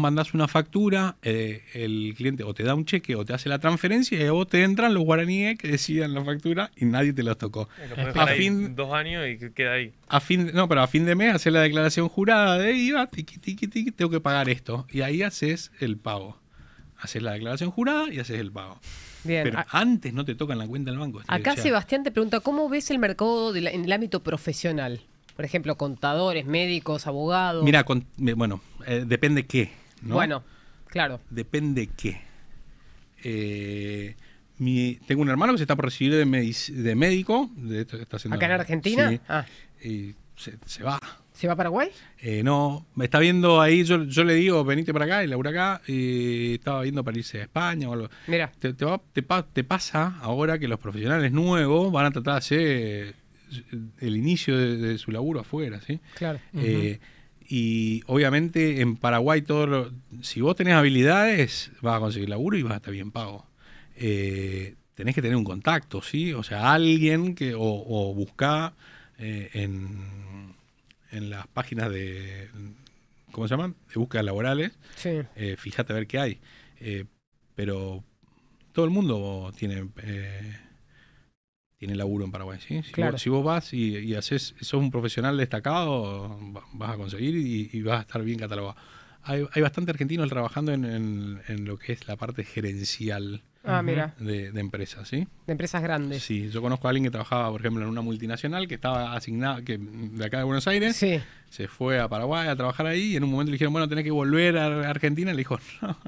mandás una factura, el cliente o te da un cheque o te hace la transferencia y a vos te entran los guaraníes que decidan la factura y nadie te los tocó. A fin 2 años y queda ahí. Pero a fin de mes haces la declaración jurada de IVA, tiqui, tiqui, tiqui, tengo que pagar esto. Y ahí haces el pago. Haces la declaración jurada y haces el pago. Bien. Pero antes no te tocan la cuenta del banco. Acá Sebastián te pregunta, ¿cómo ves el mercado en el ámbito profesional? Por ejemplo, contadores, médicos, abogados. Mira, depende qué, ¿no? Bueno, claro. Depende qué. Tengo un hermano que se está por recibir de médico. ¿Acá en Argentina? Sí, y se va. ¿Se va a Paraguay? No, me está viendo ahí, yo le digo, venite para acá y labura acá, y estaba viendo para irse a España o algo. Mira. Te pasa ahora que los profesionales nuevos van a tratar de hacer el inicio de su laburo afuera, ¿sí? Claro. Y obviamente en Paraguay si vos tenés habilidades vas a conseguir laburo y vas a estar bien pago. Tenés que tener un contacto, ¿sí? O sea, alguien que o buscá en las páginas de, ¿cómo se llaman? De búsquedas laborales. Sí. Fíjate a ver qué hay. Pero todo el mundo tiene... tiene laburo en Paraguay, ¿sí? Claro. Si vos vas y sos un profesional destacado, vas a conseguir y vas a estar bien catalogado. Hay bastante argentinos trabajando en lo que es la parte gerencial de empresas, ¿sí? De empresas grandes. Sí, yo conozco a alguien que trabajaba, por ejemplo, en una multinacional que estaba asignada, que de acá de Buenos Aires, sí, se fue a Paraguay a trabajar ahí y en un momento le dijeron, bueno, tenés que volver a Argentina. Le dijo, no,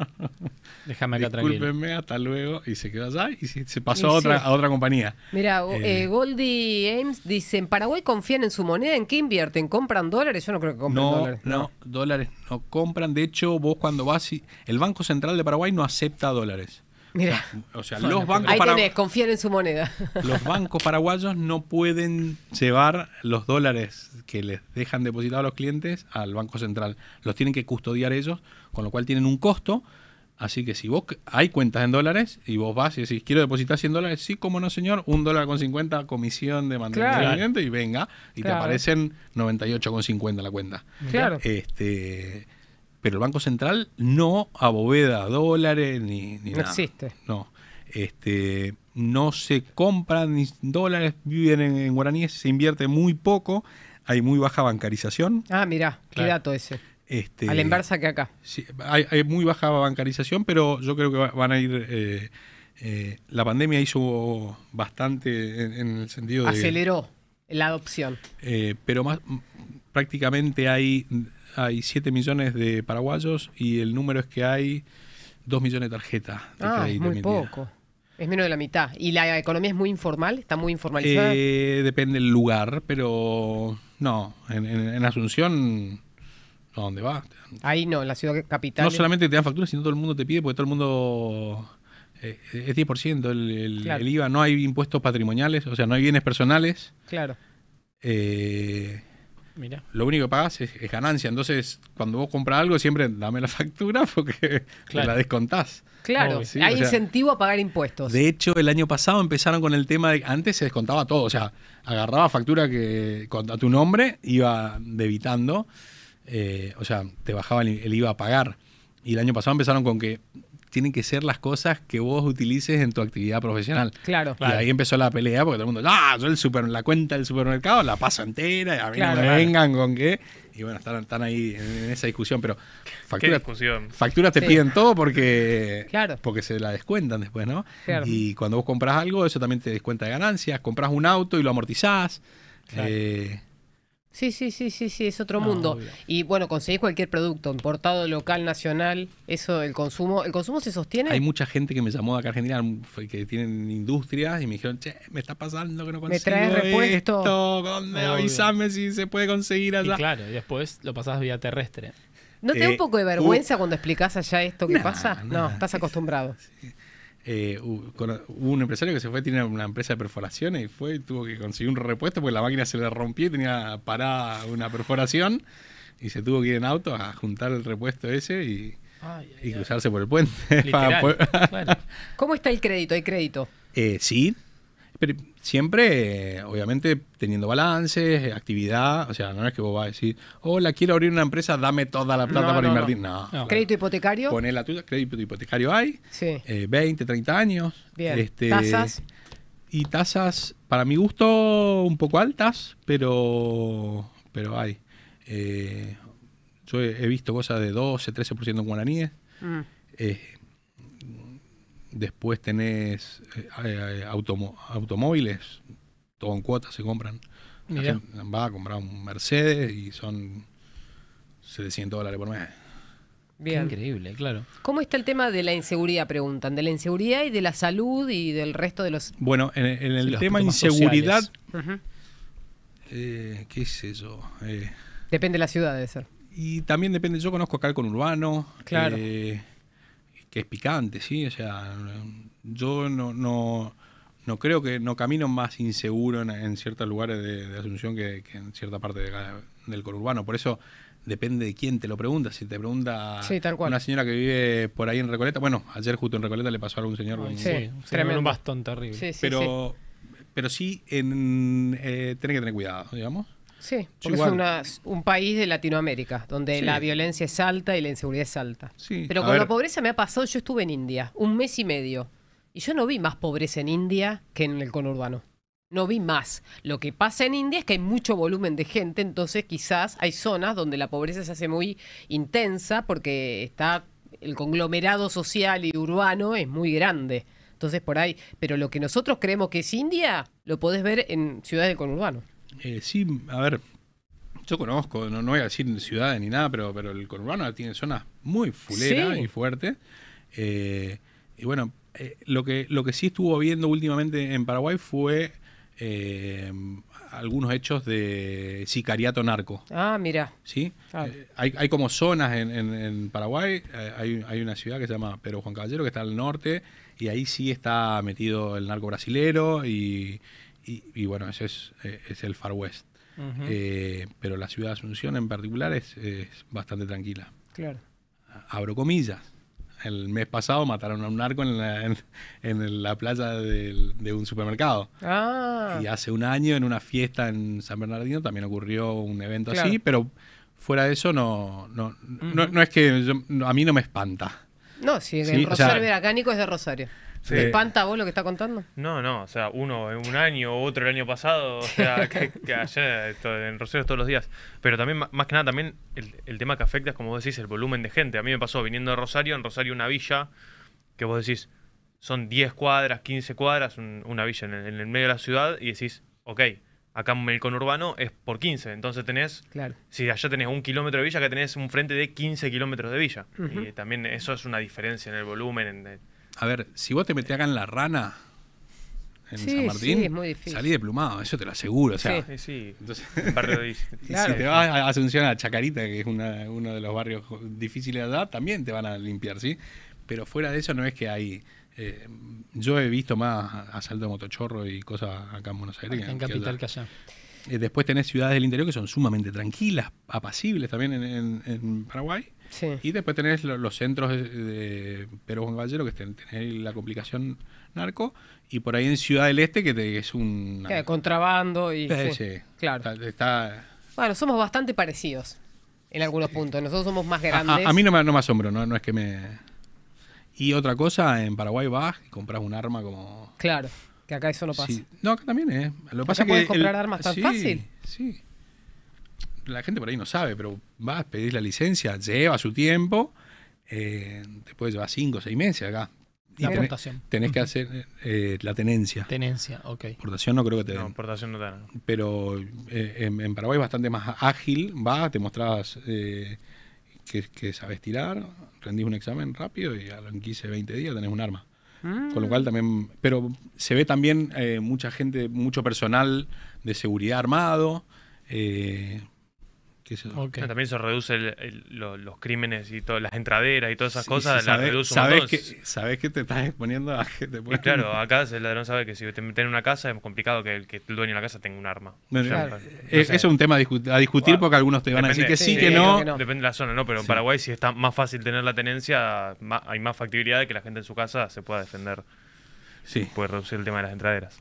déjame acá tranquilo. Discúlpenme, hasta luego. Y se quedó allá y se pasó a otra compañía. Mira, Goldie Ames dice, ¿en Paraguay confían en su moneda? ¿En qué invierten? ¿Compran dólares? Yo no creo que compren dólares. No, dólares no compran. De hecho, vos cuando vas, el Banco Central de Paraguay no acepta dólares. Mira, o sea, los bancos confían en su moneda. Los bancos paraguayos no pueden llevar los dólares que les dejan depositados a los clientes al Banco Central. Los tienen que custodiar ellos, con lo cual tienen un costo. Así que si vos hay cuentas en dólares y vos vas y decís, quiero depositar 100 dólares, sí, cómo no, señor, $1.50 comisión de mantenimiento, claro, y venga, y te aparecen 98.50 la cuenta. Claro. Pero el Banco Central no aboveda dólares ni nada. No existe. No. No se compran ni dólares, viven en guaraníes, se invierte muy poco, hay muy baja bancarización. Ah, mirá, qué dato ese. A la inversa que acá. Sí, hay muy baja bancarización, pero yo creo que van a ir La pandemia hizo bastante en el sentido de... Aceleró la adopción. Pero más, prácticamente hay 7 millones de paraguayos y el número es que hay 2 millones de tarjetas de crédito muy emitidas. Poco. Es menos de la mitad. ¿Y la economía es muy informal? ¿Está muy informalizada? Depende del lugar, pero no. En Asunción, ¿a dónde va? Ahí no, en la ciudad capital. No solamente te dan facturas, sino todo el mundo te pide, porque todo el mundo... es 10% el IVA. No hay impuestos patrimoniales, o sea, no hay bienes personales. Claro. Mira. Lo único que pagás es ganancia. Entonces, cuando vos compras algo, siempre dame la factura porque la descontás. Claro, ¿sí? Hay incentivo a pagar impuestos. De hecho, el año pasado empezaron con el tema de... Antes se descontaba todo, o sea, agarraba factura que a tu nombre iba debitando, o sea, te bajaba el IVA a pagar. Y el año pasado empezaron con que tienen que ser las cosas que vos utilices en tu actividad profesional. Claro. Y ahí empezó la pelea porque todo el mundo, yo la cuenta del supermercado la paso entera, y a mí no me vengan con qué. Y bueno, están ahí en esa discusión, pero facturas te piden todo porque, porque se la descuentan después, ¿no? Claro. Y cuando vos compras algo, eso también te descuenta de ganancias. Compras un auto y lo amortizás. Claro. Sí, es otro mundo. Obvio. Y bueno, conseguís cualquier producto, importado, local, nacional, eso, ¿el consumo se sostiene? Hay mucha gente que me llamó de acá Argentina, que tienen industrias, y me dijeron, che, me está pasando que no consigo esto. ¿Me traes repuesto? Avísame si se puede conseguir allá. Y claro, y después lo pasás vía terrestre. ¿No te da un poco de vergüenza cuando explicás allá esto que pasa? No, estás acostumbrado. Sí. Hubo un empresario que se fue, tiene una empresa de perforaciones y fue y tuvo que conseguir un repuesto porque la máquina se le rompió y tenía parada una perforación y se tuvo que ir en auto a juntar el repuesto ese y cruzarse por el puente. Literal, bueno. ¿Cómo está el crédito? ¿Hay crédito? Sí, pero siempre obviamente teniendo balances, actividad, o sea, no es que vos vas a decir, hola, quiero abrir una empresa, dame toda la plata para invertir. No. ¿Crédito hipotecario? Poné la tuya, crédito hipotecario hay, 20, 30 años. Bien. ¿Tasas? Y tasas, para mi gusto, un poco altas, pero hay. Yo he visto cosas de 12, 13% en guaraníes. Después tenés automóviles, todo en cuotas se compran. Va a comprar un Mercedes y son $700 por mes. Bien. Qué increíble, claro. ¿Cómo está el tema de la inseguridad? Preguntan, de la inseguridad y de la salud y del resto de los... Bueno, en el tema inseguridad, ¿qué es eso? Depende de la ciudad, debe ser. Y también depende, yo conozco acá el conurbano. Claro. Que es picante, ¿sí? O sea, yo no creo que... No camino más inseguro en ciertos lugares de Asunción que en cierta parte del conurbano. Por eso depende de quién te lo pregunta. Si te pregunta una señora que vive por ahí en Recoleta... Bueno, ayer justo en Recoleta le pasó a algún señor... Tremendo. Un bastón terrible. Pero sí, tenés que tener cuidado, digamos. Sí, porque es un país de Latinoamérica donde la violencia es alta y la inseguridad es alta. Sí, pero con la pobreza me ha pasado, yo estuve en India un mes y medio y yo no vi más pobreza en India que en el conurbano. No vi más. Lo que pasa en India es que hay mucho volumen de gente, entonces quizás hay zonas donde la pobreza se hace muy intensa porque está el conglomerado social y urbano es muy grande. Entonces por ahí, pero lo que nosotros creemos que es India, lo podés ver en ciudades del conurbano. Sí, a ver, yo conozco, no voy a decir ciudades ni nada, pero el conurbano tiene zonas muy fuleras y fuertes. Y bueno, lo que sí estuvo viendo últimamente en Paraguay fue algunos hechos de sicariato narco. Mira. ¿Sí? Hay como zonas en Paraguay, hay una ciudad que se llama Pedro Juan Caballero, que está al norte, y ahí sí está metido el narco brasilero y bueno, ese es el Far West. Pero la ciudad de Asunción en particular es bastante tranquila. Claro. Abro comillas. El mes pasado mataron a un narco en la playa de un supermercado. Y hace un año en una fiesta en San Bernardino también ocurrió un evento así, pero fuera de eso no es que... a mí no me espanta. No, si el Rosario Veracánico es de Rosario. Sí. ¿Te espanta vos lo que está contando? No, o sea, uno un año, otro el año pasado, o sea, que allá en Rosario todos los días. Pero también, más que nada, también el tema que afecta es, como vos decís, el volumen de gente. A mí me pasó, viniendo de Rosario, en Rosario una villa, que vos decís, son 10 cuadras, 15 cuadras, una villa en el medio de la ciudad, y decís, ok, acá en el conurbano es por 15. Entonces tenés, claro, si allá tenés un kilómetro de villa, acá tenés un frente de 15 kilómetros de villa. Uh-huh. Y también eso es una diferencia en el volumen. A ver, si vos te metés acá en La Rana, en San Martín, es muy difícil. Salí deplumado, eso te lo aseguro. O sea, sí. Entonces, claro, si te vas a Asunción, a Chacarita, que es uno de los barrios difíciles de edad, también te van a limpiar, ¿sí? Pero fuera de eso no es que hay... yo he visto más asalto de motochorro y cosas acá en Buenos Aires. En Capital que allá. Después tenés ciudades del interior que son sumamente tranquilas, apacibles también en Paraguay. Sí. Y después tenés los centros de Perú en Caballero, que tenés la complicación narco, y por ahí en Ciudad del Este que es un... Claro, contrabando y... Sí. Claro. Bueno, somos bastante parecidos en algunos puntos. Nosotros somos más grandes. A mí no me asombro, no es que me... Y otra cosa, en Paraguay vas y compras un arma como... Claro, que acá eso no pasa. Sí. No, acá también es. Lo que pasa es que... ¿Puedes comprar armas tan fácil? Sí. La gente por ahí no sabe, pero vas, pedís la licencia, lleva su tiempo, te puede llevar 5 o 6 meses acá. Y la portación. Tenés que hacer la tenencia. Tenencia, ok. Portación no creo que te den. No, portación no te dan. Pero en Paraguay es bastante más ágil. Vas, te mostrás... Que sabes tirar, rendís un examen rápido y a los 15, 20 días tenés un arma. Con lo cual también... Pero se ve también mucha gente, mucho personal de seguridad armado. Okay. También se reduce los crímenes y todas las entraderas y todas esas cosas. Sabés que te estás exponiendo a que te puedan... Claro, acá el ladrón sabe que si te meten en una casa es complicado que el dueño de la casa tenga un arma. Bueno, claro. Eso es un tema a discutir, porque algunos te van a decir que sí, que no. Depende de la zona, ¿no? Pero en Paraguay, si está más fácil tener la tenencia, hay más factibilidad de que la gente en su casa se pueda defender. Sí. Puede reducir el tema de las entraderas.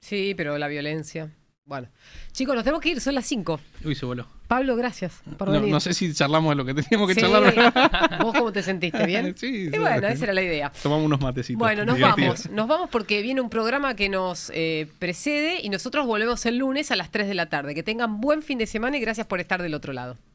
Sí, pero la violencia... Bueno, chicos, nos tenemos que ir, son las 5. Uy, se voló. Pablo, gracias por venir. No sé si charlamos de lo que teníamos que charlar. ¿Vos cómo te sentiste? ¿Bien? Sí. Y bueno, esa era la idea. Tomamos unos matecitos. Bueno, nos vamos porque viene un programa que nos precede y nosotros volvemos el lunes a las 3 de la tarde. Que tengan buen fin de semana y gracias por estar del otro lado.